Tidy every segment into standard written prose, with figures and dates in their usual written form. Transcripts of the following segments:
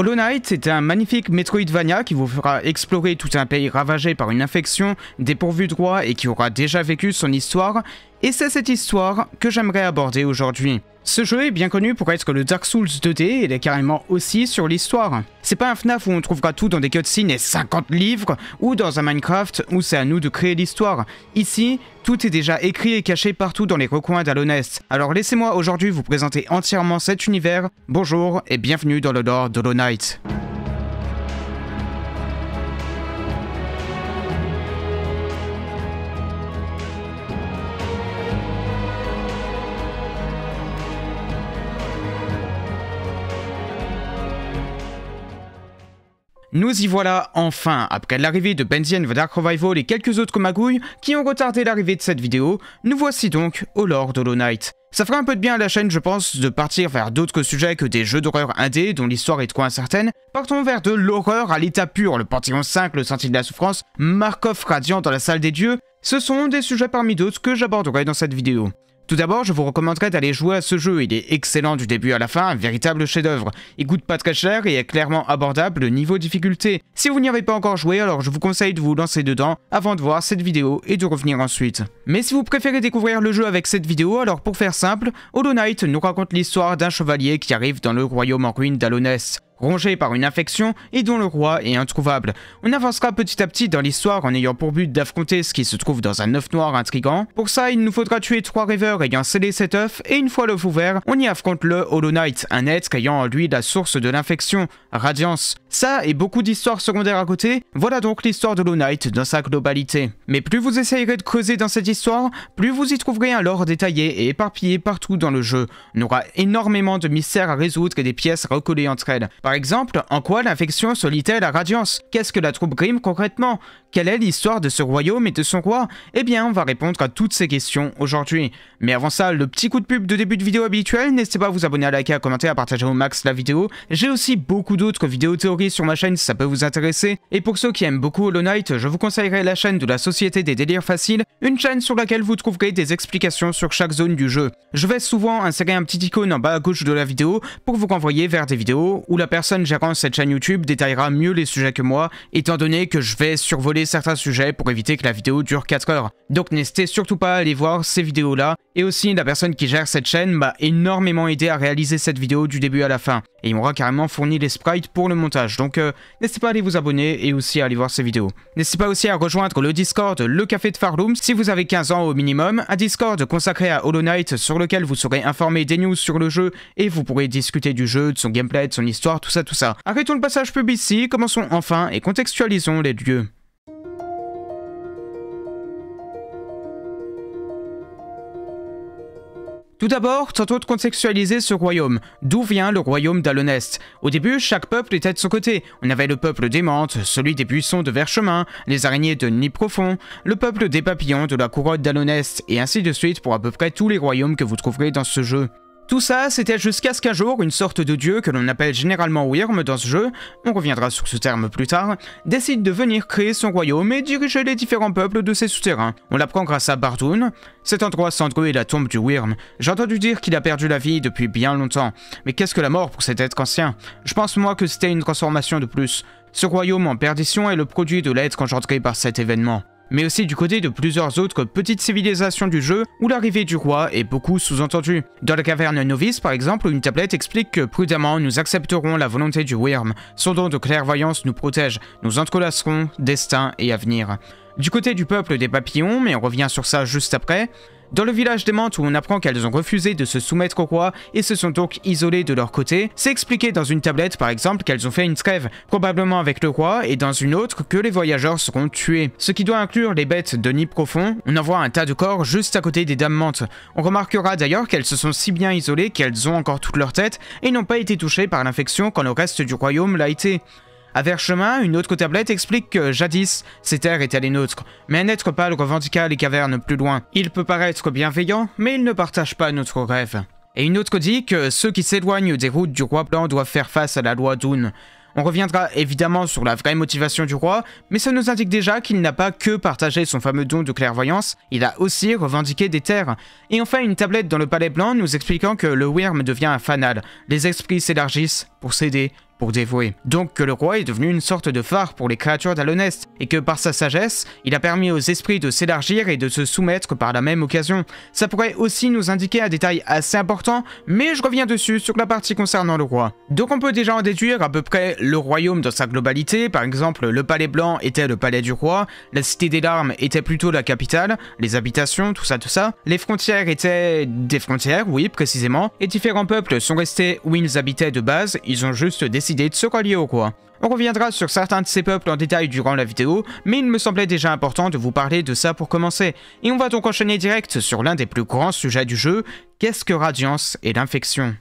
Hollow Knight est un magnifique Metroidvania qui vous fera explorer tout un pays ravagé par une infection, dépourvu de roi et qui aura déjà vécu son histoire, et c'est cette histoire que j'aimerais aborder aujourd'hui. Ce jeu est bien connu pour être le Dark Souls 2D et il est carrément aussi sur l'histoire. C'est pas un FNAF où on trouvera tout dans des cutscenes et 50 livres, ou dans un Minecraft où c'est à nous de créer l'histoire. Ici, tout est déjà écrit et caché partout dans les recoins d'Hallownest. Alors laissez-moi aujourd'hui vous présenter entièrement cet univers. Bonjour et bienvenue dans le lore d'Hollow Knight. Nous y voilà enfin, après l'arrivée de Benzian the Dark Revival et quelques autres magouilles qui ont retardé l'arrivée de cette vidéo, nous voici donc au lore d'Hollow Knight. Ça ferait un peu de bien à la chaîne je pense de partir vers d'autres sujets que des jeux d'horreur indés dont l'histoire est trop incertaine. Partons vers de l'horreur à l'état pur, le Panthéon 5, le Sentier de la Souffrance, Markov Radiant dans la Salle des Dieux, ce sont des sujets parmi d'autres que j'aborderai dans cette vidéo. Tout d'abord, je vous recommanderais d'aller jouer à ce jeu, il est excellent du début à la fin, un véritable chef-d'œuvre. Il coûte pas très cher et est clairement abordable au niveau difficulté. Si vous n'y avez pas encore joué, alors je vous conseille de vous lancer dedans avant de voir cette vidéo et de revenir ensuite. Mais si vous préférez découvrir le jeu avec cette vidéo, alors pour faire simple, Hollow Knight nous raconte l'histoire d'un chevalier qui arrive dans le royaume en ruine d'Hallownest, rongé par une infection et dont le roi est introuvable. On avancera petit à petit dans l'histoire en ayant pour but d'affronter ce qui se trouve dans un œuf noir intrigant. Pour ça, il nous faudra tuer 3 rêveurs ayant scellé cet œuf et une fois l'œuf ouvert, on y affronte le Hollow Knight, un être ayant en lui la source de l'infection, Radiance. Ça et beaucoup d'histoires secondaires à côté, voilà donc l'histoire de Hollow Knight dans sa globalité. Mais plus vous essayerez de creuser dans cette histoire, plus vous y trouverez un lore détaillé et éparpillé partout dans le jeu. On aura énormément de mystères à résoudre et des pièces recollées entre elles. Par exemple, en quoi l'infection se lie-t-elle à Radiance? Qu'est-ce que la troupe Grimm concrètement? Quelle est l'histoire de ce royaume et de son roi? Eh bien, on va répondre à toutes ces questions aujourd'hui. Mais avant ça, le petit coup de pub de début de vidéo habituel, n'hésitez pas à vous abonner, à liker, à commenter, à partager au max la vidéo. J'ai aussi beaucoup d'autres vidéos théories sur ma chaîne si ça peut vous intéresser. Et pour ceux qui aiment beaucoup Hollow Knight, je vous conseillerais la chaîne de la Société des Délires Faciles, une chaîne sur laquelle vous trouverez des explications sur chaque zone du jeu. Je vais souvent insérer un petit icône en bas à gauche de la vidéo pour vous renvoyer vers des vidéos où la personne gérant cette chaîne YouTube détaillera mieux les sujets que moi, étant donné que je vais survoler certains sujets pour éviter que la vidéo dure 4 heures. Donc n'hésitez surtout pas à aller voir ces vidéos-là, et aussi la personne qui gère cette chaîne m'a énormément aidé à réaliser cette vidéo du début à la fin, et il m'aura carrément fourni les sprites pour le montage, donc n'hésitez pas à aller vous abonner et aussi à aller voir ces vidéos. N'hésitez pas aussi à rejoindre le Discord, le Café de Pharloom, si vous avez 15 ans au minimum, un Discord consacré à Hollow Knight sur lequel vous serez informé des news sur le jeu, et vous pourrez discuter du jeu, de son gameplay, de son histoire, tout ça. Arrêtons le passage pub ici, commençons enfin et contextualisons les lieux. Tout d'abord, tentons de contextualiser ce royaume. D'où vient le royaume d'Hallownest? Au début, chaque peuple était de son côté. On avait le peuple des Mantes, celui des Buissons de Vertchemin, les araignées de Nid Profond, le peuple des Papillons de la Couronne d'Hallownest, et ainsi de suite pour à peu près tous les royaumes que vous trouverez dans ce jeu. Tout ça, c'était jusqu'à ce qu'un jour, une sorte de dieu que l'on appelle généralement Wyrm dans ce jeu, on reviendra sur ce terme plus tard, décide de venir créer son royaume et diriger les différents peuples de ses souterrains. On l'apprend grâce à Bardoon. Cet endroit cendreux est la tombe du Wyrm. J'ai entendu dire qu'il a perdu la vie depuis bien longtemps. Mais qu'est-ce que la mort pour cet être ancien? Je pense moi que c'était une transformation de plus. Ce royaume en perdition est le produit de l'être engendré par cet événement. Mais aussi du côté de plusieurs autres petites civilisations du jeu où l'arrivée du roi est beaucoup sous-entendue. Dans la caverne novice par exemple, une tablette explique que prudemment nous accepterons la volonté du Wyrm, son don de clairvoyance nous protège, nous entrelacerons destin et avenir. Du côté du peuple des papillons, mais on revient sur ça juste après, dans le village des Mantes où on apprend qu'elles ont refusé de se soumettre au roi et se sont donc isolées de leur côté, c'est expliqué dans une tablette par exemple qu'elles ont fait une trêve, probablement avec le roi, et dans une autre que les voyageurs seront tués. Ce qui doit inclure les bêtes de Nid Profond, on envoie un tas de corps juste à côté des Dames Mantes. On remarquera d'ailleurs qu'elles se sont si bien isolées qu'elles ont encore toute leur tête et n'ont pas été touchées par l'infection quand le reste du royaume l'a été. À Vertchemin, une autre tablette explique que jadis, ces terres étaient les nôtres, mais un être pâle revendiqua les cavernes plus loin. Il peut paraître bienveillant, mais il ne partage pas notre rêve. Et une autre dit que ceux qui s'éloignent des routes du roi blanc doivent faire face à la loi d'Unn. On reviendra évidemment sur la vraie motivation du roi, mais ça nous indique déjà qu'il n'a pas que partagé son fameux don de clairvoyance, il a aussi revendiqué des terres. Et enfin une tablette dans le Palais Blanc nous expliquant que le Wyrm devient un fanal, les esprits s'élargissent pour s'aider pour dévouer. Donc que le roi est devenu une sorte de phare pour les créatures d'Hallownest, et que par sa sagesse, il a permis aux esprits de s'élargir et de se soumettre par la même occasion. Ça pourrait aussi nous indiquer un détail assez important, mais je reviens dessus sur la partie concernant le roi. Donc on peut déjà en déduire à peu près le royaume dans sa globalité, par exemple le Palais Blanc était le palais du roi, la Cité des Larmes était plutôt la capitale, les habitations, tout ça. Les frontières étaient des frontières, oui, précisément, et différents peuples sont restés où ils habitaient de base, ils ont juste décidé de se relier au roi. On reviendra sur certains de ces peuples en détail durant la vidéo, mais il me semblait déjà important de vous parler de ça pour commencer. Et on va donc enchaîner direct sur l'un des plus grands sujets du jeu, qu'est-ce que Radiance et l'infection ?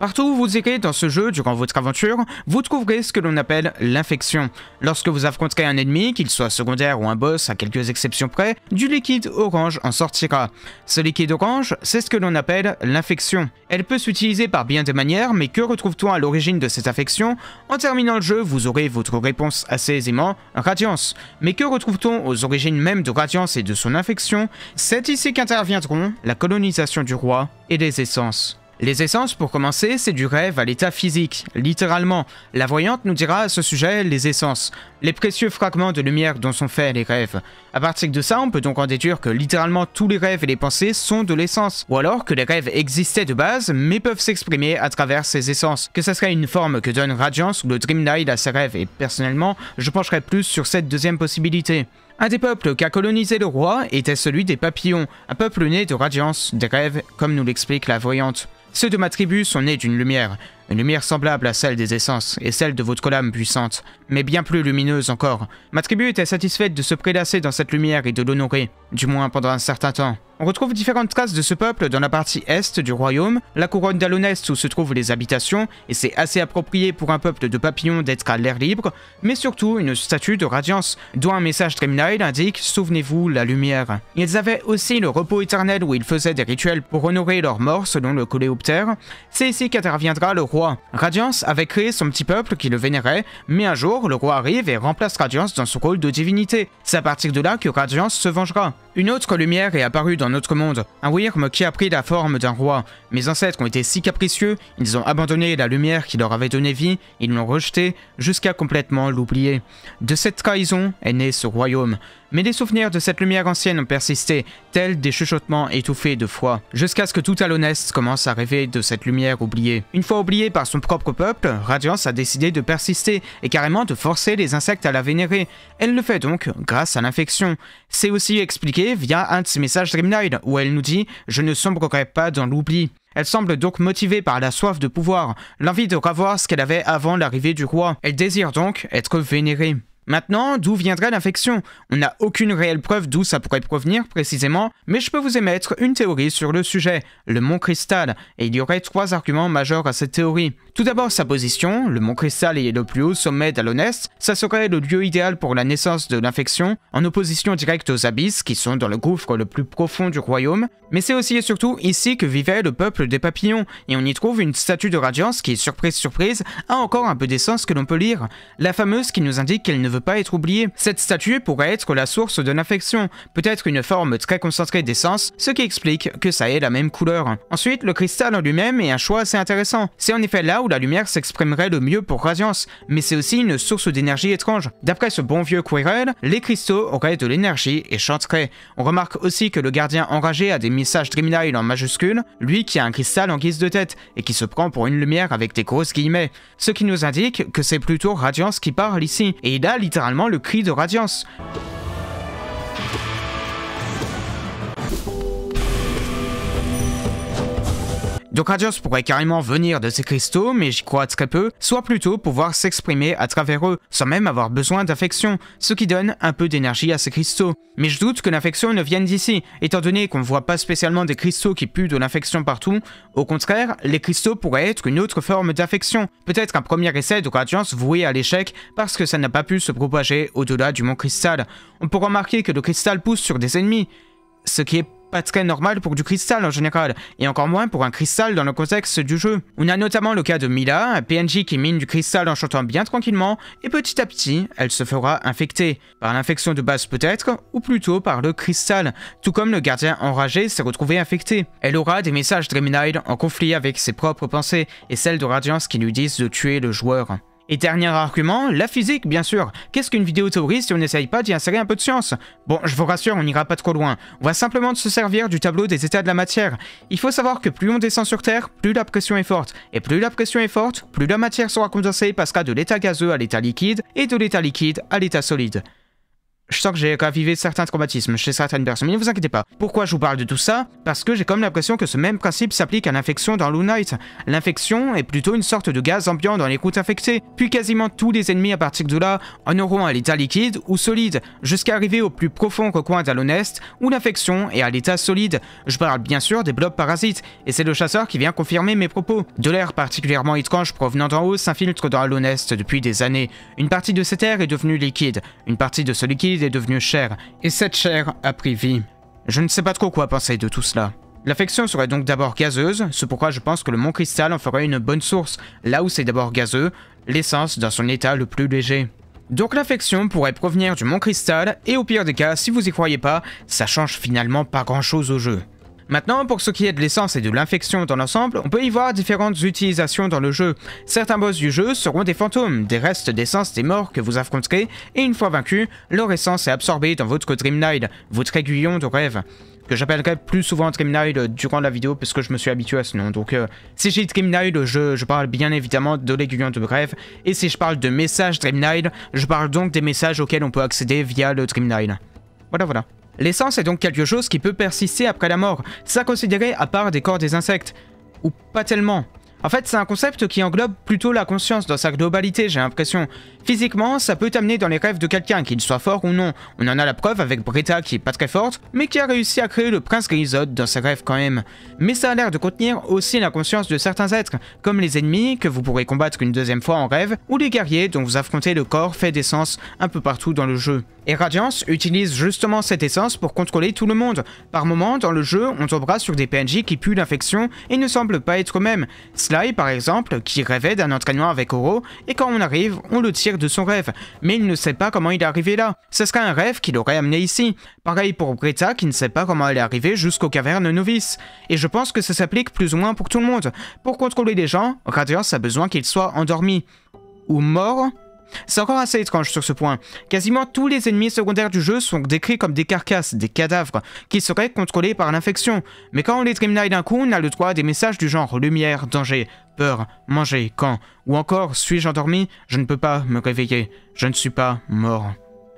Partout où vous irez dans ce jeu durant votre aventure, vous trouverez ce que l'on appelle l'infection. Lorsque vous affronterez un ennemi, qu'il soit secondaire ou un boss à quelques exceptions près, du liquide orange en sortira. Ce liquide orange, c'est ce que l'on appelle l'infection. Elle peut s'utiliser par bien des manières, mais que retrouve-t-on à l'origine de cette infection? En terminant le jeu, vous aurez votre réponse assez aisément, Radiance. Mais que retrouve-t-on aux origines même de Radiance et de son infection? C'est ici qu'interviendront la colonisation du roi et les essences. Les essences, pour commencer, c'est du rêve à l'état physique, littéralement. La voyante nous dira à ce sujet les essences, les précieux fragments de lumière dont sont faits les rêves. À partir de ça, on peut donc en déduire que littéralement tous les rêves et les pensées sont de l'essence, ou alors que les rêves existaient de base, mais peuvent s'exprimer à travers ces essences, que ça serait une forme que donne Radiance ou le Dreamnail à ses rêves, et personnellement, je pencherais plus sur cette deuxième possibilité. Un des peuples qu'a colonisé le roi était celui des papillons, un peuple né de Radiance, des rêves, comme nous l'explique la voyante. Ceux de ma tribu sont nés d'une lumière, une lumière semblable à celle des essences et celle de votre lame puissante, mais bien plus lumineuse encore. Ma tribu était satisfaite de se prélasser dans cette lumière et de l'honorer, du moins pendant un certain temps. On retrouve différentes traces de ce peuple dans la partie est du royaume, la couronne d'Hallownest où se trouvent les habitations, et c'est assez approprié pour un peuple de papillons d'être à l'air libre, mais surtout une statue de Radiance, dont un message Dreamnail indique « Souvenez-vous la lumière ». Ils avaient aussi le repos éternel où ils faisaient des rituels pour honorer leurs morts selon le coléoptère. C'est ici qu'interviendra le roi. Radiance avait créé son petit peuple qui le vénérait, mais un jour, le roi arrive et remplace Radiance dans son rôle de divinité. C'est à partir de là que Radiance se vengera. Une autre lumière est apparue dans notre monde, un Wyrm qui a pris la forme d'un roi. Mes ancêtres ont été si capricieux, ils ont abandonné la lumière qui leur avait donné vie, ils l'ont rejetée jusqu'à complètement l'oublier. De cette trahison est né ce royaume. Mais les souvenirs de cette lumière ancienne ont persisté, tels des chuchotements étouffés de foi, jusqu'à ce que tout Hallownest commence à rêver de cette lumière oubliée. Une fois oubliée par son propre peuple, Radiance a décidé de persister et carrément de forcer les insectes à la vénérer. Elle le fait donc grâce à l'infection. C'est aussi expliqué via un de ses messages Dreamnail où elle nous dit « Je ne sombrerai pas dans l'oubli ». Elle semble donc motivée par la soif de pouvoir, l'envie de revoir ce qu'elle avait avant l'arrivée du roi. Elle désire donc être vénérée. Maintenant, d'où viendrait l'infection? On n'a aucune réelle preuve d'où ça pourrait provenir précisément, mais je peux vous émettre une théorie sur le sujet, le Mont Cristal, et il y aurait trois arguments majeurs à cette théorie. Tout d'abord sa position, le Mont Cristal est le plus haut sommet d'Hallownest, ça serait le lieu idéal pour la naissance de l'infection, en opposition directe aux Abysses qui sont dans le gouffre le plus profond du royaume, mais c'est aussi et surtout ici que vivait le peuple des papillons, et on y trouve une statue de Radiance qui, surprise surprise, a encore un peu d'essence que l'on peut lire, la fameuse qui nous indique qu'elle ne veut pas être oublié. Cette statue pourrait être la source de l'infection, peut-être une forme très concentrée d'essence, ce qui explique que ça ait la même couleur. Ensuite, le cristal en lui-même est un choix assez intéressant. C'est en effet là où la lumière s'exprimerait le mieux pour Radiance, mais c'est aussi une source d'énergie étrange. D'après ce bon vieux Quirrel, les cristaux auraient de l'énergie et chanteraient. On remarque aussi que le gardien enragé a des messages Dreamnail en majuscule, lui qui a un cristal en guise de tête, et qui se prend pour une lumière avec des grosses guillemets, ce qui nous indique que c'est plutôt Radiance qui parle ici, et il a littéralement le cri de Radiance. Donc Radiance pourrait carrément venir de ces cristaux, mais j'y crois très peu, soit plutôt pouvoir s'exprimer à travers eux, sans même avoir besoin d'infection, ce qui donne un peu d'énergie à ces cristaux. Mais je doute que l'infection ne vienne d'ici, étant donné qu'on ne voit pas spécialement des cristaux qui puent de l'infection partout. Au contraire, les cristaux pourraient être une autre forme d'infection, peut-être un premier essai de Radiance voué à l'échec parce que ça n'a pas pu se propager au-delà du Mont Cristal. On peut remarquer que le cristal pousse sur des ennemis, ce qui est pas très normal pour du cristal en général, et encore moins pour un cristal dans le contexte du jeu. On a notamment le cas de Mila, un PNJ qui mine du cristal en chantant bien tranquillement, et petit à petit, elle se fera infecter. Par l'infection de base peut-être, ou plutôt par le cristal, tout comme le gardien enragé s'est retrouvé infecté. Elle aura des messages Dreamnail en conflit avec ses propres pensées, et celles de Radiance qui lui disent de tuer le joueur. Et dernier argument, la physique bien sûr. Qu'est-ce qu'une vidéo théorie si on n'essaye pas d'y insérer un peu de science? Bon, je vous rassure, on n'ira pas trop loin. On va simplement se servir du tableau des états de la matière. Il faut savoir que plus on descend sur Terre, plus la pression est forte. Et plus la pression est forte, plus la matière sera condensée et passera de l'état gazeux à l'état liquide, et de l'état liquide à l'état solide. Je sens que j'ai ravivé certains traumatismes chez certaines personnes, mais ne vous inquiétez pas. Pourquoi je vous parle de tout ça? Parce que j'ai comme l'impression que ce même principe s'applique à l'infection dans Hollow Knight. L'infection est plutôt une sorte de gaz ambiant dans les routes infectées, puis quasiment tous les ennemis à partir de là en auront à l'état liquide ou solide, jusqu'à arriver au plus profond recoin d'Hallownest, où l'infection est à l'état solide. Je parle bien sûr des blobs parasites, et c'est le chasseur qui vient confirmer mes propos. De l'air particulièrement étrange provenant d'en haut s'infiltre dans Hallownest depuis des années. Une partie de cet air est devenue liquide, une partie de ce liquide est devenue chair, et cette chair a pris vie. Je ne sais pas trop quoi penser de tout cela. L'infection serait donc d'abord gazeuse, c'est pourquoi je pense que le Mont Cristal en ferait une bonne source, là où c'est d'abord gazeux, l'essence dans son état le plus léger. Donc l'infection pourrait provenir du Mont Cristal, et au pire des cas, si vous y croyez pas, ça change finalement pas grand chose au jeu. Maintenant, pour ce qui est de l'essence et de l'infection dans l'ensemble, on peut y voir différentes utilisations dans le jeu. Certains boss du jeu seront des fantômes, des restes d'essence des morts que vous affronterez, et une fois vaincus, leur essence est absorbée dans votre Dreamnail, votre aiguillon de rêve, que j'appellerai plus souvent Dreamnail durant la vidéo parce que je me suis habitué à ce nom. Donc si j'ai Dreamnail, je parle bien évidemment de l'aiguillon de rêve, et si je parle de messages Dreamnail, je parle donc des messages auxquels on peut accéder via le Dreamnail. Voilà. L'essence est donc quelque chose qui peut persister après la mort, ça considéré à part des corps des insectes. Ou pas tellement. En fait, c'est un concept qui englobe plutôt la conscience dans sa globalité, j'ai l'impression. Physiquement, ça peut t'amener dans les rêves de quelqu'un, qu'il soit fort ou non. On en a la preuve avec Brita qui est pas très forte, mais qui a réussi à créer le prince Grisotte dans ses rêves quand même. Mais ça a l'air de contenir aussi la conscience de certains êtres, comme les ennemis que vous pourrez combattre une deuxième fois en rêve, ou les guerriers dont vous affrontez le corps fait d'essence un peu partout dans le jeu. Et Radiance utilise justement cette essence pour contrôler tout le monde. Par moments, dans le jeu, on tombera sur des PNJ qui puent l'infection et ne semblent pas être eux-mêmes. Sly, par exemple, qui rêvait d'un entraînement avec Oro, et quand on arrive, on le tire de son rêve. Mais il ne sait pas comment il est arrivé là. Ce serait un rêve qui l'aurait amené ici. Pareil pour Greta, qui ne sait pas comment elle est arrivée jusqu'aux cavernes novices. Et je pense que ça s'applique plus ou moins pour tout le monde. Pour contrôler les gens, Radiance a besoin qu'ils soient endormis. Ou morts. C'est encore assez étrange sur ce point. Quasiment tous les ennemis secondaires du jeu sont décrits comme des carcasses, des cadavres, qui seraient contrôlés par l'infection. Mais quand on les Dreamnail d'un coup, on a le droit à des messages du genre lumière, danger, peur, manger, quand, ou encore suis-je endormi, je ne peux pas me réveiller, je ne suis pas mort.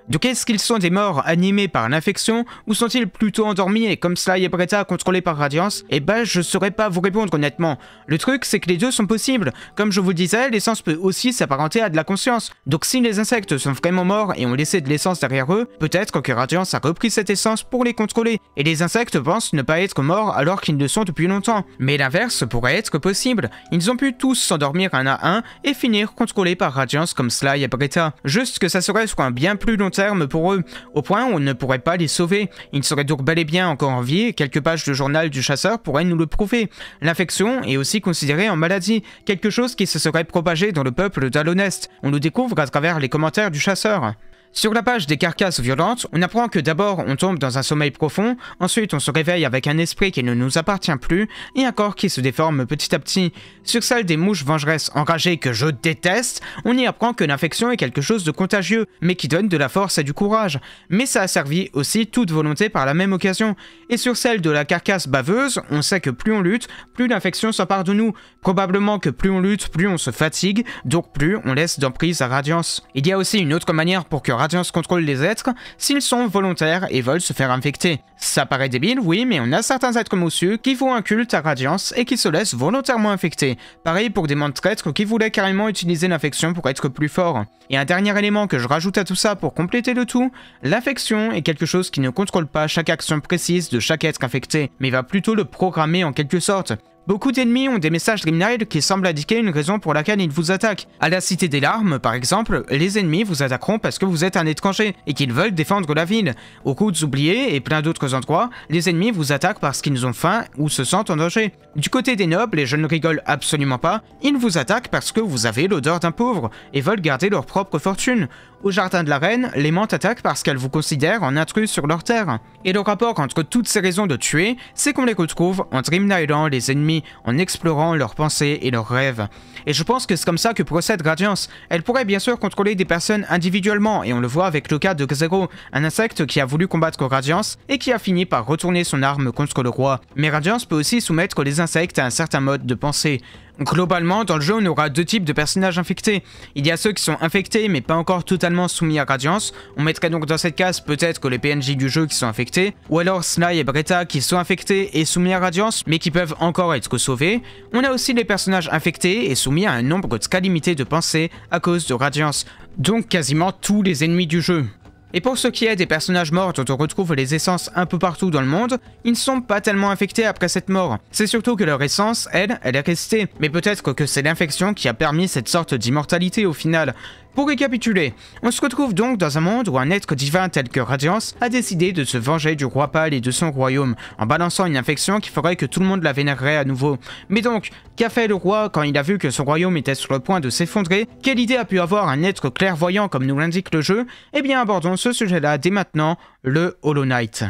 Donc est-ce qu'ils sont des morts animés par l'infection, ou sont-ils plutôt endormis et comme Sly et Bretta contrôlés par Radiance? Eh ben je saurais pas vous répondre honnêtement. Le truc c'est que les deux sont possibles. Comme je vous le disais, l'essence peut aussi s'apparenter à de la conscience. Donc si les insectes sont vraiment morts et ont laissé de l'essence derrière eux, peut-être que Radiance a repris cette essence pour les contrôler. Et les insectes pensent ne pas être morts alors qu'ils le sont depuis longtemps. Mais l'inverse pourrait être possible. Ils ont pu tous s'endormir un à un et finir contrôlés par Radiance comme Sly et Bretta. Juste que ça serait sur un bien plus long terme pour eux, au point où on ne pourrait pas les sauver. Ils seraient donc bel et bien encore en vie et quelques pages de journal du chasseur pourraient nous le prouver. L'infection est aussi considérée en maladie, quelque chose qui se serait propagé dans le peuple d'Hallownest. On le découvre à travers les commentaires du chasseur. Sur la page des carcasses violentes, on apprend que d'abord on tombe dans un sommeil profond, ensuite on se réveille avec un esprit qui ne nous appartient plus et un corps qui se déforme petit à petit. Sur celle des mouches vengeresses enragées que je déteste, on y apprend que l'infection est quelque chose de contagieux, mais qui donne de la force et du courage. Mais ça a servi aussi toute volonté par la même occasion. Et sur celle de la carcasse baveuse, on sait que plus on lutte, plus l'infection s'empare de nous. Probablement que plus on lutte, plus on se fatigue, donc plus on laisse d'emprise à Radiance. Il y a aussi une autre manière pour que Radiance contrôle les êtres s'ils sont volontaires et veulent se faire infecter. Ça paraît débile, oui, mais on a certains êtres mousseux qui vouent un culte à Radiance et qui se laissent volontairement infecter. Pareil pour des mentes traîtres qui voulaient carrément utiliser l'infection pour être plus forts. Et un dernier élément que je rajoute à tout ça pour compléter le tout, l'infection est quelque chose qui ne contrôle pas chaque action précise de chaque être infecté, mais va plutôt le programmer en quelque sorte. Beaucoup d'ennemis ont des messages Dreamnail qui semblent indiquer une raison pour laquelle ils vous attaquent. À la Cité des Larmes, par exemple, les ennemis vous attaqueront parce que vous êtes un étranger et qu'ils veulent défendre la ville. Aux Côtes Oubliées et plein d'autres endroits, les ennemis vous attaquent parce qu'ils ont faim ou se sentent en danger. Du côté des nobles, et je ne rigole absolument pas, ils vous attaquent parce que vous avez l'odeur d'un pauvre et veulent garder leur propre fortune. Au Jardin de la Reine, les mentes attaquent parce qu'elles vous considèrent en intrus sur leur terre. Et le rapport entre toutes ces raisons de tuer, c'est qu'on les retrouve en Dreamnailant les ennemis, en explorant leurs pensées et leurs rêves. Et je pense que c'est comme ça que procède Radiance. Elle pourrait bien sûr contrôler des personnes individuellement, et on le voit avec le cas de Xero, un insecte qui a voulu combattre Radiance et qui a fini par retourner son arme contre le roi. Mais Radiance peut aussi soumettre les insectes à un certain mode de pensée. Globalement, dans le jeu, on aura deux types de personnages infectés. Il y a ceux qui sont infectés mais pas encore totalement soumis à Radiance. On mettrait donc dans cette case peut-être que les PNJ du jeu qui sont infectés, ou alors Sly et Bretta qui sont infectés et soumis à Radiance mais qui peuvent encore être sauvés. On a aussi les personnages infectés et soumis à un nombre très limité de pensées à cause de Radiance, donc quasiment tous les ennemis du jeu. Et pour ce qui est des personnages morts dont on retrouve les essences un peu partout dans le monde, ils ne sont pas tellement infectés après cette mort. C'est surtout que leur essence, elle est restée. Mais peut-être que c'est l'infection qui a permis cette sorte d'immortalité au final. Pour récapituler, on se retrouve donc dans un monde où un être divin tel que Radiance a décidé de se venger du roi pâle et de son royaume, en balançant une infection qui ferait que tout le monde la vénérerait à nouveau. Mais donc, qu'a fait le roi quand il a vu que son royaume était sur le point de s'effondrer? Quelle idée a pu avoir un être clairvoyant comme nous l'indique le jeu? Eh bien abordons ce sujet-là dès maintenant, le Hollow Knight.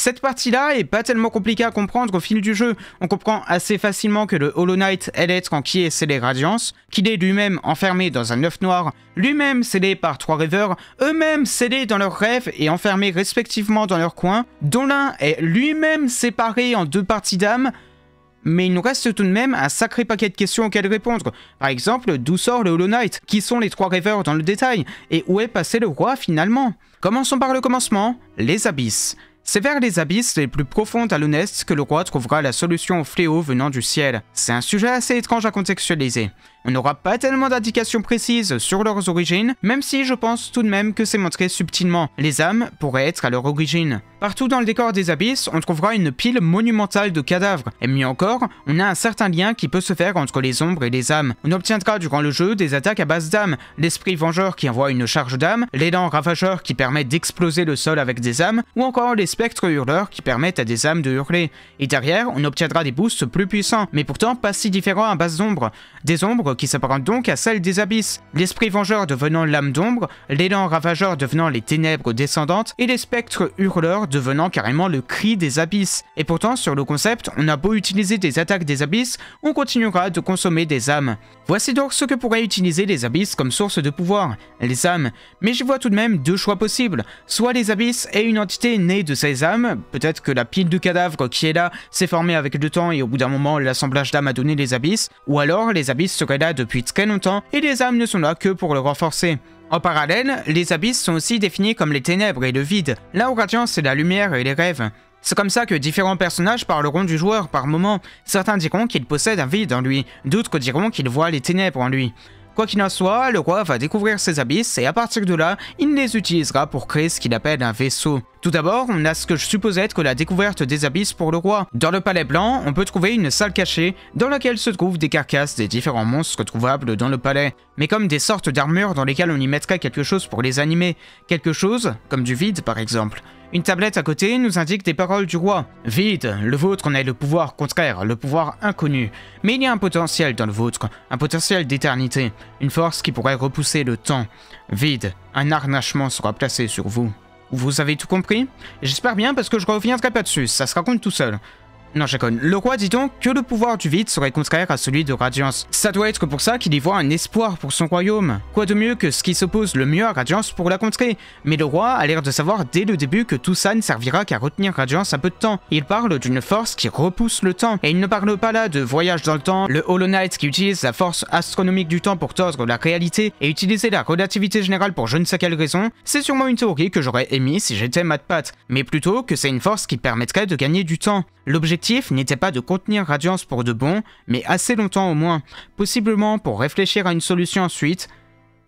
Cette partie-là est pas tellement compliquée à comprendre au fil du jeu. On comprend assez facilement que le Hollow Knight est l'être en qui est scellé Radiance, qu'il est lui-même enfermé dans un œuf noir, lui-même scellé par trois rêveurs, eux-mêmes scellés dans leurs rêves et enfermés respectivement dans leur coin, dont l'un est lui-même séparé en deux parties d'âme. Mais il nous reste tout de même un sacré paquet de questions auxquelles répondre. Par exemple, d'où sort le Hollow Knight? Qui sont les trois rêveurs dans le détail? Et où est passé le roi finalement? Commençons par le commencement, les abysses. C'est vers les abysses les plus profondes à Hallownest que le roi trouvera la solution au fléau venant du ciel. C'est un sujet assez étrange à contextualiser. On n'aura pas tellement d'indications précises sur leurs origines, même si je pense tout de même que c'est montré subtilement. Les âmes pourraient être à leur origine. Partout dans le décor des abysses, on trouvera une pile monumentale de cadavres. Et mieux encore, on a un certain lien qui peut se faire entre les ombres et les âmes. On obtiendra durant le jeu des attaques à base d'âmes, l'esprit vengeur qui envoie une charge d'âme, l'élan ravageur qui permet d'exploser le sol avec des âmes, ou encore les spectres hurleurs qui permettent à des âmes de hurler. Et derrière, on obtiendra des boosts plus puissants, mais pourtant pas si différents à base d'ombre. Des ombres qui s'apparentent donc à celles des abysses, l'esprit vengeur devenant l'âme d'ombre, l'élan ravageur devenant les ténèbres descendantes, et les spectres hurleurs devenant carrément le cri des abysses. Et pourtant, sur le concept, on a beau utiliser des attaques des abysses, on continuera de consommer des âmes. Voici donc ce que pourraient utiliser les abysses comme source de pouvoir, les âmes. Mais j'y vois tout de même deux choix possibles, soit les abysses et une entité née de ces âmes, peut-être que la pile de cadavres qui est là s'est formée avec le temps et au bout d'un moment l'assemblage d'âmes a donné les abysses, ou alors les abysses seraient là depuis très longtemps et les âmes ne sont là que pour le renforcer. En parallèle, les abysses sont aussi définis comme les ténèbres et le vide, là où Radiance c'est la lumière et les rêves. C'est comme ça que différents personnages parleront du joueur par moment, certains diront qu'il possède un vide en lui, d'autres diront qu'il voit les ténèbres en lui. Quoi qu'il en soit, le roi va découvrir ces abysses et à partir de là, il les utilisera pour créer ce qu'il appelle un vaisseau. Tout d'abord, on a ce que je suppose être la découverte des abysses pour le roi. Dans le Palais Blanc, on peut trouver une salle cachée dans laquelle se trouvent des carcasses des différents monstres trouvables dans le palais, mais comme des sortes d'armures dans lesquelles on y mettrait quelque chose pour les animer. Quelque chose, comme du vide par exemple. Une tablette à côté nous indique des paroles du roi. Vide, le vôtre en est le pouvoir contraire, le pouvoir inconnu. Mais il y a un potentiel dans le vôtre, un potentiel d'éternité, une force qui pourrait repousser le temps. Vide, un harnachement sera placé sur vous. Vous avez tout compris? J'espère bien parce que je reviendrai pas dessus, ça se raconte tout seul. Non, je déconne. Le roi dit donc que le pouvoir du vide serait contraire à celui de Radiance. Ça doit être pour ça qu'il y voit un espoir pour son royaume. Quoi de mieux que ce qui s'oppose le mieux à Radiance pour la contrer? Mais le roi a l'air de savoir dès le début que tout ça ne servira qu'à retenir Radiance un peu de temps. Il parle d'une force qui repousse le temps. Et il ne parle pas là de voyage dans le temps, le Hollow Knight qui utilise la force astronomique du temps pour tordre la réalité et utiliser la relativité générale pour je ne sais quelle raison. C'est sûrement une théorie que j'aurais émise si j'étais MatPat. Mais plutôt que c'est une force qui permettrait de gagner du temps. L'objectif n'était pas de contenir Radiance pour de bon, mais assez longtemps au moins, possiblement pour réfléchir à une solution ensuite,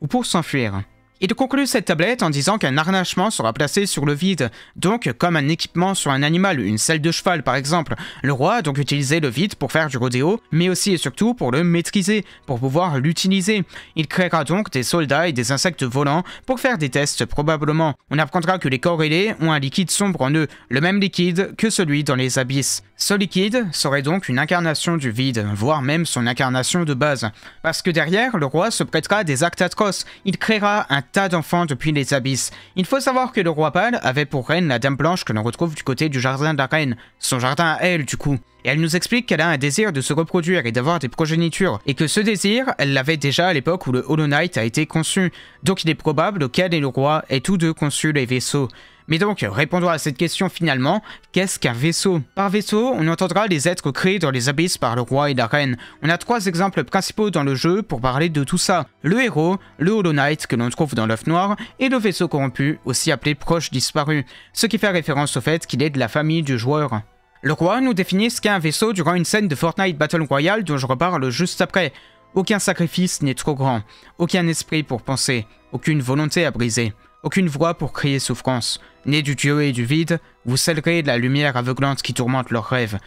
ou pour s'enfuir. Il conclut cette tablette en disant qu'un harnachement sera placé sur le vide, donc comme un équipement sur un animal, une selle de cheval par exemple. Le roi a donc utilisé le vide pour faire du rodéo, mais aussi et surtout pour le maîtriser, pour pouvoir l'utiliser. Il créera donc des soldats et des insectes volants pour faire des tests probablement. On apprendra que les corps ailés ont un liquide sombre en eux, le même liquide que celui dans les abysses. Ce liquide serait donc une incarnation du vide, voire même son incarnation de base. Parce que derrière, le roi se prêtera à des actes atroces, il créera un tas d'enfants depuis les abysses. Il faut savoir que le roi pâle avait pour reine la dame blanche que l'on retrouve du côté du jardin de la reine, son jardin à elle du coup. Et elle nous explique qu'elle a un désir de se reproduire et d'avoir des progénitures, et que ce désir, elle l'avait déjà à l'époque où le Hollow Knight a été conçu, donc il est probable qu'elle et le roi aient tous deux conçu les vaisseaux. Mais donc, répondons à cette question finalement, qu'est-ce qu'un vaisseau? Par vaisseau, on entendra les êtres créés dans les abysses par le roi et la reine. On a trois exemples principaux dans le jeu pour parler de tout ça. Le héros, le Hollow Knight que l'on trouve dans l'œuf noir, et le vaisseau corrompu, aussi appelé proche disparu, ce qui fait référence au fait qu'il est de la famille du joueur. Le roi nous définit ce qu'est un vaisseau durant une scène de Fortnite Battle Royale dont je reparle juste après. Aucun sacrifice n'est trop grand, aucun esprit pour penser, aucune volonté à briser. Aucune voix pour crier souffrance. Né du dieu et du vide, vous scellerez de la lumière aveuglante qui tourmente leurs rêves.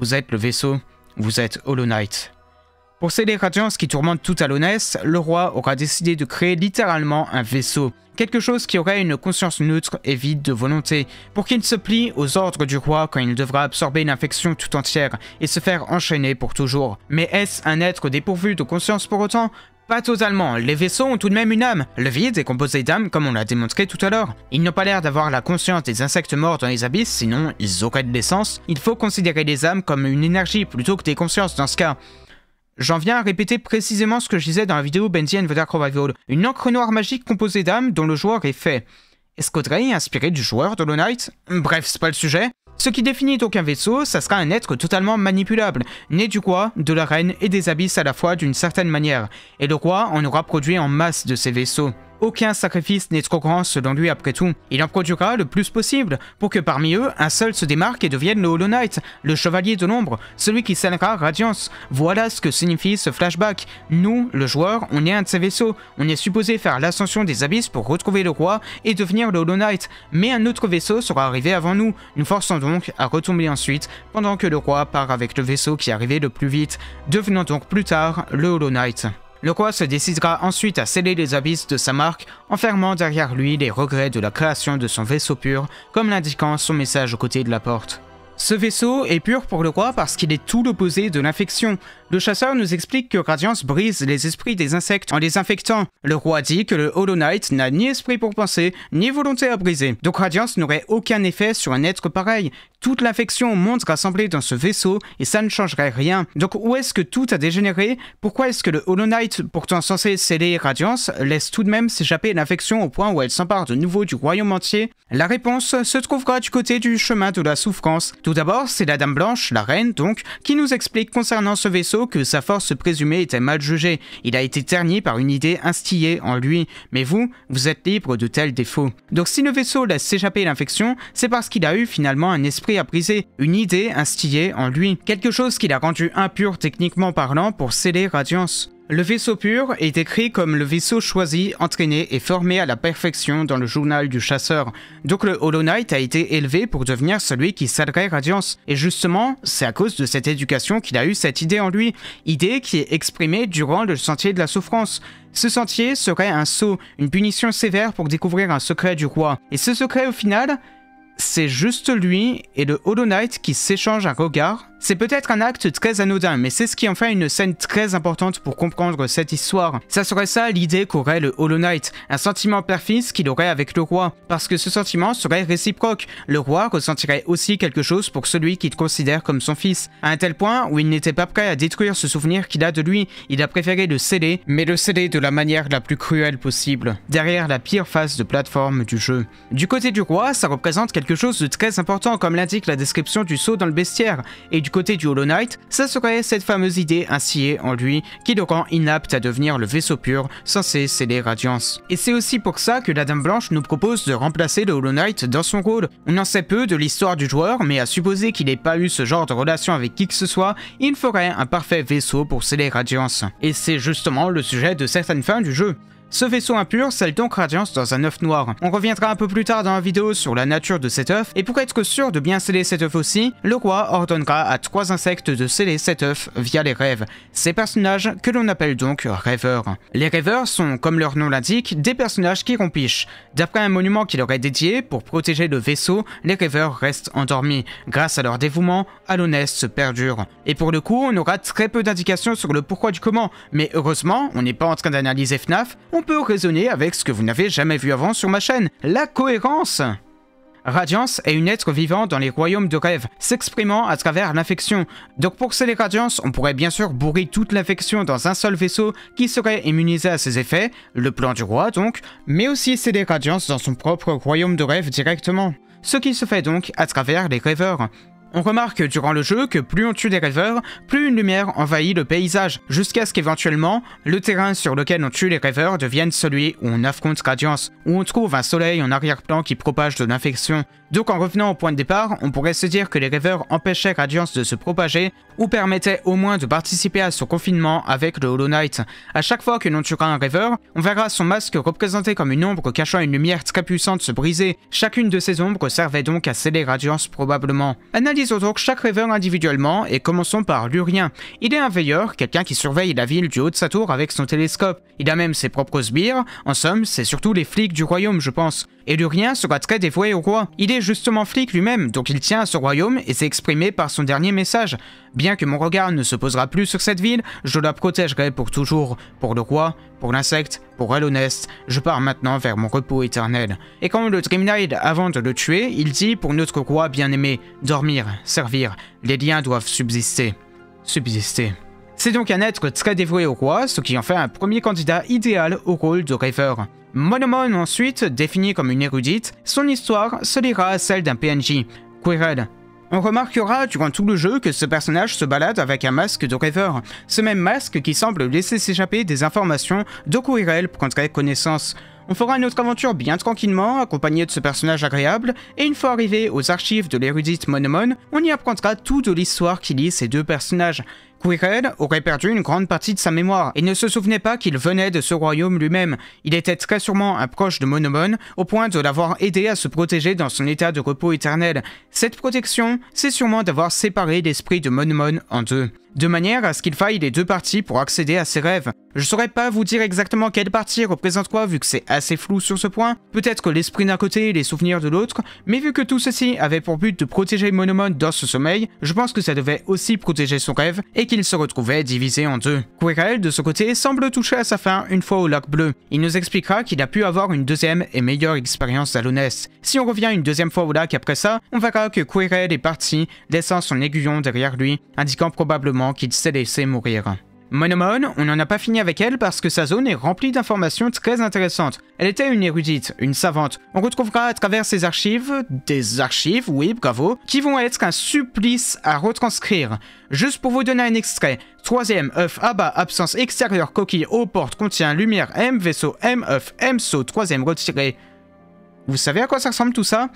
Vous êtes le vaisseau, vous êtes Hollow Knight. Pour sceller Radiance qui tourmente tout Hallownest, le roi aura décidé de créer littéralement un vaisseau. Quelque chose qui aurait une conscience neutre et vide de volonté, pour qu'il se plie aux ordres du roi quand il devra absorber l'infection tout entière et se faire enchaîner pour toujours. Mais est-ce un être dépourvu de conscience pour autant ? Pas totalement, les vaisseaux ont tout de même une âme. Le vide est composé d'âmes comme on l'a démontré tout à l'heure. Ils n'ont pas l'air d'avoir la conscience des insectes morts dans les abysses, sinon ils auraient de l'essence. Il faut considérer les âmes comme une énergie plutôt que des consciences dans ce cas. J'en viens à répéter précisément ce que je disais dans la vidéo Bendy and the Dark Revival, une encre noire magique composée d'âmes dont le joueur est fait. Est-ce qu'Audrey est inspiré du joueur d'Hollow Knight? Bref, c'est pas le sujet. Ce qui définit donc un vaisseau, ça sera un être totalement manipulable, né du roi, de la reine et des abysses à la fois d'une certaine manière, et le roi en aura produit en masse de ces vaisseaux. Aucun sacrifice n'est trop grand selon lui après tout, il en produira le plus possible, pour que parmi eux, un seul se démarque et devienne le Hollow Knight, le chevalier de l'ombre, celui qui scellera Radiance. Voilà ce que signifie ce flashback. Nous, le joueur, on est un de ces vaisseaux, on est supposé faire l'ascension des abysses pour retrouver le roi et devenir le Hollow Knight, mais un autre vaisseau sera arrivé avant nous, nous forçant donc à retomber ensuite, pendant que le roi part avec le vaisseau qui arrivait le plus vite, devenant donc plus tard le Hollow Knight. Le roi se décidera ensuite à sceller les abysses de sa marque, enfermant derrière lui les regrets de la création de son vaisseau pur, comme l'indiquant son message aux côtés de la porte. Ce vaisseau est pur pour le roi parce qu'il est tout l'opposé de l'infection. Le chasseur nous explique que Radiance brise les esprits des insectes en les infectant. Le roi dit que le Hollow Knight n'a ni esprit pour penser, ni volonté à briser. Donc Radiance n'aurait aucun effet sur un être pareil. Toute l'infection au monde rassemblée dans ce vaisseau et ça ne changerait rien. Donc où est-ce que tout a dégénéré? Pourquoi est-ce que le Hollow Knight, pourtant censé sceller Radiance, laisse tout de même s'échapper l'infection au point où elle s'empare de nouveau du royaume entier? La réponse se trouvera du côté du chemin de la souffrance. Tout d'abord, c'est la Dame Blanche, la reine donc, qui nous explique concernant ce vaisseau que sa force présumée était mal jugée. Il a été terni par une idée instillée en lui, mais vous, vous êtes libre de tels défauts. Donc si le vaisseau laisse s'échapper l'infection, c'est parce qu'il a eu finalement un esprit à briser, une idée instillée en lui. Quelque chose qui l'a rendu impur techniquement parlant pour sceller Radiance. Le vaisseau pur est décrit comme le vaisseau choisi, entraîné et formé à la perfection dans le journal du chasseur. Donc le Hollow Knight a été élevé pour devenir celui qui scellerait Radiance. Et justement, c'est à cause de cette éducation qu'il a eu cette idée en lui, idée qui est exprimée durant le sentier de la souffrance. Ce sentier serait un sceau, une punition sévère pour découvrir un secret du roi. Et ce secret au final, c'est juste lui et le Hollow Knight qui s'échangent un regard. C'est peut-être un acte très anodin, mais c'est ce qui en fait une scène très importante pour comprendre cette histoire. Ça serait ça l'idée qu'aurait le Hollow Knight, un sentiment père-fils qu'il aurait avec le roi, parce que ce sentiment serait réciproque. Le roi ressentirait aussi quelque chose pour celui qu'il considère comme son fils, à un tel point où il n'était pas prêt à détruire ce souvenir qu'il a de lui, il a préféré le sceller, mais le sceller de la manière la plus cruelle possible, derrière la pire face de plateforme du jeu. Du côté du roi, ça représente quelque chose de très important comme l'indique la description du sceau dans le bestiaire, et du côté du Hollow Knight, ça serait cette fameuse idée instillée en lui qui le rend inapte à devenir le vaisseau pur censé sceller Radiance. Et c'est aussi pour ça que la Dame Blanche nous propose de remplacer le Hollow Knight dans son rôle. On en sait peu de l'histoire du joueur, mais à supposer qu'il n'ait pas eu ce genre de relation avec qui que ce soit, il ferait un parfait vaisseau pour sceller Radiance. Et c'est justement le sujet de certaines fins du jeu. Ce vaisseau impur scelle donc Radiance dans un œuf noir. On reviendra un peu plus tard dans la vidéo sur la nature de cet œuf, et pour être sûr de bien sceller cet œuf aussi, le roi ordonnera à 3 insectes de sceller cet œuf via les rêves, ces personnages que l'on appelle donc rêveurs. Les rêveurs sont, comme leur nom l'indique, des personnages qui rompichent. D'après un monument qui leur est dédié, pour protéger le vaisseau, les rêveurs restent endormis. Grâce à leur dévouement, Hallownest se perdure. Et pour le coup, on aura très peu d'indications sur le pourquoi du comment, mais heureusement, on n'est pas en train d'analyser FNAF, on peut raisonner avec ce que vous n'avez jamais vu avant sur ma chaîne, la cohérence. Radiance est une être vivant dans les royaumes de rêve, s'exprimant à travers l'infection. Donc pour sceller Radiance, on pourrait bien sûr bourrer toute l'infection dans un seul vaisseau qui serait immunisé à ses effets, le plan du roi donc, mais aussi sceller Radiance dans son propre royaume de rêve directement. Ce qui se fait donc à travers les rêveurs. On remarque durant le jeu que plus on tue des rêveurs, plus une lumière envahit le paysage, jusqu'à ce qu'éventuellement, le terrain sur lequel on tue les rêveurs devienne celui où on affronte Radiance, où on trouve un soleil en arrière-plan qui propage de l'infection. Donc en revenant au point de départ, on pourrait se dire que les rêveurs empêchaient Radiance de se propager, ou permettaient au moins de participer à son confinement avec le Hollow Knight. A chaque fois que l'on tuera un rêveur, on verra son masque représenté comme une ombre cachant une lumière très puissante se briser. Chacune de ces ombres servait donc à sceller Radiance probablement. Analysons donc chaque rêveur individuellement et commençons par Lurien. Il est un veilleur, quelqu'un qui surveille la ville du haut de sa tour avec son télescope. Il a même ses propres sbires, en somme c'est surtout les flics du royaume je pense. Et Lurien sera très dévoué au roi. Il est justement flic lui-même, donc il tient à ce royaume et s'est exprimé par son dernier message. Bien que mon regard ne se posera plus sur cette ville, je la protégerai pour toujours, pour le roi, pour l'insecte, pour Hallownest, je pars maintenant vers mon repos éternel. Et quand le Dreamnail, avant de le tuer, il dit pour notre roi bien-aimé, dormir, servir, les liens doivent subsister. Subsister. C'est donc un être très dévoué au roi, ce qui en fait un premier candidat idéal au rôle de rêveur. Monomon ensuite, défini comme une érudite, son histoire se liera à celle d'un PNJ, Quirrel. On remarquera durant tout le jeu que ce personnage se balade avec un masque de rêveur, ce même masque qui semble laisser s'échapper des informations dont Quirrel prendrait connaissance. On fera notre aventure bien tranquillement, accompagné de ce personnage agréable, et une fois arrivé aux archives de l'érudite Monomon, on y apprendra tout de l'histoire qui lie ces deux personnages. Quirrel aurait perdu une grande partie de sa mémoire, et ne se souvenait pas qu'il venait de ce royaume lui-même. Il était très sûrement un proche de Monomon, au point de l'avoir aidé à se protéger dans son état de repos éternel. Cette protection, c'est sûrement d'avoir séparé l'esprit de Monomon en deux, de manière à ce qu'il faille les deux parties pour accéder à ses rêves. Je saurais pas vous dire exactement quelle partie représente quoi vu que c'est assez flou sur ce point, peut-être que l'esprit d'un côté et les souvenirs de l'autre, mais vu que tout ceci avait pour but de protéger Monomon dans ce sommeil, je pense que ça devait aussi protéger son rêve et qu'il se retrouvait divisé en deux. Quirrel de ce côté semble toucher à sa fin une fois au lac bleu, il nous expliquera qu'il a pu avoir une deuxième et meilleure expérience d'Hallownest. Si on revient une deuxième fois au lac après ça, on verra que Quirrel est parti, laissant son aiguillon derrière lui, indiquant probablement qu'il s'est laissé mourir. Monomon, on n'en a pas fini avec elle parce que sa zone est remplie d'informations très intéressantes. Elle était une érudite, une savante. On retrouvera à travers ses archives, des archives, oui, bravo, qui vont être un supplice à retranscrire. Juste pour vous donner un extrait, 3ème œuf abat, absence extérieure, coquille aux portes, contient lumière, M, vaisseau, M, œuf, M, saut, 3ème retiré. Vous savez à quoi ça ressemble tout ça ?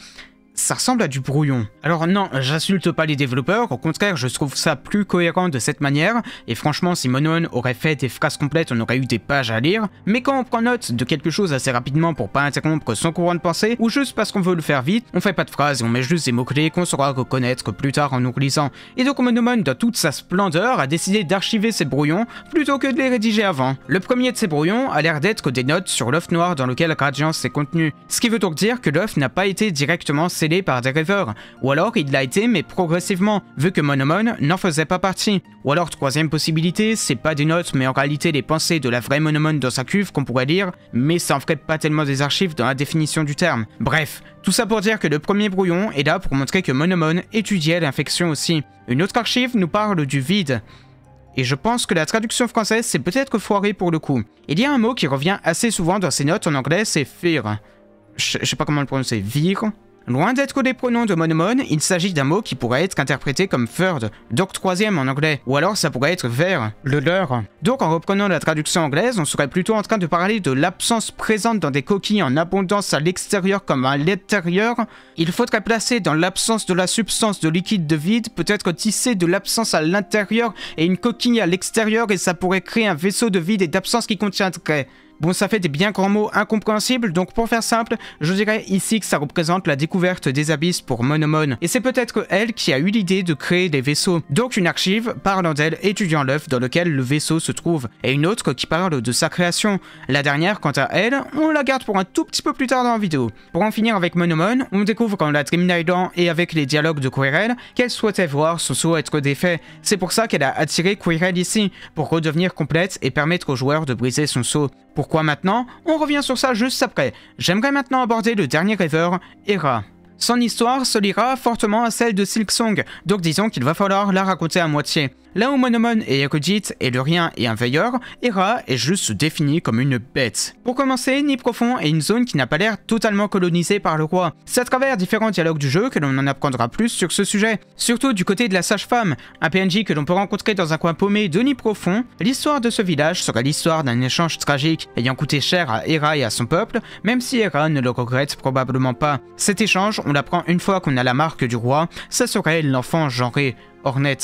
Ça ressemble à du brouillon. Alors non, j'insulte pas les développeurs, au contraire je trouve ça plus cohérent de cette manière, et franchement si Monomon aurait fait des phrases complètes on aurait eu des pages à lire, mais quand on prend note de quelque chose assez rapidement pour pas interrompre son courant de pensée, ou juste parce qu'on veut le faire vite, on fait pas de phrases et on met juste des mots-clés qu'on saura reconnaître plus tard en nous lisant. Et donc Monomon dans toute sa splendeur a décidé d'archiver ses brouillons plutôt que de les rédiger avant. Le premier de ces brouillons a l'air d'être des notes sur l'œuf noir dans lequel Radiance est contenue, ce qui veut donc dire que l'œuf n'a pas été directement par des rêveurs, ou alors il l'a été mais progressivement, vu que Monomon n'en faisait pas partie. Ou alors troisième possibilité, c'est pas des notes mais en réalité les pensées de la vraie Monomon dans sa cuve qu'on pourrait lire, mais ça en ferait pas tellement des archives dans la définition du terme. Bref, tout ça pour dire que le premier brouillon est là pour montrer que Monomon étudiait l'infection aussi. Une autre archive nous parle du vide. Et je pense que la traduction française s'est peut-être foirée pour le coup. Il y a un mot qui revient assez souvent dans ces notes en anglais, c'est fear. Je sais pas comment le prononcer, vire. Loin d'être des pronoms de Monomon, il s'agit d'un mot qui pourrait être interprété comme third, donc troisième en anglais, ou alors ça pourrait être vers, le leur. Donc en reprenant la traduction anglaise, on serait plutôt en train de parler de l'absence présente dans des coquilles en abondance à l'extérieur comme à l'intérieur. Il faudrait placer dans l'absence de la substance de liquide de vide, peut-être tisser de l'absence à l'intérieur et une coquille à l'extérieur et ça pourrait créer un vaisseau de vide et d'absence qui contiendrait. Bon, ça fait des bien grands mots incompréhensibles, donc pour faire simple, je dirais ici que ça représente la découverte des abysses pour Monomon, et c'est peut-être elle qui a eu l'idée de créer des vaisseaux. Donc une archive parlant d'elle étudiant l'œuf dans lequel le vaisseau se trouve, et une autre qui parle de sa création. La dernière, quant à elle, on la garde pour un tout petit peu plus tard dans la vidéo. Pour en finir avec Monomon, on découvre qu'en la Dreamnailant et avec les dialogues de Quirrel, qu'elle souhaitait voir son sceau être défait. C'est pour ça qu'elle a attiré Quirrel ici, pour redevenir complète et permettre aux joueurs de briser son sceau. Pourquoi maintenant? On revient sur ça juste après. J'aimerais maintenant aborder le dernier rêveur, Herrah. Son histoire se liera fortement à celle de Silksong, donc disons qu'il va falloir la raconter à moitié. Là où Monomon est érudite et Lurien est un veilleur, Herrah est juste définie comme une bête. Pour commencer, Nid Profond est une zone qui n'a pas l'air totalement colonisée par le roi. C'est à travers différents dialogues du jeu que l'on en apprendra plus sur ce sujet, surtout du côté de la sage-femme, un PNJ que l'on peut rencontrer dans un coin paumé de Nid Profond. L'histoire de ce village sera l'histoire d'un échange tragique ayant coûté cher à Herrah et à son peuple, même si Herrah ne le regrette probablement pas. Cet échange, on l'apprend une fois qu'on a la marque du roi, ça serait l'enfant genré, Hornet.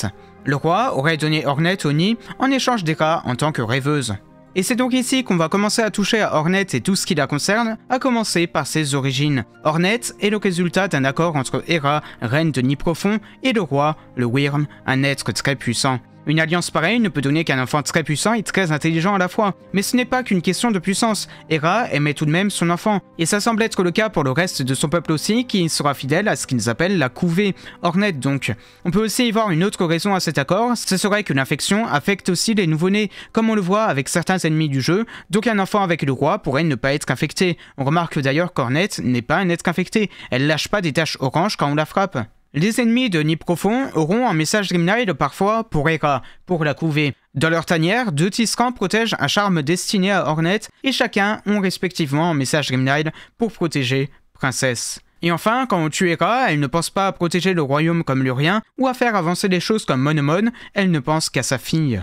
Le roi aurait donné Hornet au nid en échange d'Herrah en tant que rêveuse. Et c'est donc ici qu'on va commencer à toucher à Hornet et tout ce qui la concerne, à commencer par ses origines. Hornet est le résultat d'un accord entre Herrah, reine de Nid Profond, et le roi, le Wyrm, un être très puissant. Une alliance pareille ne peut donner qu'un enfant très puissant et très intelligent à la fois. Mais ce n'est pas qu'une question de puissance, Herrah aimait tout de même son enfant, et ça semble être le cas pour le reste de son peuple aussi, qui sera fidèle à ce qu'ils appellent la couvée, Hornet donc. On peut aussi y voir une autre raison à cet accord, ce serait que l'infection affecte aussi les nouveau-nés, comme on le voit avec certains ennemis du jeu, donc un enfant avec le roi pourrait ne pas être infecté. On remarque d'ailleurs qu'Hornet n'est pas un être infecté, elle lâche pas des taches oranges quand on la frappe. Les ennemis de Nid Profond auront un message Dreamnail parfois pour Herrah, pour la couvée. Dans leur tanière, deux Tiscans protègent un charme destiné à Hornet et chacun ont respectivement un message Dreamnail pour protéger Princesse. Et enfin, quand on tue Herrah, elle ne pense pas à protéger le royaume comme Lurien ou à faire avancer les choses comme Monomon, elle ne pense qu'à sa fille.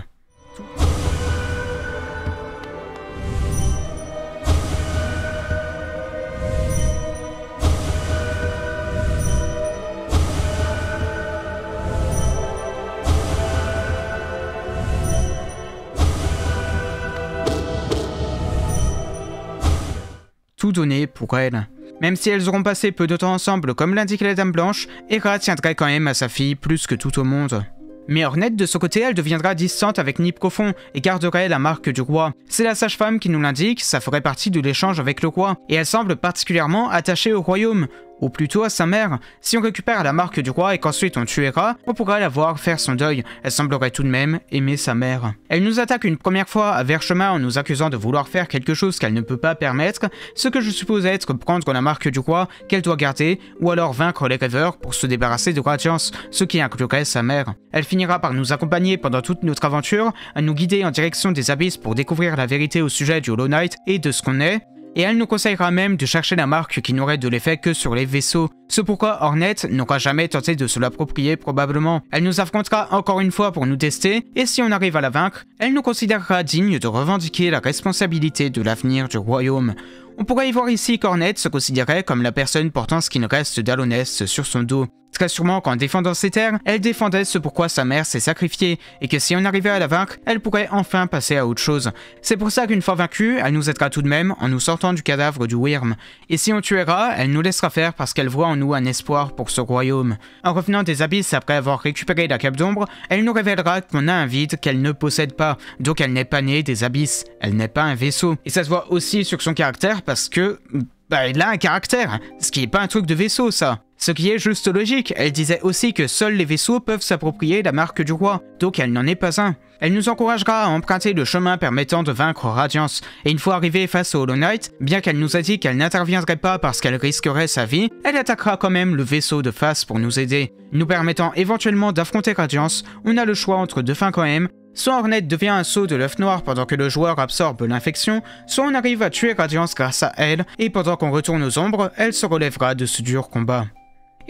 Tout donné pour elle. Même si elles auront passé peu de temps ensemble comme l'indique la Dame Blanche, Herrah tiendrait quand même à sa fille plus que tout au monde. Mais Hornet de son côté, elle deviendra distante avec Nid Profond et garderait la marque du roi. C'est la sage-femme qui nous l'indique, ça ferait partie de l'échange avec le roi, et elle semble particulièrement attachée au royaume, ou plutôt à sa mère. Si on récupère la marque du roi et qu'ensuite on tue Herrah, on pourra la voir faire son deuil, elle semblerait tout de même aimer sa mère. Elle nous attaque une première fois à Vertchemin en nous accusant de vouloir faire quelque chose qu'elle ne peut pas permettre, ce que je suppose être prendre la marque du roi qu'elle doit garder, ou alors vaincre les rêveurs pour se débarrasser de Radiance, ce qui inclurait sa mère. Elle finira par nous accompagner pendant toute notre aventure, à nous guider en direction des abysses pour découvrir la vérité au sujet du Hollow Knight et de ce qu'on est, et elle nous conseillera même de chercher la marque qui n'aurait de l'effet que sur les vaisseaux, ce pourquoi Hornet n'aura jamais tenté de se l'approprier probablement. Elle nous affrontera encore une fois pour nous tester, et si on arrive à la vaincre, elle nous considérera digne de revendiquer la responsabilité de l'avenir du royaume. On pourrait y voir ici qu'Hornet se considérait comme la personne portant ce qu'il reste d'Hallownest sur son dos. Très sûrement qu'en défendant ses terres, elle défendait ce pourquoi sa mère s'est sacrifiée, et que si on arrivait à la vaincre, elle pourrait enfin passer à autre chose. C'est pour ça qu'une fois vaincue, elle nous aidera tout de même en nous sortant du cadavre du Wyrm. Et si on tuera, elle nous laissera faire parce qu'elle voit en nous un espoir pour ce royaume. En revenant des abysses après avoir récupéré la cape d'ombre, elle nous révélera qu'on a un vide qu'elle ne possède pas, donc elle n'est pas née des abysses, elle n'est pas un vaisseau. Et ça se voit aussi sur son caractère parce que... bah elle a un caractère, ce qui est pas un truc de vaisseau ça. Ce qui est juste logique, elle disait aussi que seuls les vaisseaux peuvent s'approprier la marque du roi, donc elle n'en est pas un. Elle nous encouragera à emprunter le chemin permettant de vaincre Radiance, et une fois arrivée face au Hollow Knight, bien qu'elle nous ait dit qu'elle n'interviendrait pas parce qu'elle risquerait sa vie, elle attaquera quand même le vaisseau de face pour nous aider. Nous permettant éventuellement d'affronter Radiance, on a le choix entre deux fins quand même, soit Hornet devient un sceau de l'œuf noir pendant que le joueur absorbe l'infection, soit on arrive à tuer Radiance grâce à elle, et pendant qu'on retourne aux ombres, elle se relèvera de ce dur combat.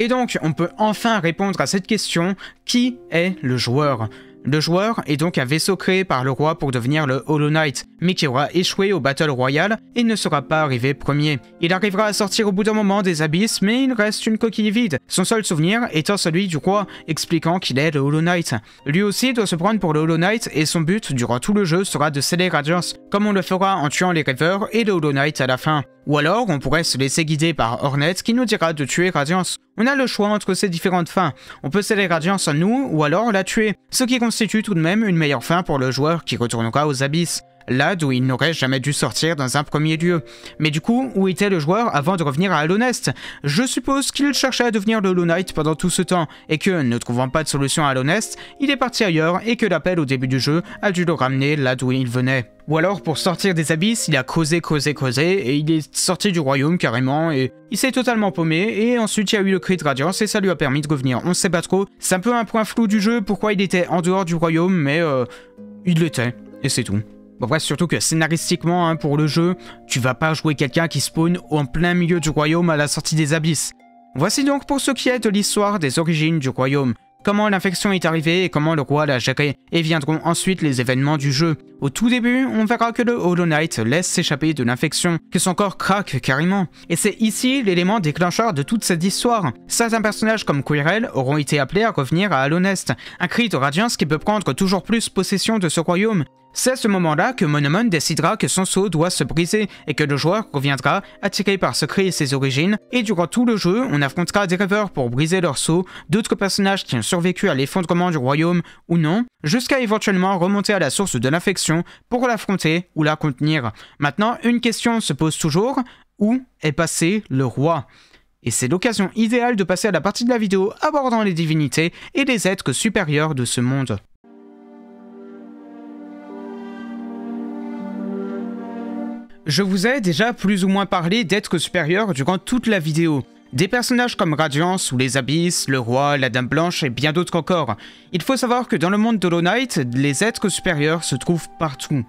Et donc, on peut enfin répondre à cette question, qui est le joueur ? Le joueur est donc un vaisseau créé par le roi pour devenir le Hollow Knight, mais qui aura échoué au Battle Royale et ne sera pas arrivé premier. Il arrivera à sortir au bout d'un moment des abysses, mais il reste une coquille vide, son seul souvenir étant celui du roi, expliquant qu'il est le Hollow Knight. Lui aussi doit se prendre pour le Hollow Knight et son but durant tout le jeu sera de sceller Radiance, comme on le fera en tuant les rêveurs et le Hollow Knight à la fin. Ou alors, on pourrait se laisser guider par Hornet qui nous dira de tuer Radiance. On a le choix entre ces différentes fins. On peut sceller Radiance en nous ou alors la tuer, ce qui constitue tout de même une meilleure fin pour le joueur qui retournera aux abysses, là d'où il n'aurait jamais dû sortir dans un premier lieu. Mais du coup, où était le joueur avant de revenir à Hallownest? Je suppose qu'il cherchait à devenir le Hollow Knight pendant tout ce temps, et que, ne trouvant pas de solution à Hallownest, il est parti ailleurs et que l'appel au début du jeu a dû le ramener là d'où il venait. Ou alors, pour sortir des abysses, il a causé, et il est sorti du royaume carrément, et il s'est totalement paumé, et ensuite il y a eu le cri de Radiance, et ça lui a permis de revenir. On sait pas trop, c'est un peu un point flou du jeu, pourquoi il était en dehors du royaume, mais il l'était, et c'est tout. Bon bref, surtout que scénaristiquement, pour le jeu, tu vas pas jouer quelqu'un qui spawn en plein milieu du royaume à la sortie des abysses. Voici donc pour ce qui est de l'histoire des origines du royaume, comment l'infection est arrivée et comment le roi l'a gérée, et viendront ensuite les événements du jeu. Au tout début, on verra que le Hollow Knight laisse s'échapper de l'infection, que son corps craque carrément. Et c'est ici l'élément déclencheur de toute cette histoire. Certains personnages comme Quirrel auront été appelés à revenir à Hallownest, un cri de Radiance qui peut prendre toujours plus possession de ce royaume. C'est à ce moment-là que Monomon décidera que son sceau doit se briser et que le joueur reviendra, attiré par ce cri et ses origines, et durant tout le jeu, on affrontera des rêveurs pour briser leur sceau, d'autres personnages qui ont survécu à l'effondrement du royaume ou non, jusqu'à éventuellement remonter à la source de l'infection pour l'affronter ou la contenir. Maintenant, une question se pose toujours, où est passé le roi ? Et c'est l'occasion idéale de passer à la partie de la vidéo abordant les divinités et les êtres supérieurs de ce monde. Je vous ai déjà plus ou moins parlé d'êtres supérieurs durant toute la vidéo. Des personnages comme Radiance ou les Abysses, le Roi, la Dame Blanche et bien d'autres encore. Il faut savoir que dans le monde d'Hollow Knight, les êtres supérieurs se trouvent partout.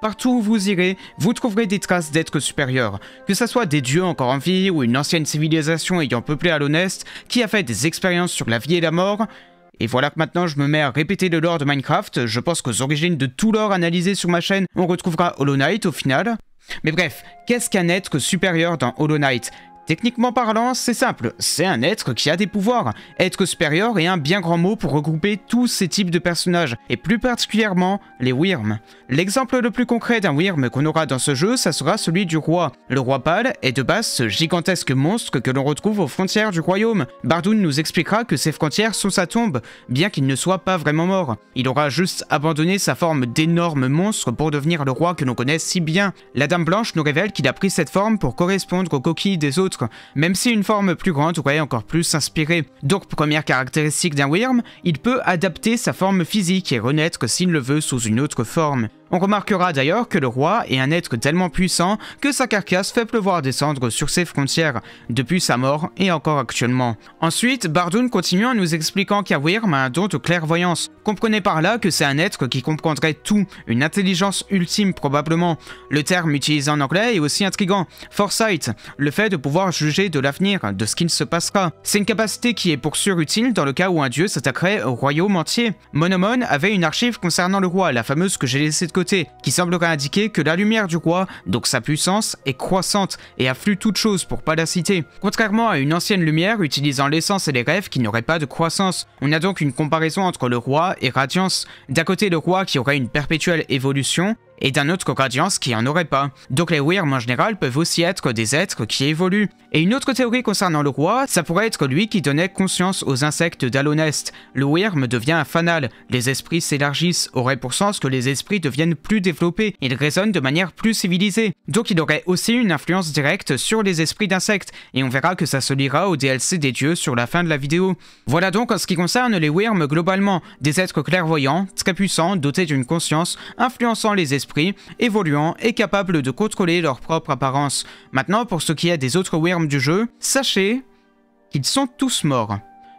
Partout où vous irez, vous trouverez des traces d'êtres supérieurs. Que ce soit des dieux encore en vie ou une ancienne civilisation ayant peuplé Hallownest qui a fait des expériences sur la vie et la mort. Et voilà que maintenant je me mets à répéter le lore de Minecraft, je pense qu'aux origines de tout lore analysé sur ma chaîne, on retrouvera Hollow Knight au final. Mais bref, qu'est-ce qu'un être supérieur dans Hollow Knight? Techniquement parlant, c'est simple, c'est un être qui a des pouvoirs. Être supérieur est un bien grand mot pour regrouper tous ces types de personnages, et plus particulièrement les Wyrm. L'exemple le plus concret d'un Wyrm qu'on aura dans ce jeu, ça sera celui du roi. Le roi pâle est de base ce gigantesque monstre que l'on retrouve aux frontières du royaume. Bardoon nous expliquera que ces frontières sont sa tombe, bien qu'il ne soit pas vraiment mort. Il aura juste abandonné sa forme d'énorme monstre pour devenir le roi que l'on connaît si bien. La Dame Blanche nous révèle qu'il a pris cette forme pour correspondre aux coquilles des autres, même si une forme plus grande aurait encore plus s'inspirer. Donc première caractéristique d'un Wyrm, il peut adapter sa forme physique et renaître s'il le veut sous une autre forme. On remarquera d'ailleurs que le roi est un être tellement puissant que sa carcasse fait pleuvoir des cendres sur ses frontières, depuis sa mort et encore actuellement. Ensuite, Bardoon continue en nous expliquant qu'un Wyrm a un don de clairvoyance. Comprenez par là que c'est un être qui comprendrait tout, une intelligence ultime probablement. Le terme utilisé en anglais est aussi intriguant, foresight, le fait de pouvoir juger de l'avenir, de ce qu'il se passera. C'est une capacité qui est pour sûr utile dans le cas où un dieu s'attaquerait au royaume entier. Monomon avait une archive concernant le roi, la fameuse que j'ai laissée de côté, qui semblerait indiquer que la lumière du roi, donc sa puissance, est croissante et afflue toute chose pour pas la citer. Contrairement à une ancienne lumière utilisant l'essence et les rêves qui n'auraient pas de croissance, on a donc une comparaison entre le roi et Radiance. D'un côté le roi qui aurait une perpétuelle évolution, et d'un autre Radiance qui en aurait pas. Donc les Wyrm en général peuvent aussi être des êtres qui évoluent. Et une autre théorie concernant le roi, ça pourrait être lui qui donnait conscience aux insectes d'Hallownest. Le Wyrm devient un fanal, les esprits s'élargissent, aurait pour sens que les esprits deviennent plus développés, ils raisonnent de manière plus civilisée. Donc il aurait aussi une influence directe sur les esprits d'insectes, et on verra que ça se liera au DLC des dieux sur la fin de la vidéo. Voilà donc en ce qui concerne les Wyrm globalement, des êtres clairvoyants, très puissants, dotés d'une conscience, influençant les esprits, évoluant et capable de contrôler leur propre apparence. Maintenant, pour ce qui est des autres Wyrm du jeu, sachez qu'ils sont tous morts.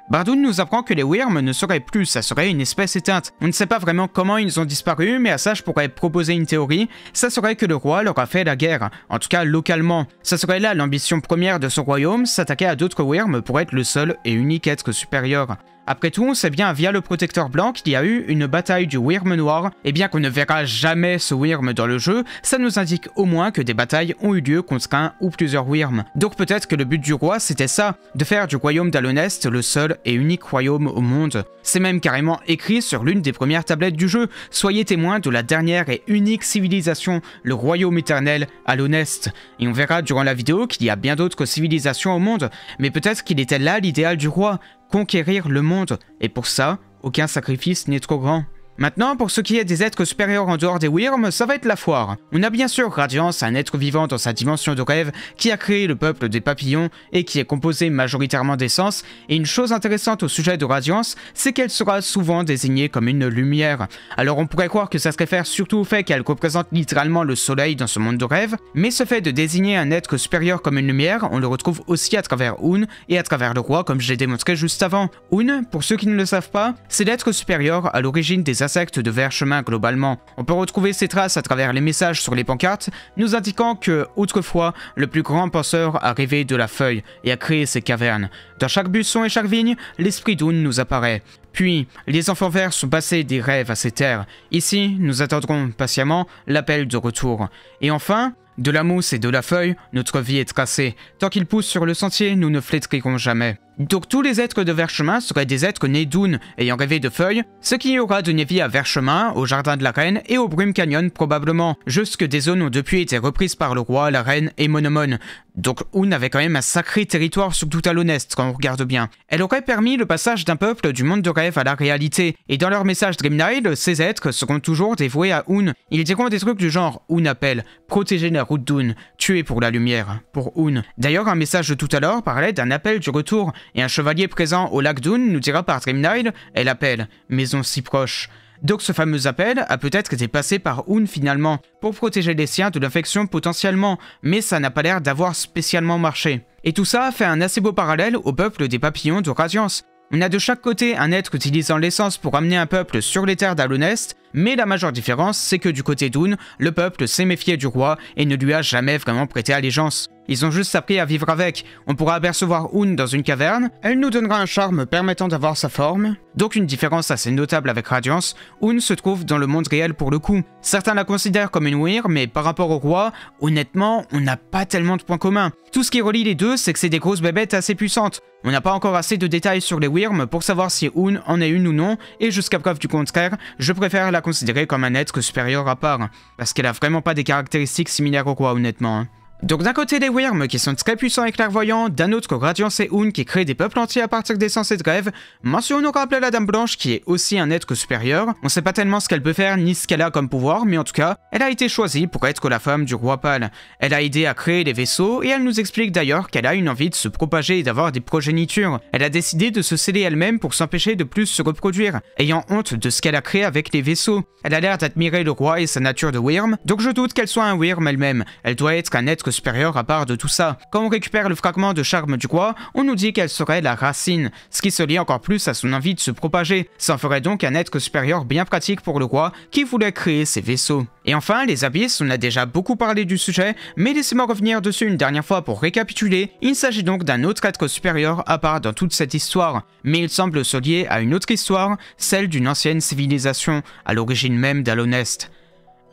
Bardoon nous apprend que les Wyrm ne seraient plus, ça serait une espèce éteinte. On ne sait pas vraiment comment ils ont disparu, mais à ça je pourrais proposer une théorie, ça serait que le roi leur a fait la guerre, en tout cas localement. Ça serait là l'ambition première de son royaume, s'attaquer à d'autres Wyrm pour être le seul et unique être supérieur. Après tout, on sait bien via le protecteur blanc qu'il y a eu une bataille du Wyrm noir, et bien qu'on ne verra jamais ce Wyrm dans le jeu, ça nous indique au moins que des batailles ont eu lieu contre un ou plusieurs Wyrm. Donc peut-être que le but du roi c'était ça, de faire du royaume d'Hallownest le seul et unique royaume au monde. C'est même carrément écrit sur l'une des premières tablettes du jeu, soyez témoins de la dernière et unique civilisation, le royaume éternel Hallownest. Et on verra durant la vidéo qu'il y a bien d'autres civilisations au monde, mais peut-être qu'il était là l'idéal du roi, conquérir le monde, et pour ça, aucun sacrifice n'est trop grand. Maintenant, pour ce qui est des êtres supérieurs en dehors des Wyrm, ça va être la foire. On a bien sûr Radiance, un être vivant dans sa dimension de rêve, qui a créé le peuple des papillons et qui est composé majoritairement d'essence, et une chose intéressante au sujet de Radiance, c'est qu'elle sera souvent désignée comme une lumière. Alors on pourrait croire que ça se réfère surtout au fait qu'elle représente littéralement le soleil dans ce monde de rêve, mais ce fait de désigner un être supérieur comme une lumière, on le retrouve aussi à travers Unn et à travers le roi comme je l'ai démontré juste avant. Unn, pour ceux qui ne le savent pas, c'est l'être supérieur à l'origine des insectes de Vertchemin globalement. On peut retrouver ces traces à travers les messages sur les pancartes, nous indiquant que, autrefois, le plus grand penseur a rêvé de la feuille et a créé ces cavernes. Dans chaque buisson et chaque vigne, l'esprit d'Unn nous apparaît. Puis, les enfants verts sont passés des rêves à ces terres. Ici, nous attendrons patiemment l'appel de retour. Et enfin, de la mousse et de la feuille, notre vie est tracée. Tant qu'ils poussent sur le sentier, nous ne flétrirons jamais. Donc tous les êtres de Vertchemin seraient des êtres nés d'Unn, ayant rêvé de feuilles, ce qui aura donné vie à Vertchemin, au Jardin de la Reine et au Brumm Canyon probablement, juste que des zones ont depuis été reprises par le roi, la reine et Monomon. Donc Unn avait quand même un sacré territoire sur tout Hallownest quand on regarde bien. Elle aurait permis le passage d'un peuple du monde de rêve à la réalité, et dans leur message Dreamnail, ces êtres seront toujours dévoués à Unn. Ils diront des trucs du genre « Unn appelle »,« Protéger la route d'Unn »,« Tuer pour la lumière », pour Unn. D'ailleurs un message de tout à l'heure parlait d'un appel du retour, et un chevalier présent au lac d'Unn nous dira par Dreamnail, elle appelle, maison si proche. Donc ce fameux appel a peut-être été passé par Unn finalement, pour protéger les siens de l'infection potentiellement, mais ça n'a pas l'air d'avoir spécialement marché. Et tout ça fait un assez beau parallèle au peuple des papillons de Radiance. On a de chaque côté un être utilisant l'essence pour amener un peuple sur les terres d'Hallownest, mais la majeure différence c'est que du côté d'Unn, le peuple s'est méfié du roi et ne lui a jamais vraiment prêté allégeance. Ils ont juste appris à vivre avec. On pourra apercevoir Unn dans une caverne, elle nous donnera un charme permettant d'avoir sa forme. Donc une différence assez notable avec Radiance, Unn se trouve dans le monde réel pour le coup. Certains la considèrent comme une Wyrm, mais par rapport au roi, honnêtement, on n'a pas tellement de points communs. Tout ce qui relie les deux, c'est que c'est des grosses bébêtes assez puissantes. On n'a pas encore assez de détails sur les Wyrm pour savoir si Unn en est une ou non, et jusqu'à preuve du contraire, je préfère la considérer comme un être supérieur à part. Parce qu'elle a vraiment pas des caractéristiques similaires au roi honnêtement. Donc d'un côté les Wyrm qui sont très puissants et clairvoyants, d'un autre Radiance et Unn qui créent des peuples entiers à partir d'essence et de rêve, mentionnons rappeler la Dame Blanche qui est aussi un être supérieur, on sait pas tellement ce qu'elle peut faire ni ce qu'elle a comme pouvoir, mais en tout cas, elle a été choisie pour être la femme du roi pâle. Elle a aidé à créer les vaisseaux et elle nous explique d'ailleurs qu'elle a une envie de se propager et d'avoir des progénitures. Elle a décidé de se sceller elle-même pour s'empêcher de plus se reproduire, ayant honte de ce qu'elle a créé avec les vaisseaux. Elle a l'air d'admirer le roi et sa nature de Wyrm, donc je doute qu'elle soit un Wyrm elle-même, elle doit être un être supérieure à part de tout ça. Quand on récupère le fragment de charme du roi, on nous dit qu'elle serait la racine, ce qui se lie encore plus à son envie de se propager. Ça en ferait donc un être supérieur bien pratique pour le roi qui voulait créer ses vaisseaux. Et enfin, les abysses, on a déjà beaucoup parlé du sujet, mais laissez-moi revenir dessus une dernière fois pour récapituler, il s'agit donc d'un autre être supérieur à part dans toute cette histoire, mais il semble se lier à une autre histoire, celle d'une ancienne civilisation, à l'origine même d'Hallownest.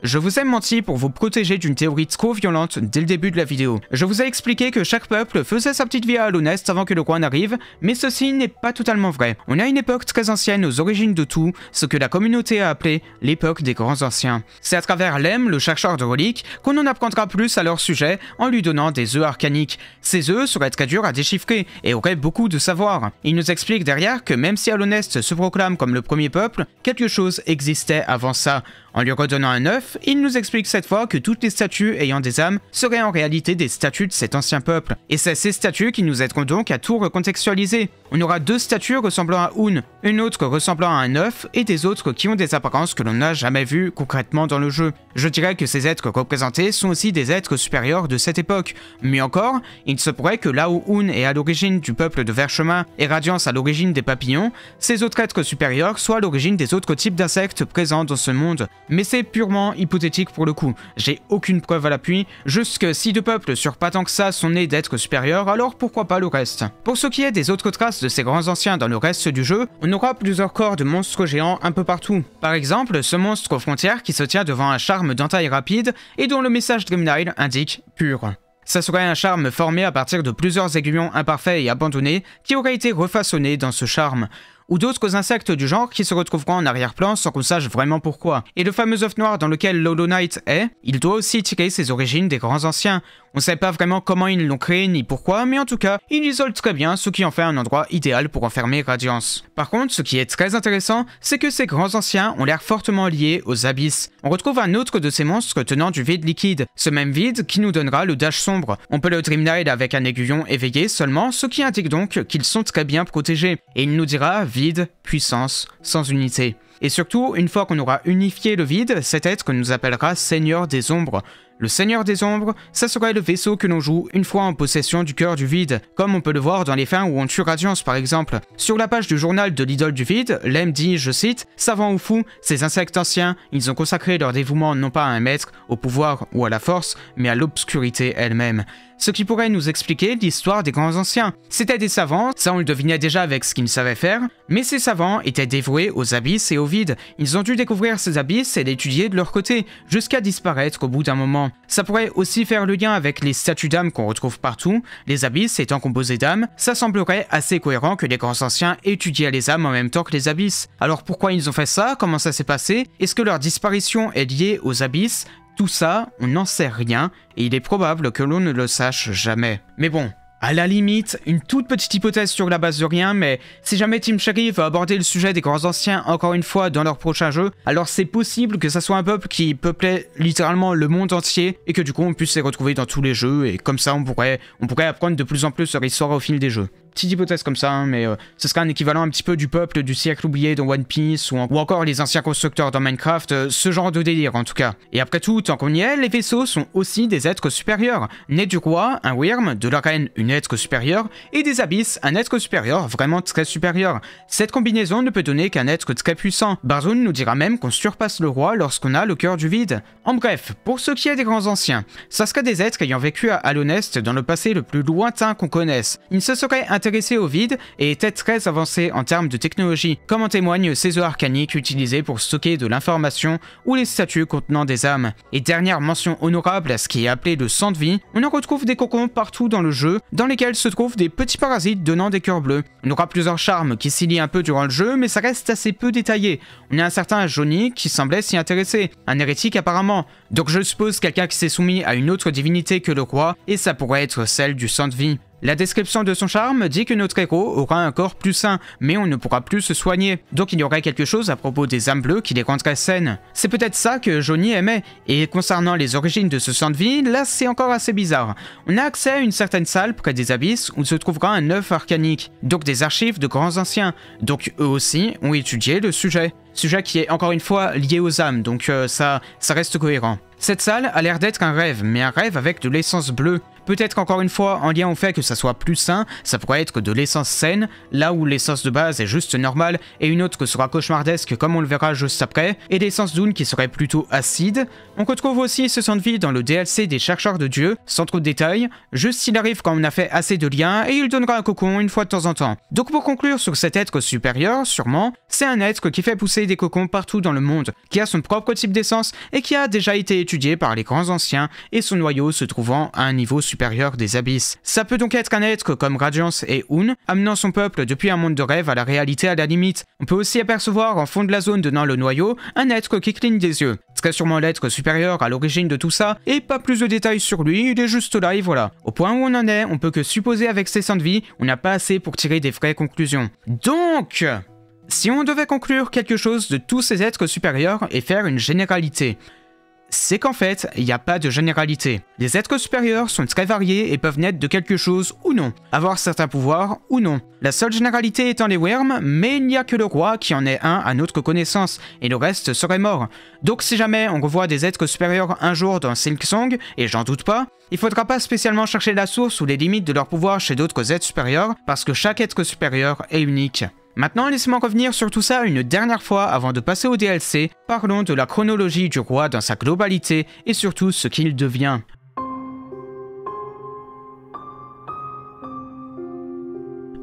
Je vous ai menti pour vous protéger d'une théorie trop violente dès le début de la vidéo. Je vous ai expliqué que chaque peuple faisait sa petite vie à Hallownest avant que le roi n'arrive, mais ceci n'est pas totalement vrai. On a une époque très ancienne aux origines de tout, ce que la communauté a appelé l'époque des grands anciens. C'est à travers Lem, le chercheur de reliques, qu'on en apprendra plus à leur sujet en lui donnant des œufs arcaniques. Ces œufs seraient très durs à déchiffrer et auraient beaucoup de savoir. Il nous explique derrière que même si Hallownest se proclame comme le premier peuple, quelque chose existait avant ça. En lui redonnant un œuf, il nous explique cette fois que toutes les statues ayant des âmes seraient en réalité des statues de cet ancien peuple. Et c'est ces statues qui nous aideront donc à tout recontextualiser. On aura deux statues ressemblant à Unn, une autre ressemblant à un œuf et des autres qui ont des apparences que l'on n'a jamais vues concrètement dans le jeu. Je dirais que ces êtres représentés sont aussi des êtres supérieurs de cette époque. Mieux encore, il se pourrait que là où Unn est à l'origine du peuple de Vertchemin et Radiance à l'origine des papillons, ces autres êtres supérieurs soient à l'origine des autres types d'insectes présents dans ce monde. Mais c'est purement hypothétique pour le coup, j'ai aucune preuve à l'appui, juste que si deux peuples sur pas tant que ça sont nés d'êtres supérieurs, alors pourquoi pas le reste. Pour ce qui est des autres traces de ces grands anciens dans le reste du jeu, on aura plusieurs corps de monstres géants un peu partout. Par exemple, ce monstre aux frontières qui se tient devant un charme d'entaille rapide et dont le message Dreamnail indique « pur ». Ça serait un charme formé à partir de plusieurs aiguillons imparfaits et abandonnés qui auraient été refaçonnés dans ce charme, ou d'autres insectes du genre qui se retrouveront en arrière-plan sans qu'on sache vraiment pourquoi. Et le fameux œuf noir dans lequel Hollow Knight est, il doit aussi tirer ses origines des grands anciens. On sait pas vraiment comment ils l'ont créé ni pourquoi, mais en tout cas, il isole très bien, ce qui en fait un endroit idéal pour enfermer Radiance. Par contre, ce qui est très intéressant, c'est que ces grands anciens ont l'air fortement liés aux abysses. On retrouve un autre de ces monstres tenant du vide liquide, ce même vide qui nous donnera le dash sombre. On peut le Dreamnail avec un aiguillon éveillé seulement, ce qui indique donc qu'ils sont très bien protégés. Et il nous dira vide, puissance, sans unité. Et surtout, une fois qu'on aura unifié le vide, cet être que nous appellera Seigneur des Ombres. Le Seigneur des Ombres, ça serait le vaisseau que l'on joue une fois en possession du cœur du vide, comme on peut le voir dans les fins où on tue Radiance par exemple. Sur la page du journal de l'idole du vide, Lem dit, je cite, « Savant ou fou, ces insectes anciens, ils ont consacré leur dévouement non pas à un maître, au pouvoir ou à la force, mais à l'obscurité elle-même. » Ce qui pourrait nous expliquer l'histoire des grands anciens. C'était des savants, ça on le devinait déjà avec ce qu'ils savaient faire, mais ces savants étaient dévoués aux abysses et au vide. Ils ont dû découvrir ces abysses et l'étudier de leur côté, jusqu'à disparaître au bout d'un moment. Ça pourrait aussi faire le lien avec les statues d'âmes qu'on retrouve partout, les abysses étant composés d'âmes, ça semblerait assez cohérent que les grands anciens étudiaient les âmes en même temps que les abysses. Alors pourquoi ils ont fait ça? Comment ça s'est passé? Est-ce que leur disparition est liée aux abysses? Tout ça, on n'en sait rien, et il est probable que l'on ne le sache jamais. Mais bon, à la limite, une toute petite hypothèse sur la base de rien, mais si jamais Team Cherry veut aborder le sujet des grands anciens encore une fois dans leur prochain jeu, alors c'est possible que ça soit un peuple qui peuplait littéralement le monde entier, et que du coup on puisse les retrouver dans tous les jeux, et comme ça on pourrait apprendre de plus en plus leur histoire au fil des jeux. Petite hypothèse comme ça, hein, mais ce serait un équivalent un petit peu du peuple du siècle oublié dans One Piece ou encore les anciens constructeurs dans Minecraft, ce genre de délire en tout cas. Et après tout, tant qu'on y est, les vaisseaux sont aussi des êtres supérieurs, nés du roi, un Wyrm, de la reine, une être supérieure, et des abysses, un être supérieur vraiment très supérieur. Cette combinaison ne peut donner qu'un être très puissant. Bardoon nous dira même qu'on surpasse le roi lorsqu'on a le cœur du vide. En bref, pour ce qui est des grands anciens, ça serait des êtres ayant vécu à Hallownest dans le passé le plus lointain qu'on connaisse. Ils se seraient intéressés au vide et étaient très avancés en termes de technologie, comme en témoignent ces œufs arcaniques utilisés pour stocker de l'information ou les statues contenant des âmes. Et dernière mention honorable à ce qui est appelé le sang de vie, on en retrouve des cocons partout dans le jeu, dans lesquels se trouvent des petits parasites donnant des cœurs bleus. On aura plusieurs charmes qui s'y lient un peu durant le jeu, mais ça reste assez peu détaillé. On a un certain Johnny qui semblait s'y intéresser, un hérétique apparemment, donc je suppose quelqu'un qui s'est soumis à une autre divinité que le roi, et ça pourrait être celle du sang de vie. La description de son charme dit que notre héros aura un corps plus sain, mais on ne pourra plus se soigner, donc il y aurait quelque chose à propos des âmes bleues qui les rendrait saines. C'est peut-être ça que Johnny aimait, et concernant les origines de ce sang de vie, là c'est encore assez bizarre. On a accès à une certaine salle près des abysses où se trouvera un œuf arcanique, donc des archives de grands anciens, donc eux aussi ont étudié le sujet. Sujet qui est encore une fois lié aux âmes, donc ça reste cohérent. Cette salle a l'air d'être un rêve, mais un rêve avec de l'essence bleue. Peut-être qu'encore une fois, en lien au fait que ça soit plus sain, ça pourrait être de l'essence saine, là où l'essence de base est juste normale, et une autre sera cauchemardesque comme on le verra juste après, et l'essence d'Unn qui serait plutôt acide. On retrouve aussi ce sang de vie dans le DLC des chercheurs de Dieu, sans trop de détails, juste s'il arrive quand on a fait assez de liens, et il donnera un cocon une fois de temps en temps. Donc pour conclure sur cet être supérieur, sûrement, c'est un être qui fait pousser des cocons partout dans le monde, qui a son propre type d'essence, et qui a déjà été étudié par les grands anciens, et son noyau se trouvant à un niveau supérieur des abysses. Ça peut donc être un être comme Radiance et Unn, amenant son peuple depuis un monde de rêve à la réalité à la limite. On peut aussi apercevoir en fond de la zone donnant le noyau, un être qui cligne des yeux. Très sûrement l'être supérieur à l'origine de tout ça, et pas plus de détails sur lui, il est juste là et voilà. Au point où on en est, on peut que supposer avec ces sangs de vie, on n'a pas assez pour tirer des vraies conclusions. Donc... si on devait conclure quelque chose de tous ces êtres supérieurs et faire une généralité... c'est qu'en fait, il n'y a pas de généralité. Les êtres supérieurs sont très variés et peuvent naître de quelque chose ou non, avoir certains pouvoirs ou non. La seule généralité étant les Wyrm, mais il n'y a que le roi qui en est un à notre connaissance, et le reste serait mort. Donc si jamais on revoit des êtres supérieurs un jour dans Silksong, et j'en doute pas, il faudra pas spécialement chercher la source ou les limites de leur pouvoir chez d'autres êtres supérieurs, parce que chaque être supérieur est unique. Maintenant, laissez-moi revenir sur tout ça une dernière fois avant de passer au DLC, parlons de la chronologie du roi dans sa globalité et surtout ce qu'il devient.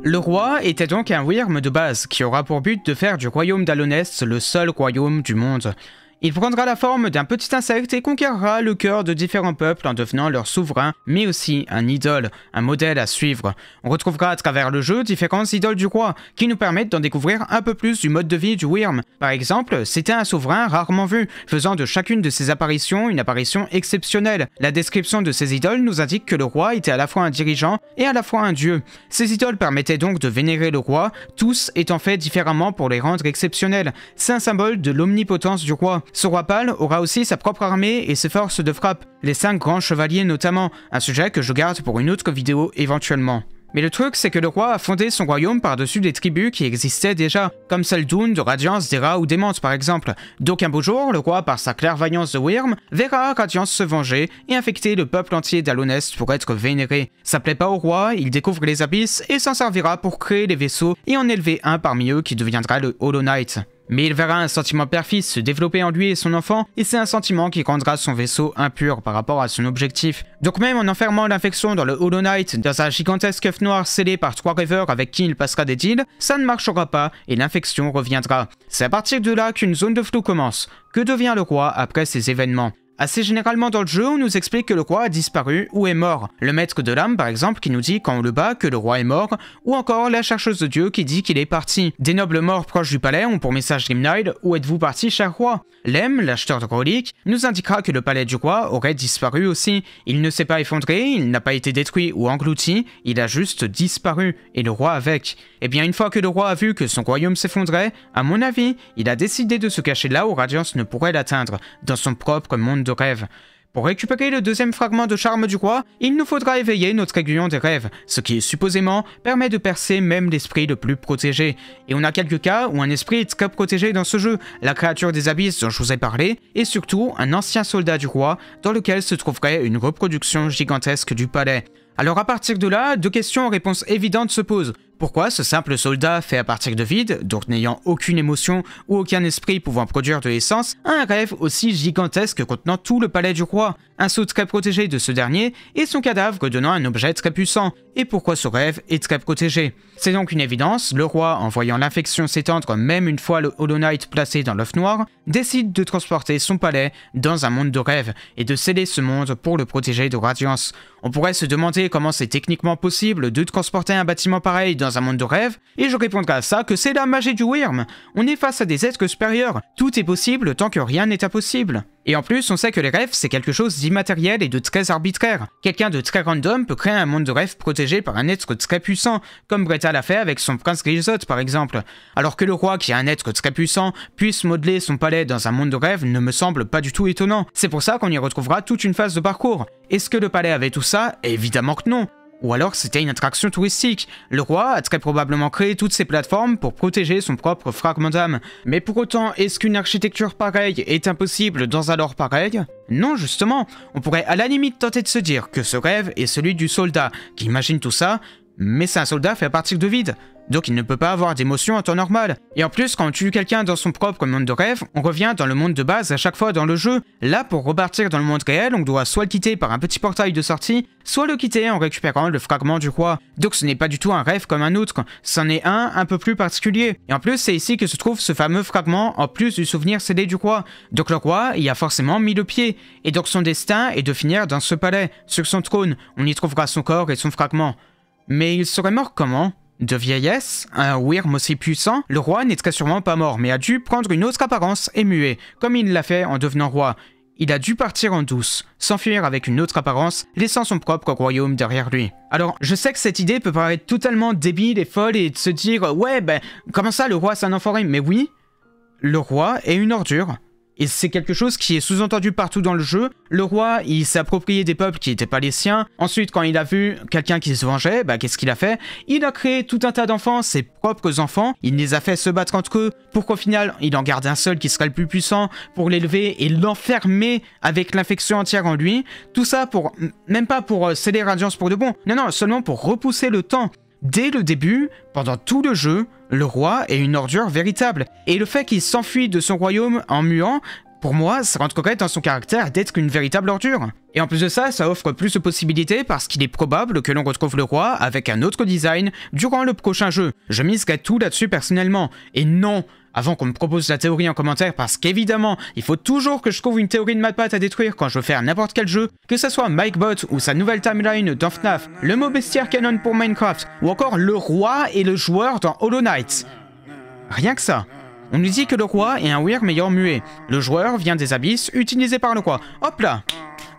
Le roi était donc un Wyrm de base qui aura pour but de faire du royaume d'Hallownest le seul royaume du monde. Il prendra la forme d'un petit insecte et conquérera le cœur de différents peuples en devenant leur souverain, mais aussi un idole, un modèle à suivre. On retrouvera à travers le jeu différentes idoles du roi, qui nous permettent d'en découvrir un peu plus du mode de vie du Wyrm. Par exemple, c'était un souverain rarement vu, faisant de chacune de ses apparitions une apparition exceptionnelle. La description de ces idoles nous indique que le roi était à la fois un dirigeant et à la fois un dieu. Ces idoles permettaient donc de vénérer le roi, tous étant faits différemment pour les rendre exceptionnels. C'est un symbole de l'omnipotence du roi. Ce roi pâle aura aussi sa propre armée et ses forces de frappe, les 5 grands chevaliers notamment, un sujet que je garde pour une autre vidéo éventuellement. Mais le truc c'est que le roi a fondé son royaume par-dessus des tribus qui existaient déjà, comme celle d'Unn, de Radiance, d'Herrah ou des Mantes par exemple. Donc un beau jour, le roi par sa clairvoyance de Wyrm, verra Radiance se venger et infecter le peuple entier d'Hallownest pour être vénéré. Ça plaît pas au roi, il découvre les Abysses et s'en servira pour créer les vaisseaux et en élever un parmi eux qui deviendra le Hollow Knight. Mais il verra un sentiment père-fils se développer en lui et son enfant, et c'est un sentiment qui rendra son vaisseau impur par rapport à son objectif. Donc même en enfermant l'infection dans le Hollow Knight, dans un gigantesque œuf noir scellé par 3 rêveurs avec qui il passera des deals, ça ne marchera pas et l'infection reviendra. C'est à partir de là qu'une zone de flou commence. Que devient le roi après ces événements ? Assez généralement dans le jeu, on nous explique que le roi a disparu ou est mort. Le maître de l'âme par exemple qui nous dit quand on le bat que le roi est mort, ou encore la chercheuse de Dieu qui dit qu'il est parti. Des nobles morts proches du palais ont pour message Dreamnail « Où êtes-vous parti, cher roi ?» Lem, l'acheteur de reliques, nous indiquera que le palais du roi aurait disparu aussi. Il ne s'est pas effondré, il n'a pas été détruit ou englouti, il a juste disparu, et le roi avec. Et bien une fois que le roi a vu que son royaume s'effondrait, à mon avis, il a décidé de se cacher là où Radiance ne pourrait l'atteindre, dans son propre monde de rêve. Pour récupérer le deuxième fragment de charme du roi, il nous faudra éveiller notre aiguillon des rêves, ce qui supposément permet de percer même l'esprit le plus protégé. Et on a quelques cas où un esprit est très protégé dans ce jeu, la créature des abysses dont je vous ai parlé, et surtout un ancien soldat du roi dans lequel se trouverait une reproduction gigantesque du palais. Alors à partir de là, deux questions en réponse évidente se posent. Pourquoi ce simple soldat fait à partir de vide, donc n'ayant aucune émotion ou aucun esprit pouvant produire de l'essence, a un rêve aussi gigantesque contenant tout le palais du roi, un sceau très protégé de ce dernier et son cadavre donnant un objet très puissant, et pourquoi ce rêve est très protégé. C'est donc une évidence, le roi, en voyant l'infection s'étendre même une fois le Hollow Knight placé dans l'œuf noir, décide de transporter son palais dans un monde de rêve, et de sceller ce monde pour le protéger de Radiance. On pourrait se demander comment c'est techniquement possible de transporter un bâtiment pareil dans un monde de rêve, et je répondrai à ça que c'est la magie du Wyrm. On est face à des êtres supérieurs, tout est possible tant que rien n'est impossible. Et en plus, on sait que les rêves, c'est quelque chose d'immatériel et de très arbitraire. Quelqu'un de très random peut créer un monde de rêve protégé par un être très puissant, comme Bretta l'a fait avec son prince Grisot par exemple. Alors que le roi, qui est un être très puissant, puisse modeler son palais dans un monde de rêve ne me semble pas du tout étonnant. C'est pour ça qu'on y retrouvera toute une phase de parcours. Est-ce que le palais avait tout ça? Évidemment que non. Ou alors c'était une attraction touristique. Le roi a très probablement créé toutes ces plateformes pour protéger son propre fragment d'âme. Mais pour autant, est-ce qu'une architecture pareille est impossible dans un lore pareil? Non justement, on pourrait à la limite tenter de se dire que ce rêve est celui du soldat qui imagine tout ça, mais c'est un soldat fait à partir de vide. Donc il ne peut pas avoir d'émotion en temps normal. Et en plus, quand on tue quelqu'un dans son propre monde de rêve, on revient dans le monde de base à chaque fois dans le jeu. Là, pour repartir dans le monde réel, on doit soit le quitter par un petit portail de sortie, soit le quitter en récupérant le fragment du roi. Donc ce n'est pas du tout un rêve comme un autre, c'en est un peu plus particulier. Et en plus, c'est ici que se trouve ce fameux fragment en plus du souvenir scellé du roi. Donc le roi y a forcément mis le pied. Et donc son destin est de finir dans ce palais, sur son trône. On y trouvera son corps et son fragment. Mais il serait mort comment ? De vieillesse, un Wyrm aussi puissant, le roi n'est très sûrement pas mort, mais a dû prendre une autre apparence et muer, comme il l'a fait en devenant roi. Il a dû partir en douce, s'enfuir avec une autre apparence, laissant son propre royaume derrière lui. Alors, je sais que cette idée peut paraître totalement débile et folle et de se dire « Ouais, ben, comment ça, le roi, c'est un enfoiré ?» Mais oui, le roi est une ordure. Et c'est quelque chose qui est sous-entendu partout dans le jeu. Le roi, il s'est approprié des peuples qui n'étaient pas les siens. Ensuite, quand il a vu quelqu'un qui se vengeait, bah qu'est-ce qu'il a fait? Il a créé tout un tas d'enfants, ses propres enfants. Il les a fait se battre entre eux pour qu'au final, il en garde un seul qui serait le plus puissant pour l'élever et l'enfermer avec l'infection entière en lui. Tout ça pour... même pas pour sceller Radiance pour de bon. Non, seulement pour repousser le temps. Dès le début, pendant tout le jeu, le roi est une ordure véritable, et le fait qu'il s'enfuit de son royaume en muant, pour moi, ça rentre concrètement dans son caractère d'être une véritable ordure. Et en plus de ça, ça offre plus de possibilités parce qu'il est probable que l'on retrouve le roi avec un autre design durant le prochain jeu. Je mise qu'à tout là-dessus personnellement. Et non, avant qu'on me propose la théorie en commentaire, parce qu'évidemment, il faut toujours que je trouve une théorie de ma patte à détruire quand je veux faire n'importe quel jeu, que ce soit Mikebot ou sa nouvelle timeline dans FNAF, le mot bestiaire canon pour Minecraft, ou encore le roi et le joueur dans Hollow Knight. Rien que ça. On nous dit que le roi est un Wyrm ayant mué. Le joueur vient des abysses utilisés par le roi. Hop là!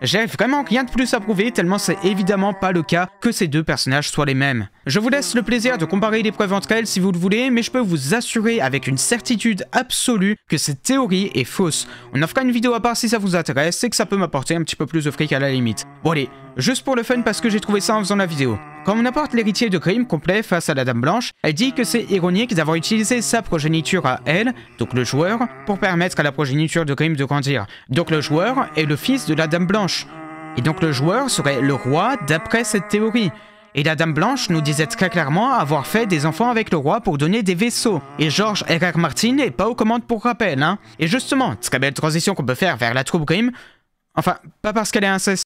J'ai vraiment rien de plus à prouver tellement c'est évidemment pas le cas que ces deux personnages soient les mêmes. Je vous laisse le plaisir de comparer les preuves entre elles si vous le voulez, mais je peux vous assurer avec une certitude absolue que cette théorie est fausse. On en fera une vidéo à part si ça vous intéresse et que ça peut m'apporter un petit peu plus de fric à la limite. Bon allez, juste pour le fun parce que j'ai trouvé ça en faisant la vidéo. Quand on apporte l'héritier de Grimm complet face à la Dame Blanche, elle dit que c'est ironique d'avoir utilisé sa progéniture à elle, donc le joueur, pour permettre à la progéniture de Grimm de grandir. Donc le joueur est le fils de la Dame Blanche. Et donc le joueur serait le roi d'après cette théorie. Et la Dame Blanche nous disait très clairement avoir fait des enfants avec le roi pour donner des vaisseaux. Et George R.R. Martin n'est pas aux commandes pour rappel, hein. Et justement, très belle transition qu'on peut faire vers la troupe Grimm. Enfin, pas parce qu'elle est inceste.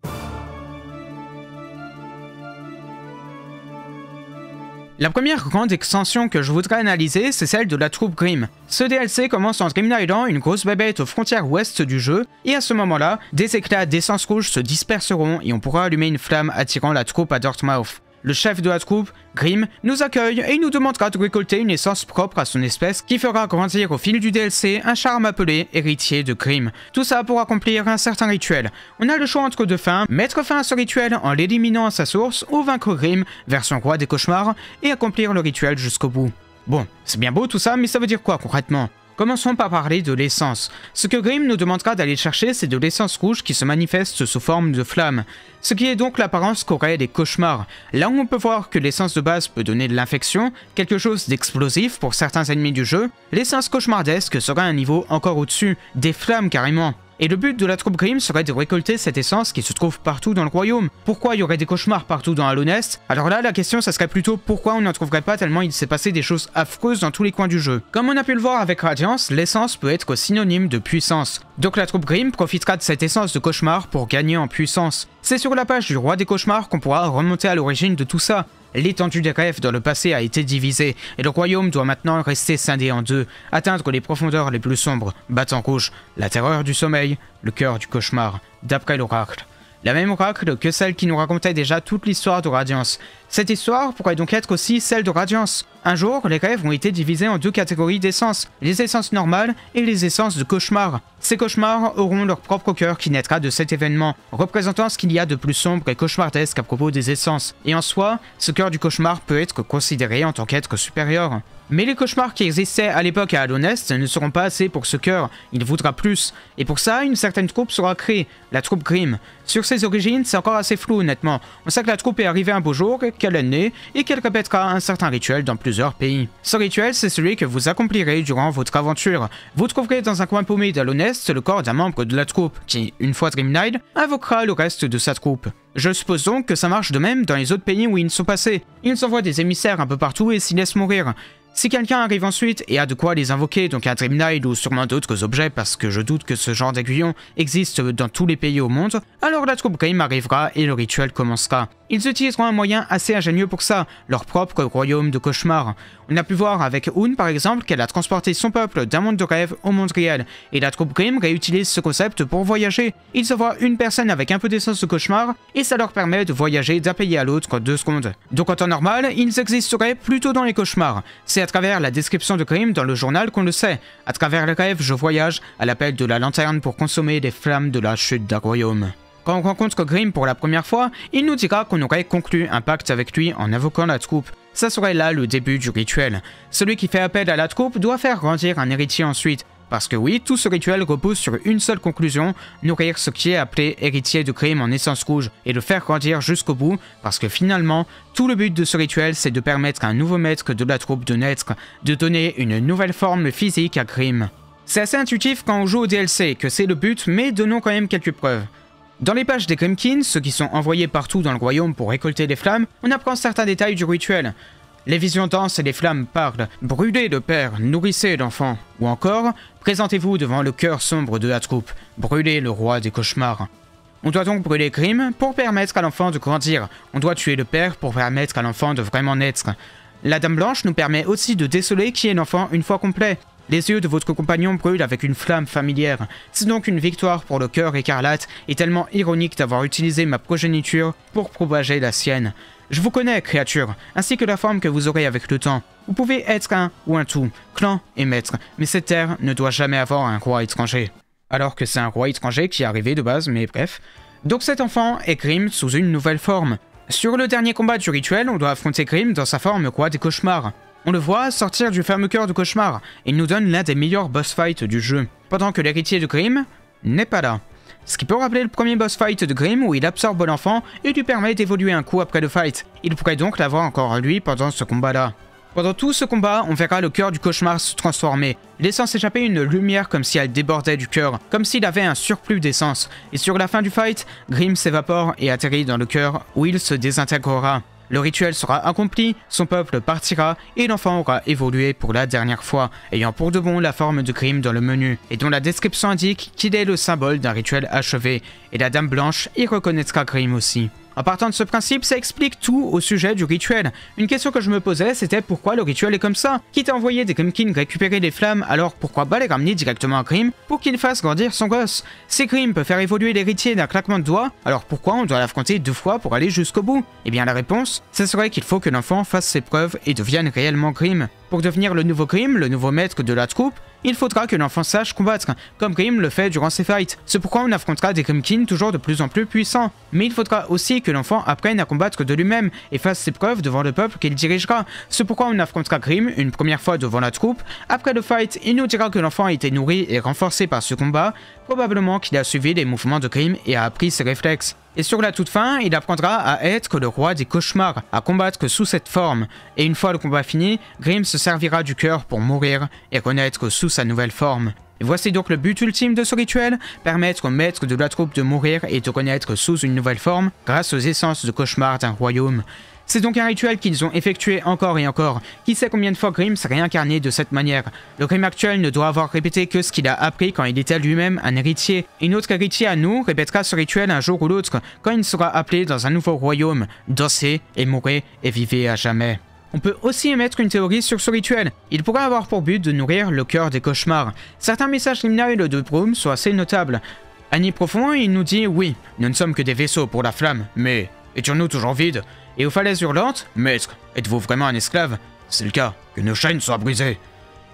La première grande extension que je voudrais analyser, c'est celle de la troupe Grimm. Ce DLC commence en Dreamnail, une grosse bébête aux frontières ouest du jeu, et à ce moment-là, des éclats d'essence rouge se disperseront et on pourra allumer une flamme attirant la troupe à Dartmouth. Le chef de la troupe, Grimm, nous accueille et nous demandera de récolter une essence propre à son espèce qui fera grandir au fil du DLC un charme appelé héritier de Grimm. Tout ça pour accomplir un certain rituel. On a le choix entre deux fins, mettre fin à ce rituel en l'éliminant à sa source ou vaincre Grimm vers son roi des cauchemars et accomplir le rituel jusqu'au bout. Bon, c'est bien beau tout ça, mais ça veut dire quoi concrètement ? Commençons par parler de l'essence. Ce que Grimm nous demandera d'aller chercher, c'est de l'essence rouge qui se manifeste sous forme de flamme, ce qui est donc l'apparence qu'auraient les cauchemars. Là où on peut voir que l'essence de base peut donner de l'infection, quelque chose d'explosif pour certains ennemis du jeu, l'essence cauchemardesque sera un niveau encore au-dessus, des flammes carrément. Et le but de la troupe Grimm serait de récolter cette essence qui se trouve partout dans le royaume. Pourquoi il y aurait des cauchemars partout dans Hallownest? Alors là, la question, ça serait plutôt pourquoi on n'en trouverait pas tellement il s'est passé des choses affreuses dans tous les coins du jeu. Comme on a pu le voir avec Radiance, l'essence peut être synonyme de puissance. Donc la troupe Grimm profitera de cette essence de cauchemar pour gagner en puissance. C'est sur la page du Roi des Cauchemars qu'on pourra remonter à l'origine de tout ça. L'étendue des rêves dans le passé a été divisée, et le royaume doit maintenant rester scindé en deux, atteindre les profondeurs les plus sombres, battant rouge, la terreur du sommeil, le cœur du cauchemar, d'après l'oracle. La même oracle que celle qui nous racontait déjà toute l'histoire de Radiance. Cette histoire pourrait donc être aussi celle de Radiance. Un jour, les rêves ont été divisés en deux catégories d'essences, les essences normales et les essences de cauchemar. Ces cauchemars auront leur propre cœur qui naîtra de cet événement, représentant ce qu'il y a de plus sombre et cauchemardesque à propos des essences. Et en soi, ce cœur du cauchemar peut être considéré en tant qu'être supérieur. Mais les cauchemars qui existaient à l'époque à Hallownest ne seront pas assez pour ce cœur, il voudra plus. Et pour ça, une certaine troupe sera créée, la troupe Grimm. Sur ses origines, c'est encore assez flou honnêtement. On sait que la troupe est arrivée un beau jour, qu'elle est née, et qu'elle répétera un certain rituel dans plusieurs pays. Ce rituel, c'est celui que vous accomplirez durant votre aventure. Vous trouverez dans un coin paumé d'Hallownest le corps d'un membre de la troupe, qui, une fois Dreamnail, invoquera le reste de sa troupe. Je suppose donc que ça marche de même dans les autres pays où ils sont passés. Ils envoient des émissaires un peu partout et s'y laissent mourir. Si quelqu'un arrive ensuite et a de quoi les invoquer, donc un Dreamnail ou sûrement d'autres objets parce que je doute que ce genre d'aiguillon existe dans tous les pays au monde, alors la troupe Grimm arrivera et le rituel commencera. Ils utiliseront un moyen assez ingénieux pour ça, leur propre royaume de cauchemar. On a pu voir avec Unn par exemple qu'elle a transporté son peuple d'un monde de rêve au monde réel, et la troupe Grimm réutilise ce concept pour voyager. Ils envoient une personne avec un peu d'essence de cauchemar et ça leur permet de voyager d'un pays à l'autre en 2 secondes. Donc en temps normal, ils existeraient plutôt dans les cauchemars. C'est à travers la description de Grimm dans le journal qu'on le sait. À travers les rêves, je voyage à l'appel de la lanterne pour consommer les flammes de la chute d'un royaume. Quand on rencontre Grimm pour la première fois, il nous dira qu'on aurait conclu un pacte avec lui en invoquant la troupe. Ça serait là le début du rituel. Celui qui fait appel à la troupe doit faire grandir un héritier ensuite. Parce que oui, tout ce rituel repose sur une seule conclusion, nourrir ce qui est appelé héritier de Grimm en essence rouge et le faire grandir jusqu'au bout, parce que finalement, tout le but de ce rituel c'est de permettre à un nouveau maître de la troupe de naître, de donner une nouvelle forme physique à Grimm. C'est assez intuitif quand on joue au DLC que c'est le but, mais donnons quand même quelques preuves. Dans les pages des Grimmkins, ceux qui sont envoyés partout dans le royaume pour récolter les flammes, on apprend certains détails du rituel. Les visions dansent et les flammes parlent. Brûlez de père, nourrissez d'enfants. Ou encore, présentez-vous devant le cœur sombre de la troupe. Brûlez le roi des cauchemars. On doit donc brûler Grimm pour permettre à l'enfant de grandir. On doit tuer le père pour permettre à l'enfant de vraiment naître. La Dame Blanche nous permet aussi de déceler qui est l'enfant une fois complet. Les yeux de votre compagnon brûlent avec une flamme familière. C'est donc une victoire pour le cœur écarlate et tellement ironique d'avoir utilisé ma progéniture pour propager la sienne. Je vous connais, créature, ainsi que la forme que vous aurez avec le temps. Vous pouvez être un ou un tout, clan et maître, mais cette terre ne doit jamais avoir un roi étranger. Alors que c'est un roi étranger qui est arrivé de base, mais bref. Donc cet enfant est Grimm sous une nouvelle forme. Sur le dernier combat du rituel, on doit affronter Grimm dans sa forme roi des cauchemars. On le voit sortir du fameux cœur du cauchemar, il nous donne l'un des meilleurs boss fights du jeu, pendant que l'héritier de Grimm n'est pas là. Ce qui peut rappeler le premier boss fight de Grimm où il absorbe l'enfant et lui permet d'évoluer un coup après le fight. Il pourrait donc l'avoir encore lui pendant ce combat-là. Pendant tout ce combat, on verra le cœur du cauchemar se transformer, laissant s'échapper une lumière comme si elle débordait du cœur, comme s'il avait un surplus d'essence. Et sur la fin du fight, Grimm s'évapore et atterrit dans le cœur où il se désintégrera. Le rituel sera accompli, son peuple partira et l'enfant aura évolué pour la dernière fois, ayant pour de bon la forme de Grimm dans le menu, et dont la description indique qu'il est le symbole d'un rituel achevé, et la Dame Blanche y reconnaîtra Grimm aussi. En partant de ce principe, ça explique tout au sujet du rituel. Une question que je me posais, c'était pourquoi le rituel est comme ça? Quitte à envoyer des Grimmkins récupérer les flammes, alors pourquoi pas les ramener directement à Grimm pour qu'il fasse grandir son gosse? Si Grimm peut faire évoluer l'héritier d'un claquement de doigts, alors pourquoi on doit l'affronter deux fois pour aller jusqu'au bout? Eh bien la réponse, ce serait qu'il faut que l'enfant fasse ses preuves et devienne réellement Grimm. Pour devenir le nouveau Grimm, le nouveau maître de la troupe, il faudra que l'enfant sache combattre, comme Grimm le fait durant ses fights. C'est pourquoi on affrontera des Grimmkins toujours de plus en plus puissants. Mais il faudra aussi que l'enfant apprenne à combattre de lui-même et fasse ses preuves devant le peuple qu'il dirigera. C'est pourquoi on affrontera Grimm une première fois devant la troupe. Après le fight, il nous dira que l'enfant a été nourri et renforcé par ce combat. Probablement qu'il a suivi les mouvements de Grimm et a appris ses réflexes. Et sur la toute fin, il apprendra à être le roi des cauchemars, à combattre sous cette forme. Et une fois le combat fini, Grimm se servira du cœur pour mourir et renaître sous sa nouvelle forme. Et voici donc le but ultime de ce rituel, permettre au maître de la troupe de mourir et de renaître sous une nouvelle forme grâce aux essences de cauchemar d'un royaume. C'est donc un rituel qu'ils ont effectué encore et encore. Qui sait combien de fois Grimm s'est réincarné de cette manière? Le Grimm actuel ne doit avoir répété que ce qu'il a appris quand il était lui-même un héritier. Et notre héritier à nous répétera ce rituel un jour ou l'autre, quand il sera appelé dans un nouveau royaume. Dansez et mourrez et vivez à jamais. On peut aussi émettre une théorie sur ce rituel. Il pourrait avoir pour but de nourrir le cœur des cauchemars. Certains messages liminaires de Brumm sont assez notables. À Nid Profond, il nous dit « Oui, nous ne sommes que des vaisseaux pour la flamme, mais étions-nous toujours vides ?» Et aux falaises hurlantes, « Maître, êtes-vous vraiment un esclave ?» C'est le cas, que nos chaînes soient brisées.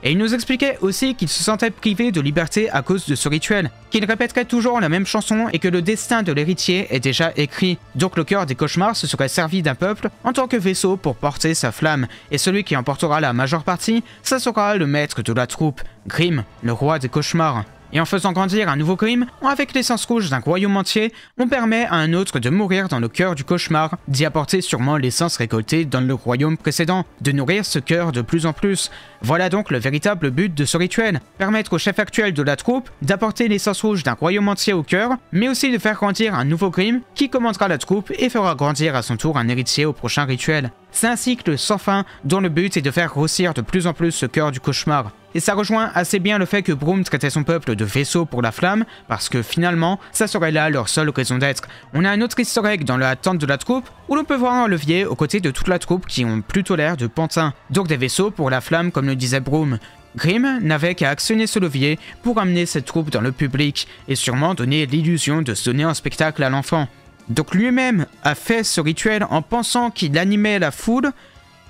Et il nous expliquait aussi qu'il se sentait privé de liberté à cause de ce rituel, qu'il répéterait toujours la même chanson et que le destin de l'héritier est déjà écrit. Donc le cœur des cauchemars se serait servi d'un peuple en tant que vaisseau pour porter sa flamme, et celui qui en portera la majeure partie, ça sera le maître de la troupe, Grimm, le roi des cauchemars. Et en faisant grandir un nouveau Grimm, avec l'essence rouge d'un royaume entier, on permet à un autre de mourir dans le cœur du cauchemar, d'y apporter sûrement l'essence récoltée dans le royaume précédent, de nourrir ce cœur de plus en plus. Voilà donc le véritable but de ce rituel, permettre au chef actuel de la troupe d'apporter l'essence rouge d'un royaume entier au cœur, mais aussi de faire grandir un nouveau Grimm qui commandera la troupe et fera grandir à son tour un héritier au prochain rituel. C'est un cycle sans fin dont le but est de faire grossir de plus en plus ce cœur du cauchemar. Et ça rejoint assez bien le fait que Brumm traitait son peuple de vaisseau pour la flamme, parce que finalement, ça serait là leur seule raison d'être. On a un autre historique dans la tente de la troupe, où l'on peut voir un levier aux côtés de toute la troupe qui ont plutôt l'air de pantins, donc des vaisseaux pour la flamme comme le disait Brumm. Grimm n'avait qu'à actionner ce levier pour amener cette troupe dans le public, et sûrement donner l'illusion de se donner un spectacle à l'enfant. Donc lui-même a fait ce rituel en pensant qu'il animait la foule,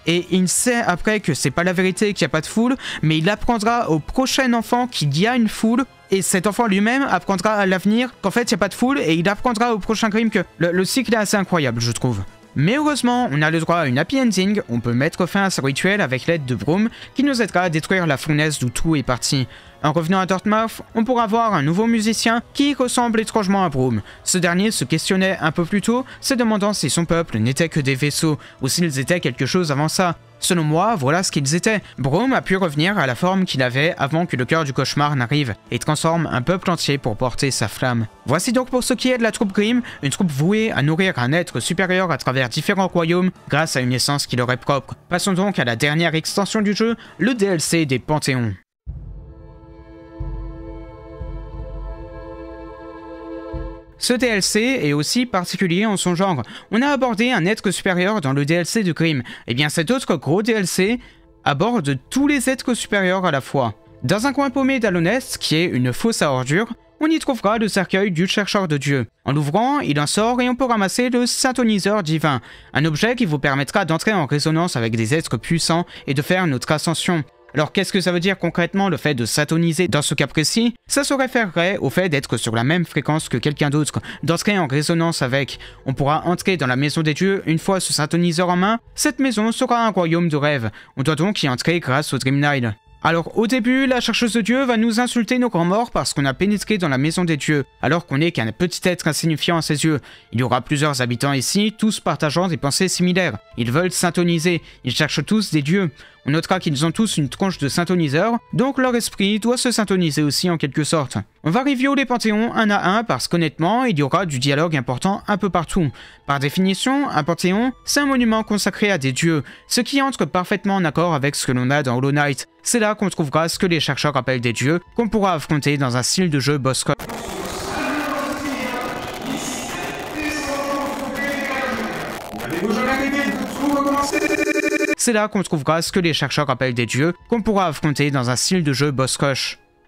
et il sait après que c'est pas la vérité qu'il n'y a pas de foule, mais il apprendra au prochain enfant qu'il y a une foule, et cet enfant lui-même apprendra à l'avenir qu'en fait il n'y a pas de foule, et il apprendra au prochain Grimm que le cycle est assez incroyable, je trouve. Mais heureusement, on a le droit à une happy ending, on peut mettre fin à ce rituel avec l'aide de Brumm, qui nous aidera à détruire la fournaise d'où tout est parti. En revenant à Dartmouth, on pourra voir un nouveau musicien qui ressemble étrangement à Brumm. Ce dernier se questionnait un peu plus tôt, se demandant si son peuple n'était que des vaisseaux, ou s'ils étaient quelque chose avant ça. Selon moi, voilà ce qu'ils étaient. Brumm a pu revenir à la forme qu'il avait avant que le cœur du cauchemar n'arrive, et transforme un peuple entier pour porter sa flamme. Voici donc pour ce qui est de la troupe Grimm, une troupe vouée à nourrir un être supérieur à travers différents royaumes grâce à une essence qui leur est propre. Passons donc à la dernière extension du jeu, le DLC des Panthéons. Ce DLC est aussi particulier en son genre. On a abordé un être supérieur dans le DLC de Grimm. Et bien cet autre gros DLC aborde tous les êtres supérieurs à la fois. Dans un coin paumé d'Hallownest, qui est une fosse à ordures, on y trouvera le cercueil du chercheur de Dieu. En l'ouvrant, il en sort et on peut ramasser le syntoniseur divin, un objet qui vous permettra d'entrer en résonance avec des êtres puissants et de faire notre ascension. Alors qu'est-ce que ça veut dire concrètement le fait de s'atoniser dans ce cas précis? Ça se référerait au fait d'être sur la même fréquence que quelqu'un d'autre, d'entrer en résonance avec. On pourra entrer dans la maison des dieux une fois ce syntoniseur en main, cette maison sera un royaume de rêve. On doit donc y entrer grâce au Dreamnail. Alors au début, la chercheuse de Dieu va nous insulter nos grands morts parce qu'on a pénétré dans la maison des dieux, alors qu'on n'est qu'un petit être insignifiant à ses yeux. Il y aura plusieurs habitants ici, tous partageant des pensées similaires. Ils veulent syntoniser, ils cherchent tous des dieux. On notera qu'ils ont tous une tronche de syntoniseur, donc leur esprit doit se syntoniser aussi en quelque sorte. On va review les panthéons un à un parce qu'honnêtement, il y aura du dialogue important un peu partout. Par définition, un panthéon, c'est un monument consacré à des dieux, ce qui entre parfaitement en accord avec ce que l'on a dans Hollow Knight. C'est là qu'on trouvera ce que les chercheurs appellent des dieux, qu'on pourra affronter dans un style de jeu boss rush.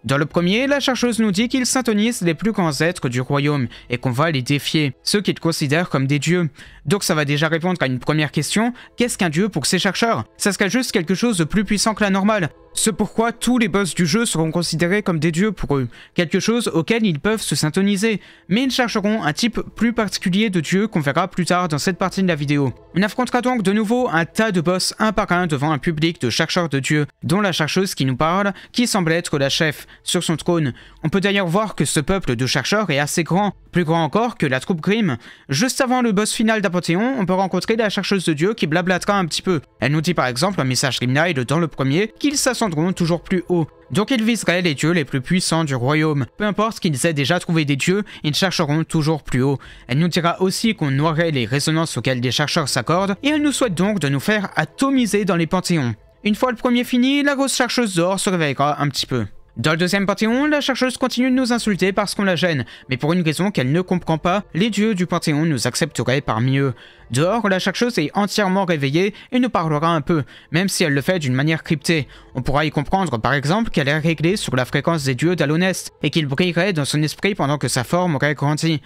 Dans le premier, la chercheuse nous dit qu'ils syntonisent les plus grands êtres du royaume et qu'on va les défier, ceux qu'ils considèrent comme des dieux. Donc ça va déjà répondre à une première question, qu'est-ce qu'un dieu pour ces chercheurs? Ça serait juste quelque chose de plus puissant que la normale. C'est pourquoi tous les boss du jeu seront considérés comme des dieux pour eux, quelque chose auquel ils peuvent se syntoniser, mais ils chercheront un type plus particulier de dieu qu'on verra plus tard dans cette partie de la vidéo. On affrontera donc de nouveau un tas de boss un par un devant un public de chercheurs de dieux, dont la chercheuse qui nous parle, qui semble être la chef, sur son trône. On peut d'ailleurs voir que ce peuple de chercheurs est assez grand, plus grand encore que la troupe Grimm. Juste avant le boss final d'un Panthéon, on peut rencontrer la chercheuse de dieu qui blablatera un petit peu. Elle nous dit par exemple un message Dreamnail dans le premier qu'ils s'ascendront toujours plus haut. Donc ils viseraient les dieux les plus puissants du royaume. Peu importe qu'ils aient déjà trouvé des dieux, ils chercheront toujours plus haut. Elle nous dira aussi qu'on noierait les résonances auxquelles les chercheurs s'accordent et elle nous souhaite donc de nous faire atomiser dans les panthéons. Une fois le premier fini, la grosse chercheuse d'or se réveillera un petit peu. Dans le deuxième panthéon, la chercheuse continue de nous insulter parce qu'on la gêne, mais pour une raison qu'elle ne comprend pas, les dieux du panthéon nous accepteraient parmi eux. Dehors, la chercheuse est entièrement réveillée et nous parlera un peu, même si elle le fait d'une manière cryptée. On pourra y comprendre par exemple qu'elle est réglée sur la fréquence des dieux d'Hallownest et qu'il brillerait dans son esprit pendant que sa forme aurait grandi.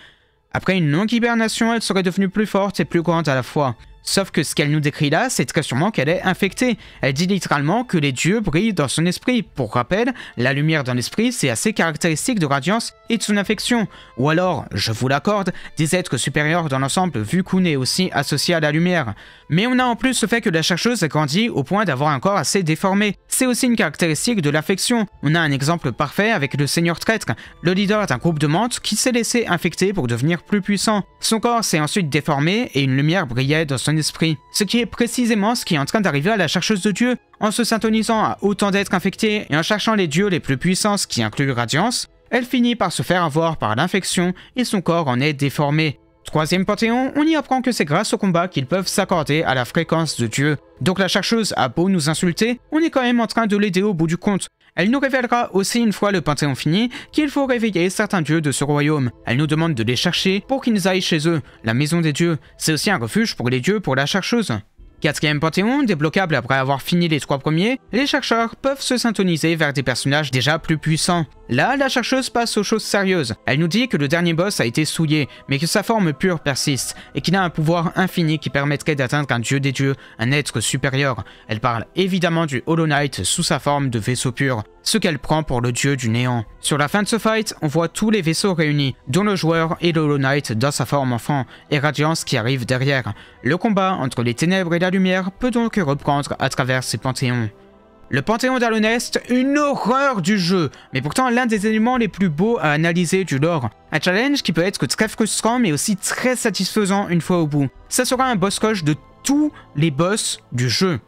Après une longue hibernation, elle serait devenue plus forte et plus grande à la fois. Sauf que ce qu'elle nous décrit là, c'est très sûrement qu'elle est infectée. Elle dit littéralement que les dieux brillent dans son esprit. Pour rappel, la lumière d'un esprit, c'est assez caractéristique de Radiance et de son infection. Ou alors, je vous l'accorde, des êtres supérieurs dans l'ensemble vu qu'on est aussi associé à la lumière. Mais on a en plus ce fait que la chercheuse a grandi au point d'avoir un corps assez déformé. C'est aussi une caractéristique de l'infection. On a un exemple parfait avec le seigneur traître, le leader d'un groupe de mantes qui s'est laissé infecter pour devenir plus puissant. Son corps s'est ensuite déformé et une lumière brillait dans son esprit. Ce qui est précisément ce qui est en train d'arriver à la chercheuse de dieu. En se syntonisant à autant d'êtres infectés et en cherchant les dieux les plus puissants, ce qui inclut Radiance, elle finit par se faire avoir par l'infection et son corps en est déformé. Troisième panthéon, on y apprend que c'est grâce au combat qu'ils peuvent s'accorder à la fréquence de dieu. Donc la chercheuse a beau nous insulter, on est quand même en train de l'aider au bout du compte. Elle nous révélera aussi une fois le panthéon fini qu'il faut réveiller certains dieux de ce royaume. Elle nous demande de les chercher pour qu'ils aillent chez eux, la maison des dieux. C'est aussi un refuge pour les dieux pour la chercheuse. Quatrième panthéon, débloquable après avoir fini les trois premiers, les chercheurs peuvent se syntoniser vers des personnages déjà plus puissants. Là, la chercheuse passe aux choses sérieuses. Elle nous dit que le dernier boss a été souillé, mais que sa forme pure persiste, et qu'il a un pouvoir infini qui permettrait d'atteindre un dieu des dieux, un être supérieur. Elle parle évidemment du Hollow Knight sous sa forme de vaisseau pur, ce qu'elle prend pour le dieu du néant. Sur la fin de ce fight, on voit tous les vaisseaux réunis, dont le joueur et le Hollow Knight dans sa forme enfant, et Radiance qui arrive derrière. Le combat entre les ténèbres et la lumière peut donc reprendre à travers ces panthéons. Le panthéon d'Hallownest, une horreur du jeu, mais pourtant l'un des éléments les plus beaux à analyser du lore. Un challenge qui peut être très frustrant mais aussi très satisfaisant une fois au bout. Ça sera un boss rush de tous les boss du jeu.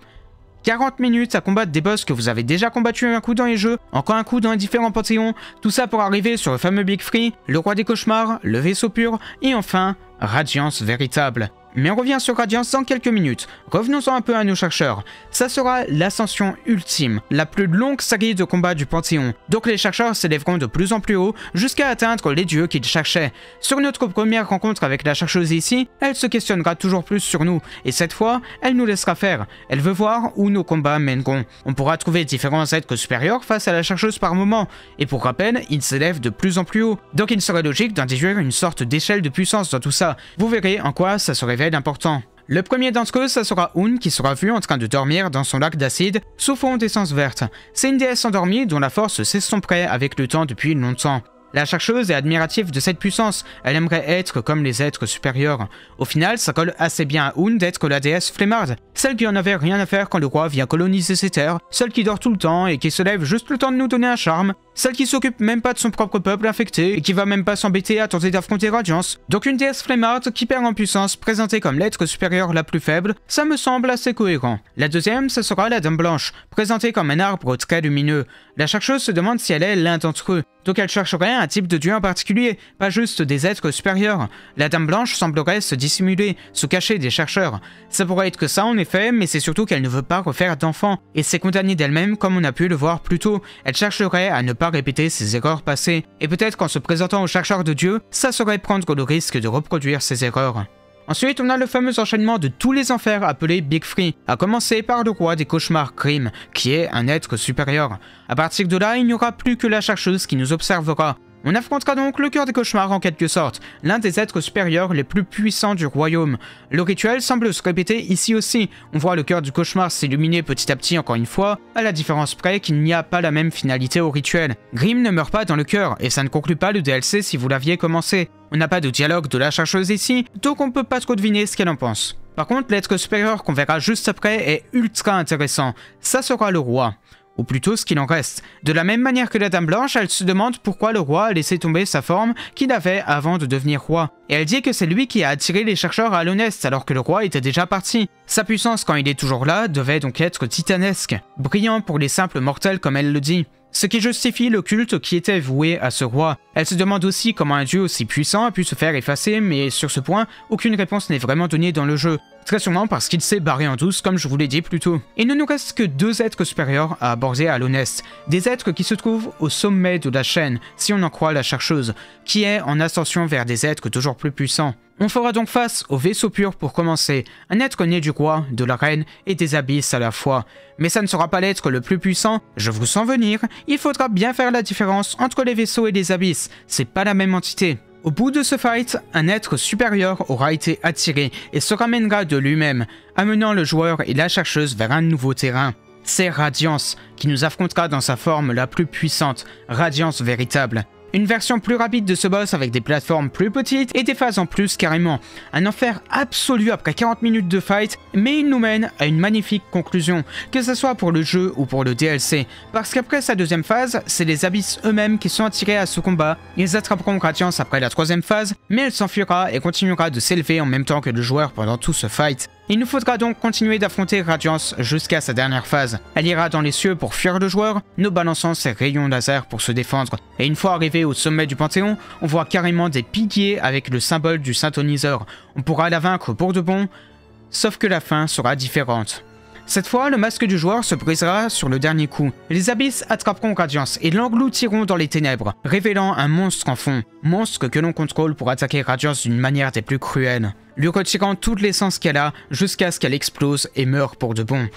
40 minutes à combattre des boss que vous avez déjà combattu un coup dans les jeux, encore un coup dans les différents panthéons, tout ça pour arriver sur le fameux Big Free, le Roi des Cauchemars, le Vaisseau Pur et enfin Radiance véritable. Mais on revient sur Radiance dans quelques minutes, revenons-en un peu à nos chercheurs. Ça sera l'ascension ultime, la plus longue série de combats du Panthéon. Donc les chercheurs s'élèveront de plus en plus haut jusqu'à atteindre les dieux qu'ils cherchaient. Sur notre première rencontre avec la chercheuse ici, elle se questionnera toujours plus sur nous, et cette fois, elle nous laissera faire. Elle veut voir où nos combats mèneront. On pourra trouver différents êtres supérieurs face à la chercheuse par moment, et pour rappel, ils s'élèvent de plus en plus haut. Donc il serait logique d'en déduire une sorte d'échelle de puissance dans tout ça. Vous verrez en quoi ça serait important. Le premier d'entre eux, ça sera Unn qui sera vue en train de dormir dans son lac d'acide sous fond d'essence verte. C'est une déesse endormie dont la force s'estomperait avec le temps depuis longtemps. La chercheuse est admirative de cette puissance, elle aimerait être comme les êtres supérieurs. Au final, ça colle assez bien à Unn d'être la déesse flemmarde, celle qui en avait rien à faire quand le roi vient coloniser ses terres, celle qui dort tout le temps et qui se lève juste le temps de nous donner un charme, celle qui s'occupe même pas de son propre peuple infecté et qui va même pas s'embêter à tenter d'affronter Radiance. Donc une déesse flemmarde qui perd en puissance, présentée comme l'être supérieur la plus faible, ça me semble assez cohérent. La deuxième, ça sera la Dame Blanche, présentée comme un arbre très lumineux. La chercheuse se demande si elle est l'un d'entre eux. Donc elle chercherait un type de dieu en particulier, pas juste des êtres supérieurs. La Dame Blanche semblerait se dissimuler, se cacher des chercheurs. Ça pourrait être que ça en effet, mais c'est surtout qu'elle ne veut pas refaire d'enfant, et s'est condamnée d'elle-même comme on a pu le voir plus tôt. Elle chercherait à ne pas répéter ses erreurs passées, et peut-être qu'en se présentant aux chercheurs de dieu, ça saurait prendre le risque de reproduire ses erreurs. Ensuite, on a le fameux enchaînement de tous les enfers appelé Big Free, à commencer par le roi des cauchemars Grimm, qui est un être supérieur. À partir de là, il n'y aura plus que la chercheuse qui nous observera. On affrontera donc le cœur des cauchemars en quelque sorte, l'un des êtres supérieurs les plus puissants du royaume. Le rituel semble se répéter ici aussi, on voit le cœur du cauchemar s'illuminer petit à petit encore une fois, à la différence près qu'il n'y a pas la même finalité au rituel. Grimm ne meurt pas dans le cœur, et ça ne conclut pas le DLC si vous l'aviez commencé. On n'a pas de dialogue de la chercheuse ici, donc on peut pas trop deviner ce qu'elle en pense. Par contre, l'être supérieur qu'on verra juste après est ultra intéressant, ça sera le roi. Ou plutôt ce qu'il en reste. De la même manière que la Dame Blanche, elle se demande pourquoi le roi a laissé tomber sa forme qu'il avait avant de devenir roi. Et elle dit que c'est lui qui a attiré les chercheurs à Hallownest alors que le roi était déjà parti. Sa puissance quand il est toujours là devait donc être titanesque, brillant pour les simples mortels comme elle le dit. Ce qui justifie le culte qui était voué à ce roi. Elle se demande aussi comment un dieu aussi puissant a pu se faire effacer, mais sur ce point, aucune réponse n'est vraiment donnée dans le jeu. Très sûrement parce qu'il s'est barré en douce comme je vous l'ai dit plus tôt. Il ne nous reste que deux êtres supérieurs à aborder à Hallownest, des êtres qui se trouvent au sommet de la chaîne, si on en croit la chercheuse, qui est en ascension vers des êtres toujours plus puissants. On fera donc face au vaisseau pur pour commencer, un être né du roi, de la reine et des abysses à la fois. Mais ça ne sera pas l'être le plus puissant, je vous sens venir, il faudra bien faire la différence entre les vaisseaux et les abysses, c'est pas la même entité. Au bout de ce fight, un être supérieur aura été attiré et se ramènera de lui-même, amenant le joueur et la chercheuse vers un nouveau terrain. C'est Radiance qui nous affrontera dans sa forme la plus puissante, Radiance véritable. Une version plus rapide de ce boss avec des plateformes plus petites et des phases en plus carrément. Un enfer absolu après 40 minutes de fight, mais il nous mène à une magnifique conclusion, que ce soit pour le jeu ou pour le DLC. Parce qu'après sa deuxième phase, c'est les abysses eux-mêmes qui sont attirés à ce combat. Ils attraperont Radiance après la troisième phase, mais elle s'enfuira et continuera de s'élever en même temps que le joueur pendant tout ce fight. Il nous faudra donc continuer d'affronter Radiance jusqu'à sa dernière phase. Elle ira dans les cieux pour fuir le joueur, nous balançant ses rayons laser pour se défendre. Et une fois arrivé au sommet du Panthéon, on voit carrément des piliers avec le symbole du synthoniseur. On pourra la vaincre pour de bon, sauf que la fin sera différente. Cette fois, le masque du joueur se brisera sur le dernier coup. Les abysses attraperont Radiance et l'engloutiront dans les ténèbres, révélant un monstre en fond. Monstre que l'on contrôle pour attaquer Radiance d'une manière des plus cruelles, lui retirant toute l'essence qu'elle a jusqu'à ce qu'elle explose et meure pour de bon.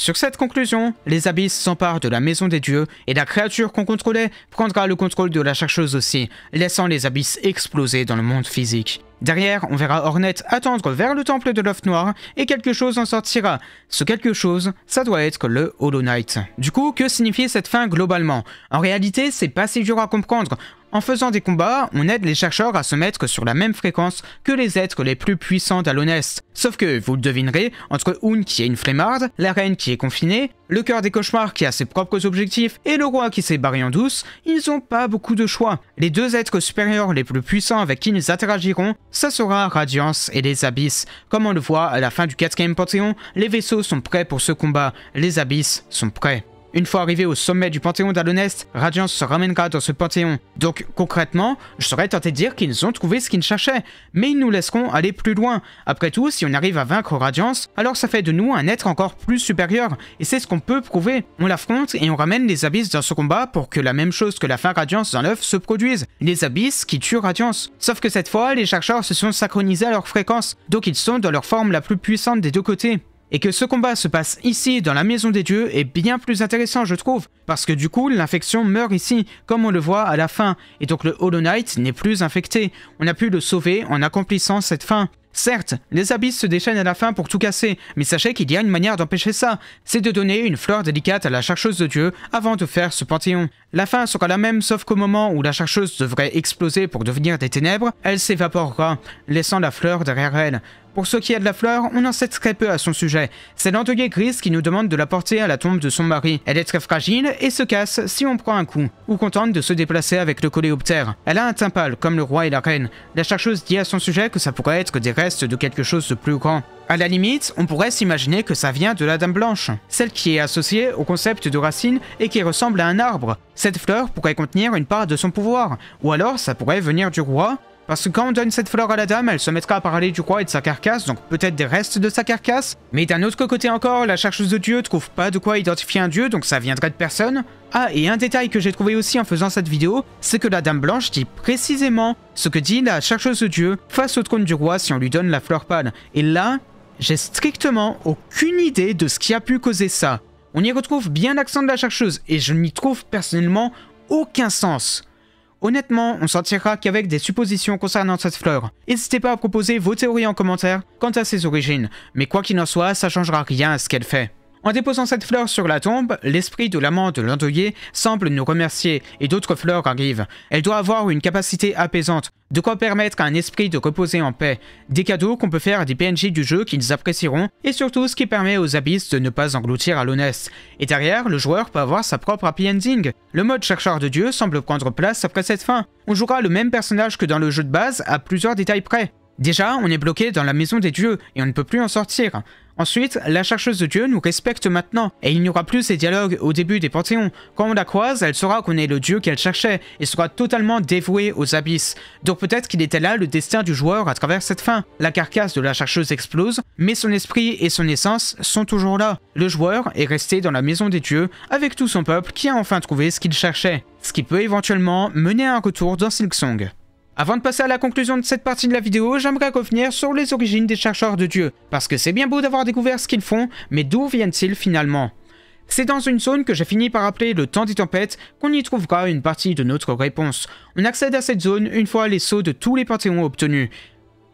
Sur cette conclusion, les abysses s'emparent de la maison des dieux et la créature qu'on contrôlait prendra le contrôle de la chercheuse aussi, laissant les abysses exploser dans le monde physique. Derrière, on verra Hornet attendre vers le temple de l'œuf noir et quelque chose en sortira. Ce quelque chose, ça doit être le Hollow Knight. Du coup, que signifiait cette fin globalement? En réalité, c'est pas si dur à comprendre. En faisant des combats, on aide les chercheurs à se mettre sur la même fréquence que les êtres les plus puissants d'Hallownest. Sauf que, vous le devinerez, entre Unn qui est une flemmarde, la reine qui est confinée, le cœur des cauchemars qui a ses propres objectifs et le roi qui s'est barré en douce, ils n'ont pas beaucoup de choix. Les deux êtres supérieurs les plus puissants avec qui ils interagiront, ça sera Radiance et les Abysses. Comme on le voit à la fin du 4ème Panthéon, les vaisseaux sont prêts pour ce combat, les Abysses sont prêts. Une fois arrivé au sommet du Panthéon d'Hallownest, Radiance se ramènera dans ce Panthéon. Donc concrètement, je serais tenté de dire qu'ils ont trouvé ce qu'ils cherchaient, mais ils nous laisseront aller plus loin. Après tout, si on arrive à vaincre Radiance, alors ça fait de nous un être encore plus supérieur, et c'est ce qu'on peut prouver. On l'affronte et on ramène les Abysses dans ce combat pour que la même chose que la fin Radiance dans l'œuf se produise. Les Abysses qui tuent Radiance. Sauf que cette fois, les chercheurs se sont synchronisés à leur fréquence, donc ils sont dans leur forme la plus puissante des deux côtés. Et que ce combat se passe ici, dans la Maison des Dieux, est bien plus intéressant je trouve, parce que du coup l'infection meurt ici, comme on le voit à la fin, et donc le Hollow Knight n'est plus infecté, on a pu le sauver en accomplissant cette fin. Certes, les abysses se déchaînent à la fin pour tout casser, mais sachez qu'il y a une manière d'empêcher ça, c'est de donner une fleur délicate à la chercheuse de Dieu avant de faire ce panthéon. La fin sera la même sauf qu'au moment où la chercheuse devrait exploser pour devenir des ténèbres, elle s'évaporera, laissant la fleur derrière elle. Pour ce qui est de la fleur, on en sait très peu à son sujet. C'est l'endeuillée grise qui nous demande de la porter à la tombe de son mari. Elle est très fragile et se casse si on prend un coup, ou contente de se déplacer avec le coléoptère. Elle a un teint pâle, comme le roi et la reine. La chercheuse dit à son sujet que ça pourrait être des restes de quelque chose de plus grand. À la limite, on pourrait s'imaginer que ça vient de la Dame Blanche, celle qui est associée au concept de racine et qui ressemble à un arbre. Cette fleur pourrait contenir une part de son pouvoir, ou alors ça pourrait venir du roi, parce que quand on donne cette fleur à la dame, elle se mettra à parler du roi et de sa carcasse, donc peut-être des restes de sa carcasse. Mais d'un autre côté encore, la chercheuse de Dieu trouve pas de quoi identifier un dieu, donc ça viendrait de personne. Ah, et un détail que j'ai trouvé aussi en faisant cette vidéo, c'est que la Dame Blanche dit précisément ce que dit la chercheuse de Dieu face au trône du roi si on lui donne la fleur pâle. Et là, j'ai strictement aucune idée de ce qui a pu causer ça. On y retrouve bien l'accent de la chercheuse, et je n'y trouve personnellement aucun sens. Honnêtement, on s'en tirera qu'avec des suppositions concernant cette fleur. N'hésitez pas à proposer vos théories en commentaire quant à ses origines, mais quoi qu'il en soit, ça changera rien à ce qu'elle fait. En déposant cette fleur sur la tombe, l'esprit de l'amant de l'endeuillé semble nous remercier et d'autres fleurs arrivent. Elle doit avoir une capacité apaisante, de quoi permettre à un esprit de reposer en paix, des cadeaux qu'on peut faire à des PNJ du jeu qu'ils apprécieront et surtout ce qui permet aux abysses de ne pas engloutir Hallownest. Et derrière, le joueur peut avoir sa propre happy ending. Le mode chercheur de dieu semble prendre place après cette fin. On jouera le même personnage que dans le jeu de base à plusieurs détails près. Déjà, on est bloqué dans la Maison des Dieux et on ne peut plus en sortir. Ensuite, la chercheuse de Dieu nous respecte maintenant, et il n'y aura plus ces dialogues au début des panthéons. Quand on la croise, elle saura qu'on est le dieu qu'elle cherchait, et sera totalement dévouée aux abysses. Donc peut-être qu'il était là le destin du joueur à travers cette fin. La carcasse de la chercheuse explose, mais son esprit et son essence sont toujours là. Le joueur est resté dans la Maison des Dieux, avec tout son peuple qui a enfin trouvé ce qu'il cherchait. Ce qui peut éventuellement mener à un retour dans Silksong. Avant de passer à la conclusion de cette partie de la vidéo, j'aimerais revenir sur les origines des chercheurs de Dieu, parce que c'est bien beau d'avoir découvert ce qu'ils font, mais d'où viennent-ils finalement? C'est dans une zone que j'ai fini par appeler le temps des tempêtes qu'on y trouvera une partie de notre réponse. On accède à cette zone une fois les sceaux de tous les panthéons obtenus.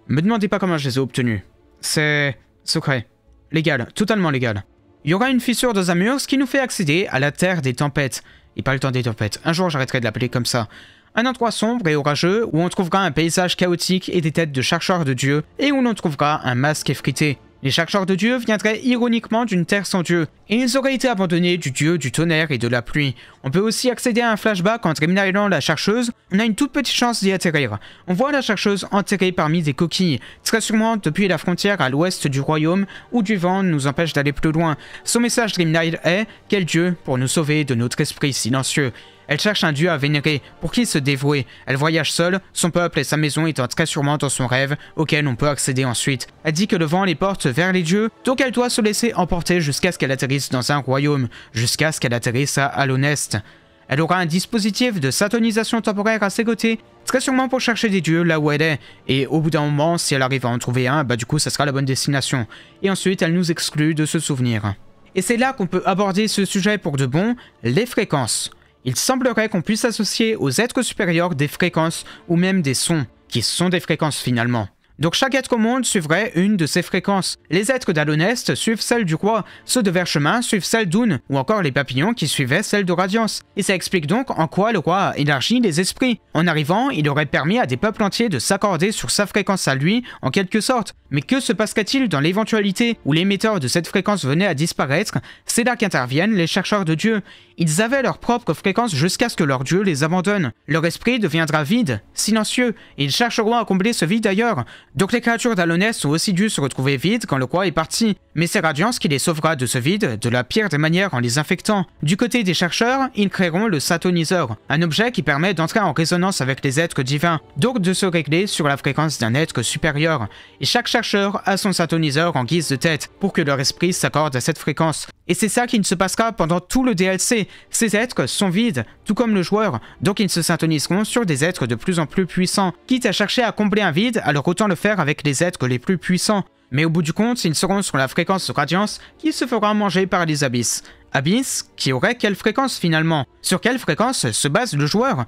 Me demandez pas comment je les ai obtenus. C'est... secret. Légal, totalement légal. Il y aura une fissure dans un mur, ce qui nous fait accéder à la terre des tempêtes. Et pas le temps des tempêtes, un jour j'arrêterai de l'appeler comme ça. Un endroit sombre et orageux où on trouvera un paysage chaotique et des têtes de chercheurs de dieux et où l'on trouvera un masque effrité. Les chercheurs de dieux viendraient ironiquement d'une terre sans dieu et ils auraient été abandonnés du dieu du tonnerre et de la pluie. On peut aussi accéder à un flashback en Dreamnail la chercheuse, on a une toute petite chance d'y atterrir. On voit la chercheuse enterrée parmi des coquilles, très sûrement depuis la frontière à l'ouest du royaume où du vent nous empêche d'aller plus loin. Son message Dreamnail est « Quel dieu pour nous sauver de notre esprit silencieux ?» Elle cherche un dieu à vénérer, pour qui se dévouer. Elle voyage seule, son peuple et sa maison étant très sûrement dans son rêve, auquel on peut accéder ensuite. Elle dit que le vent les porte vers les dieux, donc elle doit se laisser emporter jusqu'à ce qu'elle atterrisse dans un royaume, jusqu'à ce qu'elle atterrisse à Hallownest. Elle aura un dispositif de synchronisation temporaire à ses côtés, très sûrement pour chercher des dieux là où elle est, et au bout d'un moment, si elle arrive à en trouver un, bah du coup ça sera la bonne destination. Et ensuite, elle nous exclut de ce souvenir. Et c'est là qu'on peut aborder ce sujet pour de bon, les fréquences. Il semblerait qu'on puisse associer aux êtres supérieurs des fréquences ou même des sons, qui sont des fréquences finalement. Donc chaque être au monde suivrait une de ces fréquences. Les êtres d'Hallownest suivent celle du roi, ceux de Vertchemin suivent celle d'Unn, ou encore les papillons qui suivaient celle de Radiance. Et ça explique donc en quoi le roi a élargi les esprits. En arrivant, il aurait permis à des peuples entiers de s'accorder sur sa fréquence à lui, en quelque sorte. Mais que se passerait-il dans l'éventualité où l'émetteur de cette fréquence venait à disparaître? C'est là qu'interviennent les chercheurs de Dieu. Ils avaient leur propre fréquence jusqu'à ce que leur Dieu les abandonne. Leur esprit deviendra vide, silencieux, et ils chercheront à combler ce vide ailleurs. Donc les créatures d'Hallownest ont aussi dû se retrouver vides quand le roi est parti, mais c'est Radiance qui les sauvera de ce vide de la pire des manières en les infectant. Du côté des chercheurs, ils créeront le sataniseur, un objet qui permet d'entrer en résonance avec les êtres divins, donc de se régler sur la fréquence d'un être supérieur. Et chaque chercheur a son sataniseur en guise de tête, pour que leur esprit s'accorde à cette fréquence. Et c'est ça qui ne se passera pendant tout le DLC, ces êtres sont vides, tout comme le joueur, donc ils se syntoniseront sur des êtres de plus en plus puissants, quitte à chercher à combler un vide, alors autant le faire avec les êtres les plus puissants. Mais au bout du compte, ils seront sur la fréquence de Radiance qui se fera manger par les abysses. Abysses qui auraient quelle fréquence finalement? Sur quelle fréquence se base le joueur?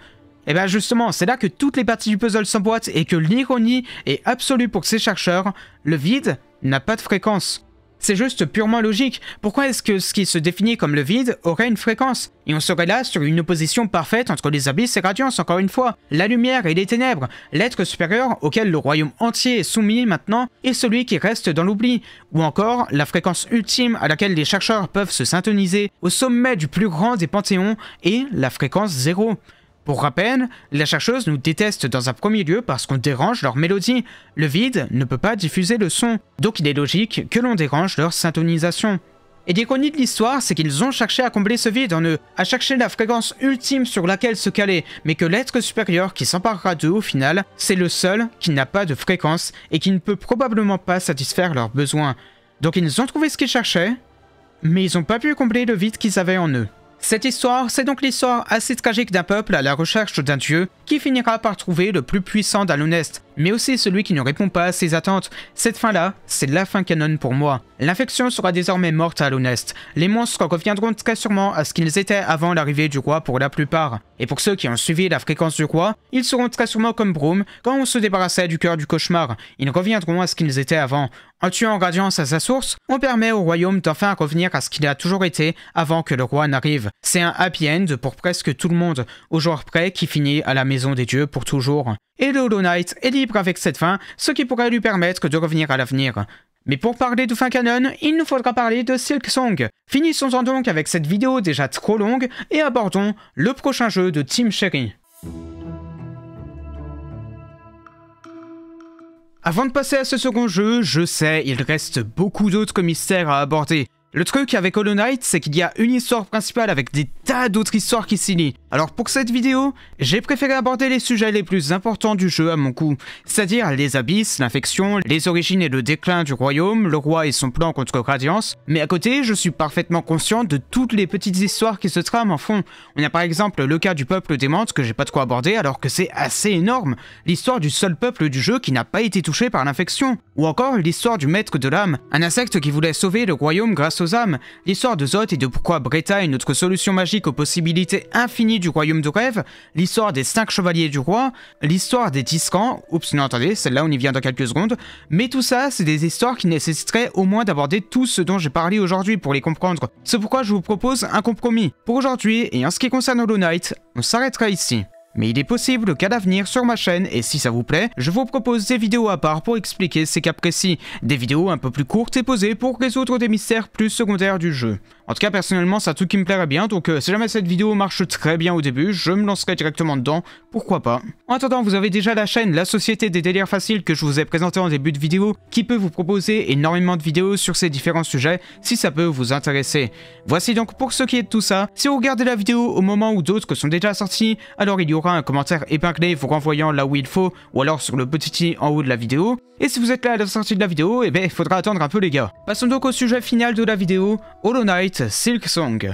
Et bien justement, c'est là que toutes les parties du puzzle s'emboîtent et que l'ironie est absolue pour ces chercheurs, le vide n'a pas de fréquence. C'est juste purement logique. Pourquoi est-ce que ce qui se définit comme le vide aurait une fréquence? Et on serait là sur une opposition parfaite entre les abysses et Radiance encore une fois. La lumière et les ténèbres, l'être supérieur auquel le royaume entier est soumis maintenant et celui qui reste dans l'oubli. Ou encore la fréquence ultime à laquelle les chercheurs peuvent se syntoniser au sommet du plus grand des panthéons et la fréquence zéro. Pour rappel, la chercheuse nous déteste dans un premier lieu parce qu'on dérange leur mélodie. Le vide ne peut pas diffuser le son, donc il est logique que l'on dérange leur syntonisation. Et l'ironie de l'histoire, c'est qu'ils ont cherché à combler ce vide en eux, à chercher la fréquence ultime sur laquelle se caler, mais que l'être supérieur qui s'emparera d'eux au final, c'est le seul qui n'a pas de fréquence et qui ne peut probablement pas satisfaire leurs besoins. Donc ils ont trouvé ce qu'ils cherchaient, mais ils n'ont pas pu combler le vide qu'ils avaient en eux. Cette histoire, c'est donc l'histoire assez tragique d'un peuple à la recherche d'un dieu qui finira par trouver le plus puissant d'Hallownest, mais aussi celui qui ne répond pas à ses attentes. Cette fin-là, c'est la fin canon pour moi. L'infection sera désormais morte à Hallownest. Les monstres reviendront très sûrement à ce qu'ils étaient avant l'arrivée du roi pour la plupart. Et pour ceux qui ont suivi la fréquence du roi, ils seront très sûrement comme Brumm quand on se débarrassait du cœur du cauchemar. Ils reviendront à ce qu'ils étaient avant. En tuant Radiance à sa source, on permet au royaume d'enfin revenir à ce qu'il a toujours été avant que le roi n'arrive. C'est un happy end pour presque tout le monde, au joueur près qui finit à la maison des dieux pour toujours. Et le Hollow Knight est libre avec cette fin, ce qui pourrait lui permettre de revenir à l'avenir. Mais pour parler de fin canon, il nous faudra parler de Silksong. Finissons-en donc avec cette vidéo déjà trop longue et abordons le prochain jeu de Team Cherry. Avant de passer à ce second jeu, je sais, il reste beaucoup d'autres mystères à aborder. Le truc avec Hollow Knight, c'est qu'il y a une histoire principale avec des tas d'autres histoires qui s'y lient. Alors pour cette vidéo, j'ai préféré aborder les sujets les plus importants du jeu à mon goût, c'est-à-dire les abysses, l'infection, les origines et le déclin du royaume, le roi et son plan contre Radiance, mais à côté, je suis parfaitement conscient de toutes les petites histoires qui se trament en fond. On a par exemple le cas du peuple des Mentes que j'ai pas de quoi aborder alors que c'est assez énorme, l'histoire du seul peuple du jeu qui n'a pas été touché par l'infection, ou encore l'histoire du maître de l'âme, un insecte qui voulait sauver le royaume grâce aux âmes, l'histoire de Zoth et de pourquoi Bretta est notre solution magique aux possibilités infinies du royaume de rêve, l'histoire des 5 chevaliers du roi, l'histoire des Tiscan, oups non attendez, celle-là on y vient dans quelques secondes, mais tout ça c'est des histoires qui nécessiteraient au moins d'aborder tout ce dont j'ai parlé aujourd'hui pour les comprendre, c'est pourquoi je vous propose un compromis. Pour aujourd'hui et en ce qui concerne Hollow Knight, on s'arrêtera ici. Mais il est possible qu'à l'avenir sur ma chaîne, et si ça vous plaît, je vous propose des vidéos à part pour expliquer ces cas précis, des vidéos un peu plus courtes et posées pour résoudre des mystères plus secondaires du jeu. En tout cas personnellement c'est un truc qui me plairait bien, donc si jamais cette vidéo marche très bien au début, je me lancerai directement dedans, pourquoi pas. En attendant vous avez déjà la chaîne La Société des Délires Faciles que je vous ai présentée en début de vidéo, qui peut vous proposer énormément de vidéos sur ces différents sujets si ça peut vous intéresser. Voici donc pour ce qui est de tout ça, si vous regardez la vidéo au moment où d'autres sont déjà sortis, alors il y aura un commentaire épinglé vous renvoyant là où il faut ou alors sur le petit i en haut de la vidéo. Et si vous êtes là à la sortie de la vidéo, et ben faudra attendre un peu les gars. Passons donc au sujet final de la vidéo, Hollow Knight Silksong.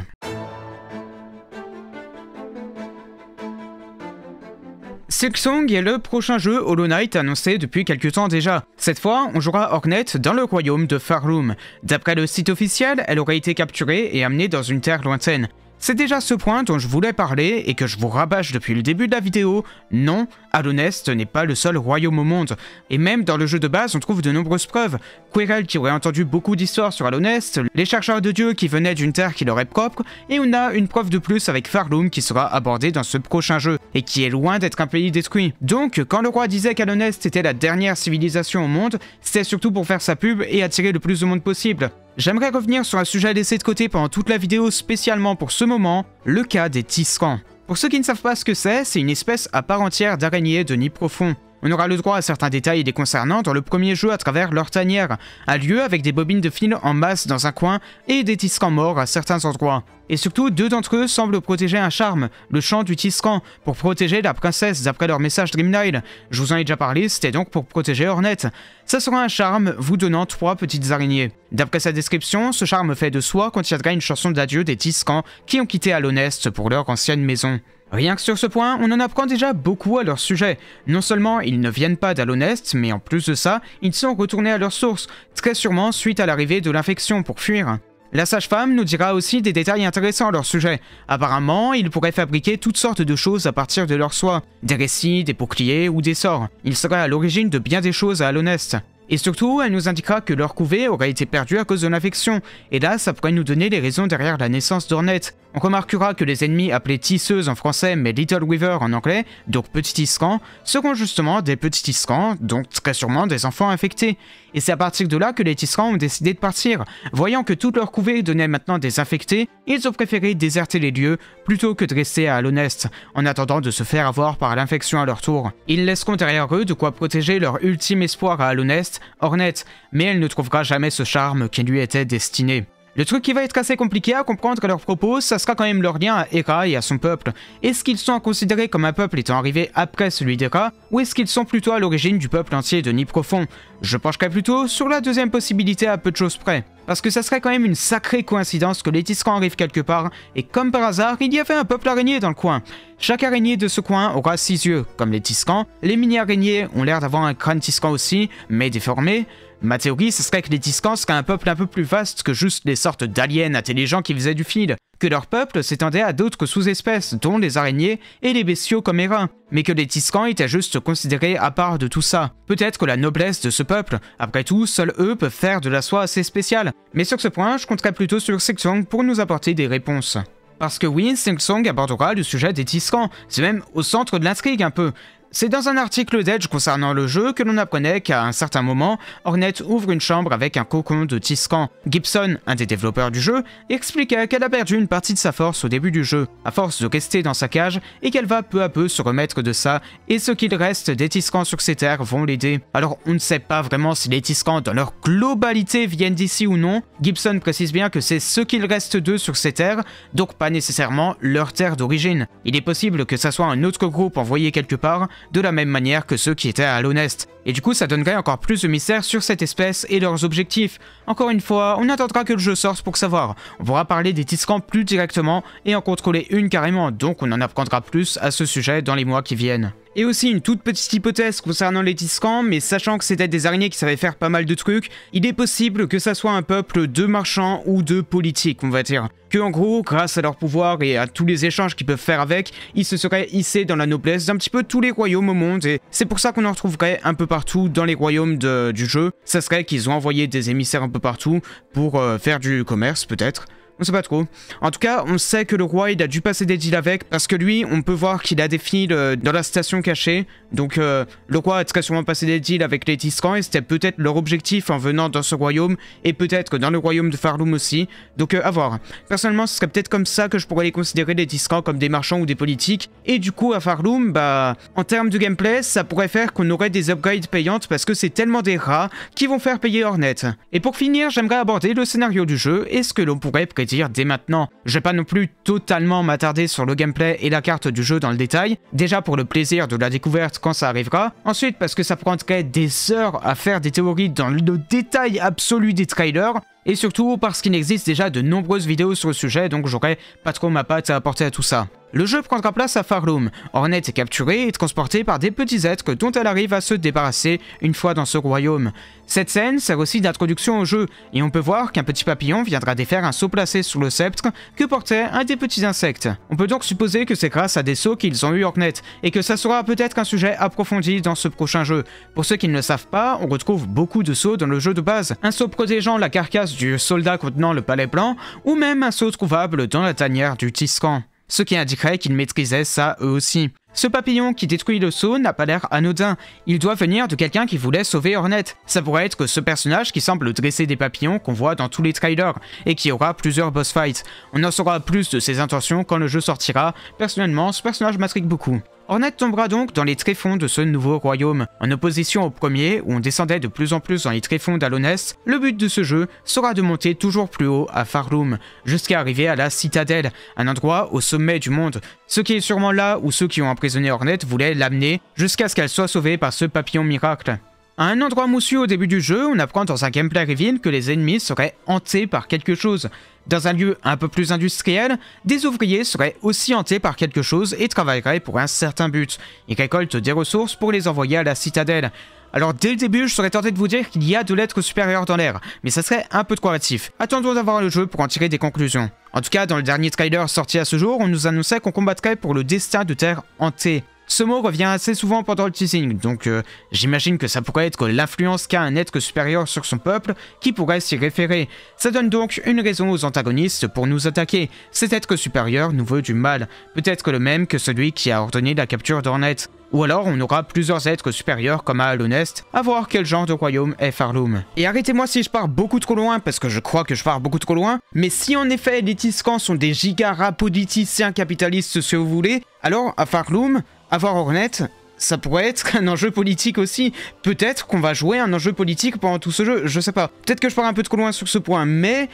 Silksong est le prochain jeu Hollow Knight annoncé depuis quelques temps déjà. Cette fois, on jouera Hornet dans le royaume de Pharloom. D'après le site officiel, elle aurait été capturée et amenée dans une terre lointaine. C'est déjà ce point dont je voulais parler et que je vous rabâche depuis le début de la vidéo, non, Hallownest n'est pas le seul royaume au monde, et même dans le jeu de base on trouve de nombreuses preuves. Quirrel qui aurait entendu beaucoup d'histoires sur Hallownest, les chercheurs de dieux qui venaient d'une terre qui leur est propre, et on a une preuve de plus avec Pharloom qui sera abordée dans ce prochain jeu, et qui est loin d'être un pays détruit. Donc quand le roi disait qu'Hallownest était la dernière civilisation au monde, c'était surtout pour faire sa pub et attirer le plus de monde possible. J'aimerais revenir sur un sujet laissé de côté pendant toute la vidéo spécialement pour ce moment, le cas des Tiscan. Pour ceux qui ne savent pas ce que c'est une espèce à part entière d'araignée de Nid Profond. On aura le droit à certains détails les concernant dans le premier jeu à travers leur tanière, un lieu avec des bobines de fil en masse dans un coin et des Tiscans morts à certains endroits. Et surtout, deux d'entre eux semblent protéger un charme, le chant du Tiscan, pour protéger la princesse d'après leur message Dreamnail. Je vous en ai déjà parlé, c'était donc pour protéger Hornet. Ça sera un charme vous donnant trois petites araignées. D'après sa description, ce charme fait de soie contiendra une chanson d'adieu des Tiscans qui ont quitté Hallownest pour leur ancienne maison. Rien que sur ce point, on en apprend déjà beaucoup à leur sujet. Non seulement ils ne viennent pas d'Hallownest, mais en plus de ça, ils sont retournés à leur source, très sûrement suite à l'arrivée de l'infection pour fuir. La sage-femme nous dira aussi des détails intéressants à leur sujet. Apparemment, ils pourraient fabriquer toutes sortes de choses à partir de leur soie, des récits, des boucliers ou des sorts. Ils seraient à l'origine de bien des choses à Hallownest. Et surtout, elle nous indiquera que leur couvée aurait été perdue à cause de l'infection, et là, ça pourrait nous donner les raisons derrière la naissance d'Hornet. On remarquera que les ennemis appelés tisseuses en français, mais Little Weaver en anglais, donc petits tiscans, seront justement des petits tiscans, donc très sûrement des enfants infectés. Et c'est à partir de là que les tiscans ont décidé de partir. Voyant que toute leur couvée donnait maintenant des infectés, ils ont préféré déserter les lieux plutôt que de rester à Hallownest, en attendant de se faire avoir par l'infection à leur tour. Ils laisseront derrière eux de quoi protéger leur ultime espoir à Hallownest, Hornet, mais elle ne trouvera jamais ce charme qui lui était destiné. Le truc qui va être assez compliqué à comprendre à leurs propos, ça sera quand même leur lien à Herrah et à son peuple. Est-ce qu'ils sont considérés comme un peuple étant arrivé après celui d'Herrah, ou est-ce qu'ils sont plutôt à l'origine du peuple entier de Nid Profond? Je pencherai plutôt sur la deuxième possibilité à peu de choses près. Parce que ça serait quand même une sacrée coïncidence que les Tiscans arrivent quelque part, et comme par hasard, il y avait un peuple araignée dans le coin. Chaque araignée de ce coin aura 6 yeux, comme les Tiscans. Les mini-araignées ont l'air d'avoir un crâne Tiscan aussi, mais déformé. Ma théorie, ce serait que les Tiscans seraient un peuple un peu plus vaste que juste les sortes d'aliens intelligents qui faisaient du fil, que leur peuple s'étendait à d'autres sous-espèces, dont les araignées et les bestiaux comme Herrah, mais que les Tiscans étaient juste considérés à part de tout ça. Peut-être que la noblesse de ce peuple, après tout, seuls eux peuvent faire de la soie assez spéciale, mais sur ce point, je compterai plutôt sur Silksong pour nous apporter des réponses. Parce que oui, Silksong abordera le sujet des Tiscans, c'est même au centre de l'intrigue un peu. C'est dans un article d'Edge concernant le jeu que l'on apprenait qu'à un certain moment, Hornet ouvre une chambre avec un cocon de Tiscan. Gibson, un des développeurs du jeu, expliquait qu'elle a perdu une partie de sa force au début du jeu, à force de rester dans sa cage, et qu'elle va peu à peu se remettre de ça, et ce qu'il reste des Tiscans sur ces terres vont l'aider. Alors on ne sait pas vraiment si les Tiscans dans leur globalité viennent d'ici ou non, Gibson précise bien que c'est ce qu'il reste d'eux sur ces terres, donc pas nécessairement leur terre d'origine. Il est possible que ça soit un autre groupe envoyé quelque part, de la même manière que ceux qui étaient à Hallownest. Et du coup, ça donnerait encore plus de mystère sur cette espèce et leurs objectifs. Encore une fois, on attendra que le jeu sorte pour savoir. On pourra parler des Tiscans plus directement et en contrôler une carrément, donc on en apprendra plus à ce sujet dans les mois qui viennent. Et aussi une toute petite hypothèse concernant les Tiscans, mais sachant que c'était des araignées qui savaient faire pas mal de trucs, il est possible que ça soit un peuple de marchands ou de politiques, on va dire. Que en gros, grâce à leur pouvoir et à tous les échanges qu'ils peuvent faire avec, ils se seraient hissés dans la noblesse d'un petit peu tous les royaumes au monde, et c'est pour ça qu'on en retrouverait un peu partout dans les royaumes du jeu. Ça serait qu'ils ont envoyé des émissaires un peu partout pour faire du commerce peut-être. On sait pas trop. En tout cas, on sait que le roi, il a dû passer des deals avec, parce que lui, on peut voir qu'il a des fils dans la station cachée. Donc, le roi a très sûrement passé des deals avec les Tiscans, et c'était peut-être leur objectif en venant dans ce royaume, et peut-être dans le royaume de Pharloom aussi. Donc, à voir. Personnellement, ce serait peut-être comme ça que je pourrais les considérer, les Tiscans, comme des marchands ou des politiques. Et du coup, à Pharloom, bah, en termes de gameplay, ça pourrait faire qu'on aurait des upgrades payantes, parce que c'est tellement des rats qui vont faire payer Hornet. Et pour finir, j'aimerais aborder le scénario du jeu, et ce que l'on pourrait dire dès maintenant. Je vais pas non plus totalement m'attarder sur le gameplay et la carte du jeu dans le détail, déjà pour le plaisir de la découverte quand ça arrivera, ensuite parce que ça prendrait des heures à faire des théories dans le détail absolu des trailers, Et surtout parce qu'il existe déjà de nombreuses vidéos sur le sujet, donc j'aurais pas trop ma patte à apporter à tout ça. Le jeu prendra place à Pharloom. Hornet est capturée et transportée par des petits êtres dont elle arrive à se débarrasser une fois dans ce royaume. Cette scène sert aussi d'introduction au jeu, et on peut voir qu'un petit papillon viendra défaire un seau placé sur le sceptre que portait un des petits insectes. On peut donc supposer que c'est grâce à des seaux qu'ils ont eu Hornet, et que ça sera peut-être un sujet approfondi dans ce prochain jeu. Pour ceux qui ne le savent pas, on retrouve beaucoup de seaux dans le jeu de base. Un seau protégeant la carcasse du soldat contenant le Palais Blanc, ou même un seau trouvable dans la tanière du Tiscan. Ce qui indiquerait qu'ils maîtrisaient ça eux aussi. Ce papillon qui détruit le seau n'a pas l'air anodin, il doit venir de quelqu'un qui voulait sauver Hornet. Ça pourrait être ce personnage qui semble dresser des papillons qu'on voit dans tous les trailers, et qui aura plusieurs boss fights. On en saura plus de ses intentions quand le jeu sortira, personnellement ce personnage m'intrigue beaucoup. Hornet tombera donc dans les tréfonds de ce nouveau royaume. En opposition au premier, où on descendait de plus en plus dans les tréfonds d'Hallownest, le but de ce jeu sera de monter toujours plus haut à Pharloom, jusqu'à arriver à la citadelle, un endroit au sommet du monde, ce qui est sûrement là où ceux qui ont emprisonné Hornet voulaient l'amener, jusqu'à ce qu'elle soit sauvée par ce papillon miracle. À un endroit moussu au début du jeu, on apprend dans un gameplay reveal que les ennemis seraient hantés par quelque chose. Dans un lieu un peu plus industriel, des ouvriers seraient aussi hantés par quelque chose et travailleraient pour un certain but. Ils récoltent des ressources pour les envoyer à la citadelle. Alors dès le début, je serais tenté de vous dire qu'il y a de l'être supérieur dans l'air, mais ça serait un peu trop relatif. Attendons d'avoir le jeu pour en tirer des conclusions. En tout cas, dans le dernier trailer sorti à ce jour, on nous annonçait qu'on combattrait pour le destin de terre hantée. Ce mot revient assez souvent pendant le teasing, donc j'imagine que ça pourrait être l'influence qu'a un être supérieur sur son peuple qui pourrait s'y référer. Ça donne donc une raison aux antagonistes pour nous attaquer. Cet être supérieur nous veut du mal, peut-être le même que celui qui a ordonné la capture d'Hornet. Ou alors on aura plusieurs êtres supérieurs comme à Hallownest, à voir quel genre de royaume est Pharloom. Et arrêtez-moi si je pars beaucoup trop loin, parce que je crois que je pars beaucoup trop loin, mais si en effet les Tiscans sont des giga-rapoditiciens capitalistes si vous voulez, alors à Pharloom, avoir Hornet, ça pourrait être un enjeu politique aussi. Peut-être qu'on va jouer un enjeu politique pendant tout ce jeu, je sais pas. Peut-être que je pars un peu trop loin sur ce point, mais...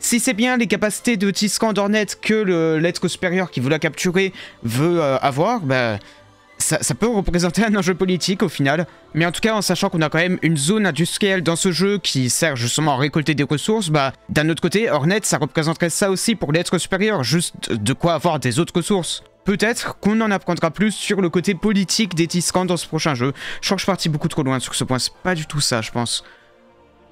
si c'est bien les capacités de Tiscan d'Hornet que l'être supérieur qui veut la capturer veut avoir, bah... Ça peut représenter un enjeu politique au final, mais en tout cas en sachant qu'on a quand même une zone industrielle dans ce jeu qui sert justement à récolter des ressources, bah d'un autre côté Hornet ça représenterait ça aussi pour l'être supérieur, juste de quoi avoir des autres ressources. Peut-être qu'on en apprendra plus sur le côté politique des Tiscans dans ce prochain jeu, je crois que je suis parti beaucoup trop loin sur ce point, c'est pas du tout ça je pense.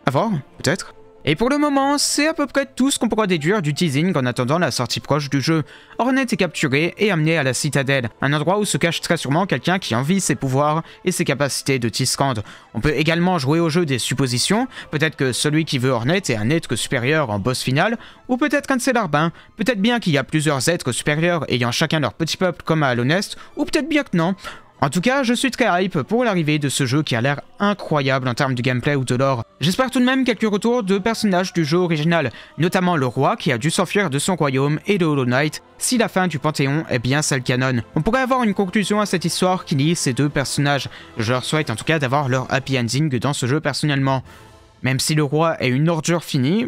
À voir, peut-être. Et pour le moment, c'est à peu près tout ce qu'on pourra déduire du teasing en attendant la sortie proche du jeu. Hornet est capturée et amenée à la citadelle, un endroit où se cache très sûrement quelqu'un qui envie ses pouvoirs et ses capacités de Tiscan. On peut également jouer au jeu des suppositions, peut-être que celui qui veut Hornet est un être supérieur en boss final, ou peut-être qu'un de ses larbins, peut-être bien qu'il y a plusieurs êtres supérieurs ayant chacun leur petit peuple comme à Hallownest, ou peut-être bien que non. En tout cas, je suis très hype pour l'arrivée de ce jeu qui a l'air incroyable en termes de gameplay ou de lore. J'espère tout de même quelques retours de personnages du jeu original, notamment le roi qui a dû s'enfuir de son royaume et de Hollow Knight, si la fin du Panthéon est bien celle canon. On pourrait avoir une conclusion à cette histoire qui lie ces deux personnages. Je leur souhaite en tout cas d'avoir leur happy ending dans ce jeu personnellement. Même si le roi est une ordure finie,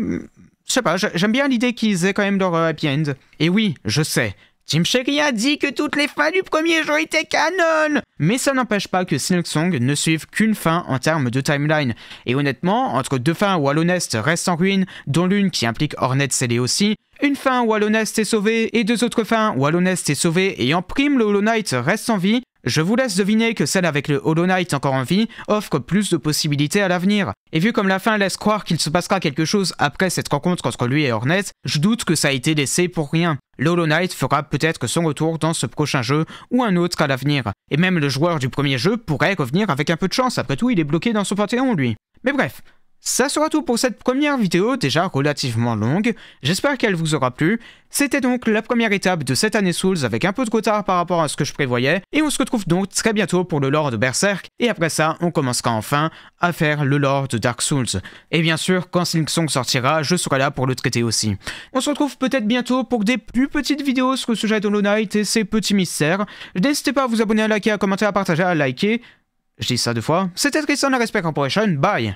je sais pas, j'aime bien l'idée qu'ils aient quand même leur happy end. Et oui, je sais. Tim Sherry a dit que toutes les fins du premier jeu étaient canon, mais ça n'empêche pas que Silksong ne suive qu'une fin en termes de timeline. Et honnêtement, entre deux fins où Hallownest reste en ruine, dont l'une qui implique Hornet scellée aussi, une fin où Hallownest est sauvé et deux autres fins où Hallownest est sauvé et en prime le Hollow Knight reste en vie, je vous laisse deviner que celle avec le Hollow Knight encore en vie offre plus de possibilités à l'avenir. Et vu comme la fin laisse croire qu'il se passera quelque chose après cette rencontre entre lui et Hornet, je doute que ça a été laissé pour rien. Le Hollow Knight fera peut-être son retour dans ce prochain jeu ou un autre à l'avenir. Et même le joueur du premier jeu pourrait revenir avec un peu de chance, après tout il est bloqué dans son Panthéon lui. Mais bref, ça sera tout pour cette première vidéo, déjà relativement longue, j'espère qu'elle vous aura plu. C'était donc la première étape de cette année Souls avec un peu de retard par rapport à ce que je prévoyais, et on se retrouve donc très bientôt pour le lore de Berserk, et après ça on commencera enfin à faire le lore de Dark Souls. Et bien sûr, quand Silksong sortira, je serai là pour le traiter aussi. On se retrouve peut-être bientôt pour des plus petites vidéos sur le sujet de Hollow Knight et ses petits mystères. N'hésitez pas à vous abonner, à liker, à commenter, à partager, à liker. Je dis ça deux fois. C'était Tristan de la Respect Corporation, bye!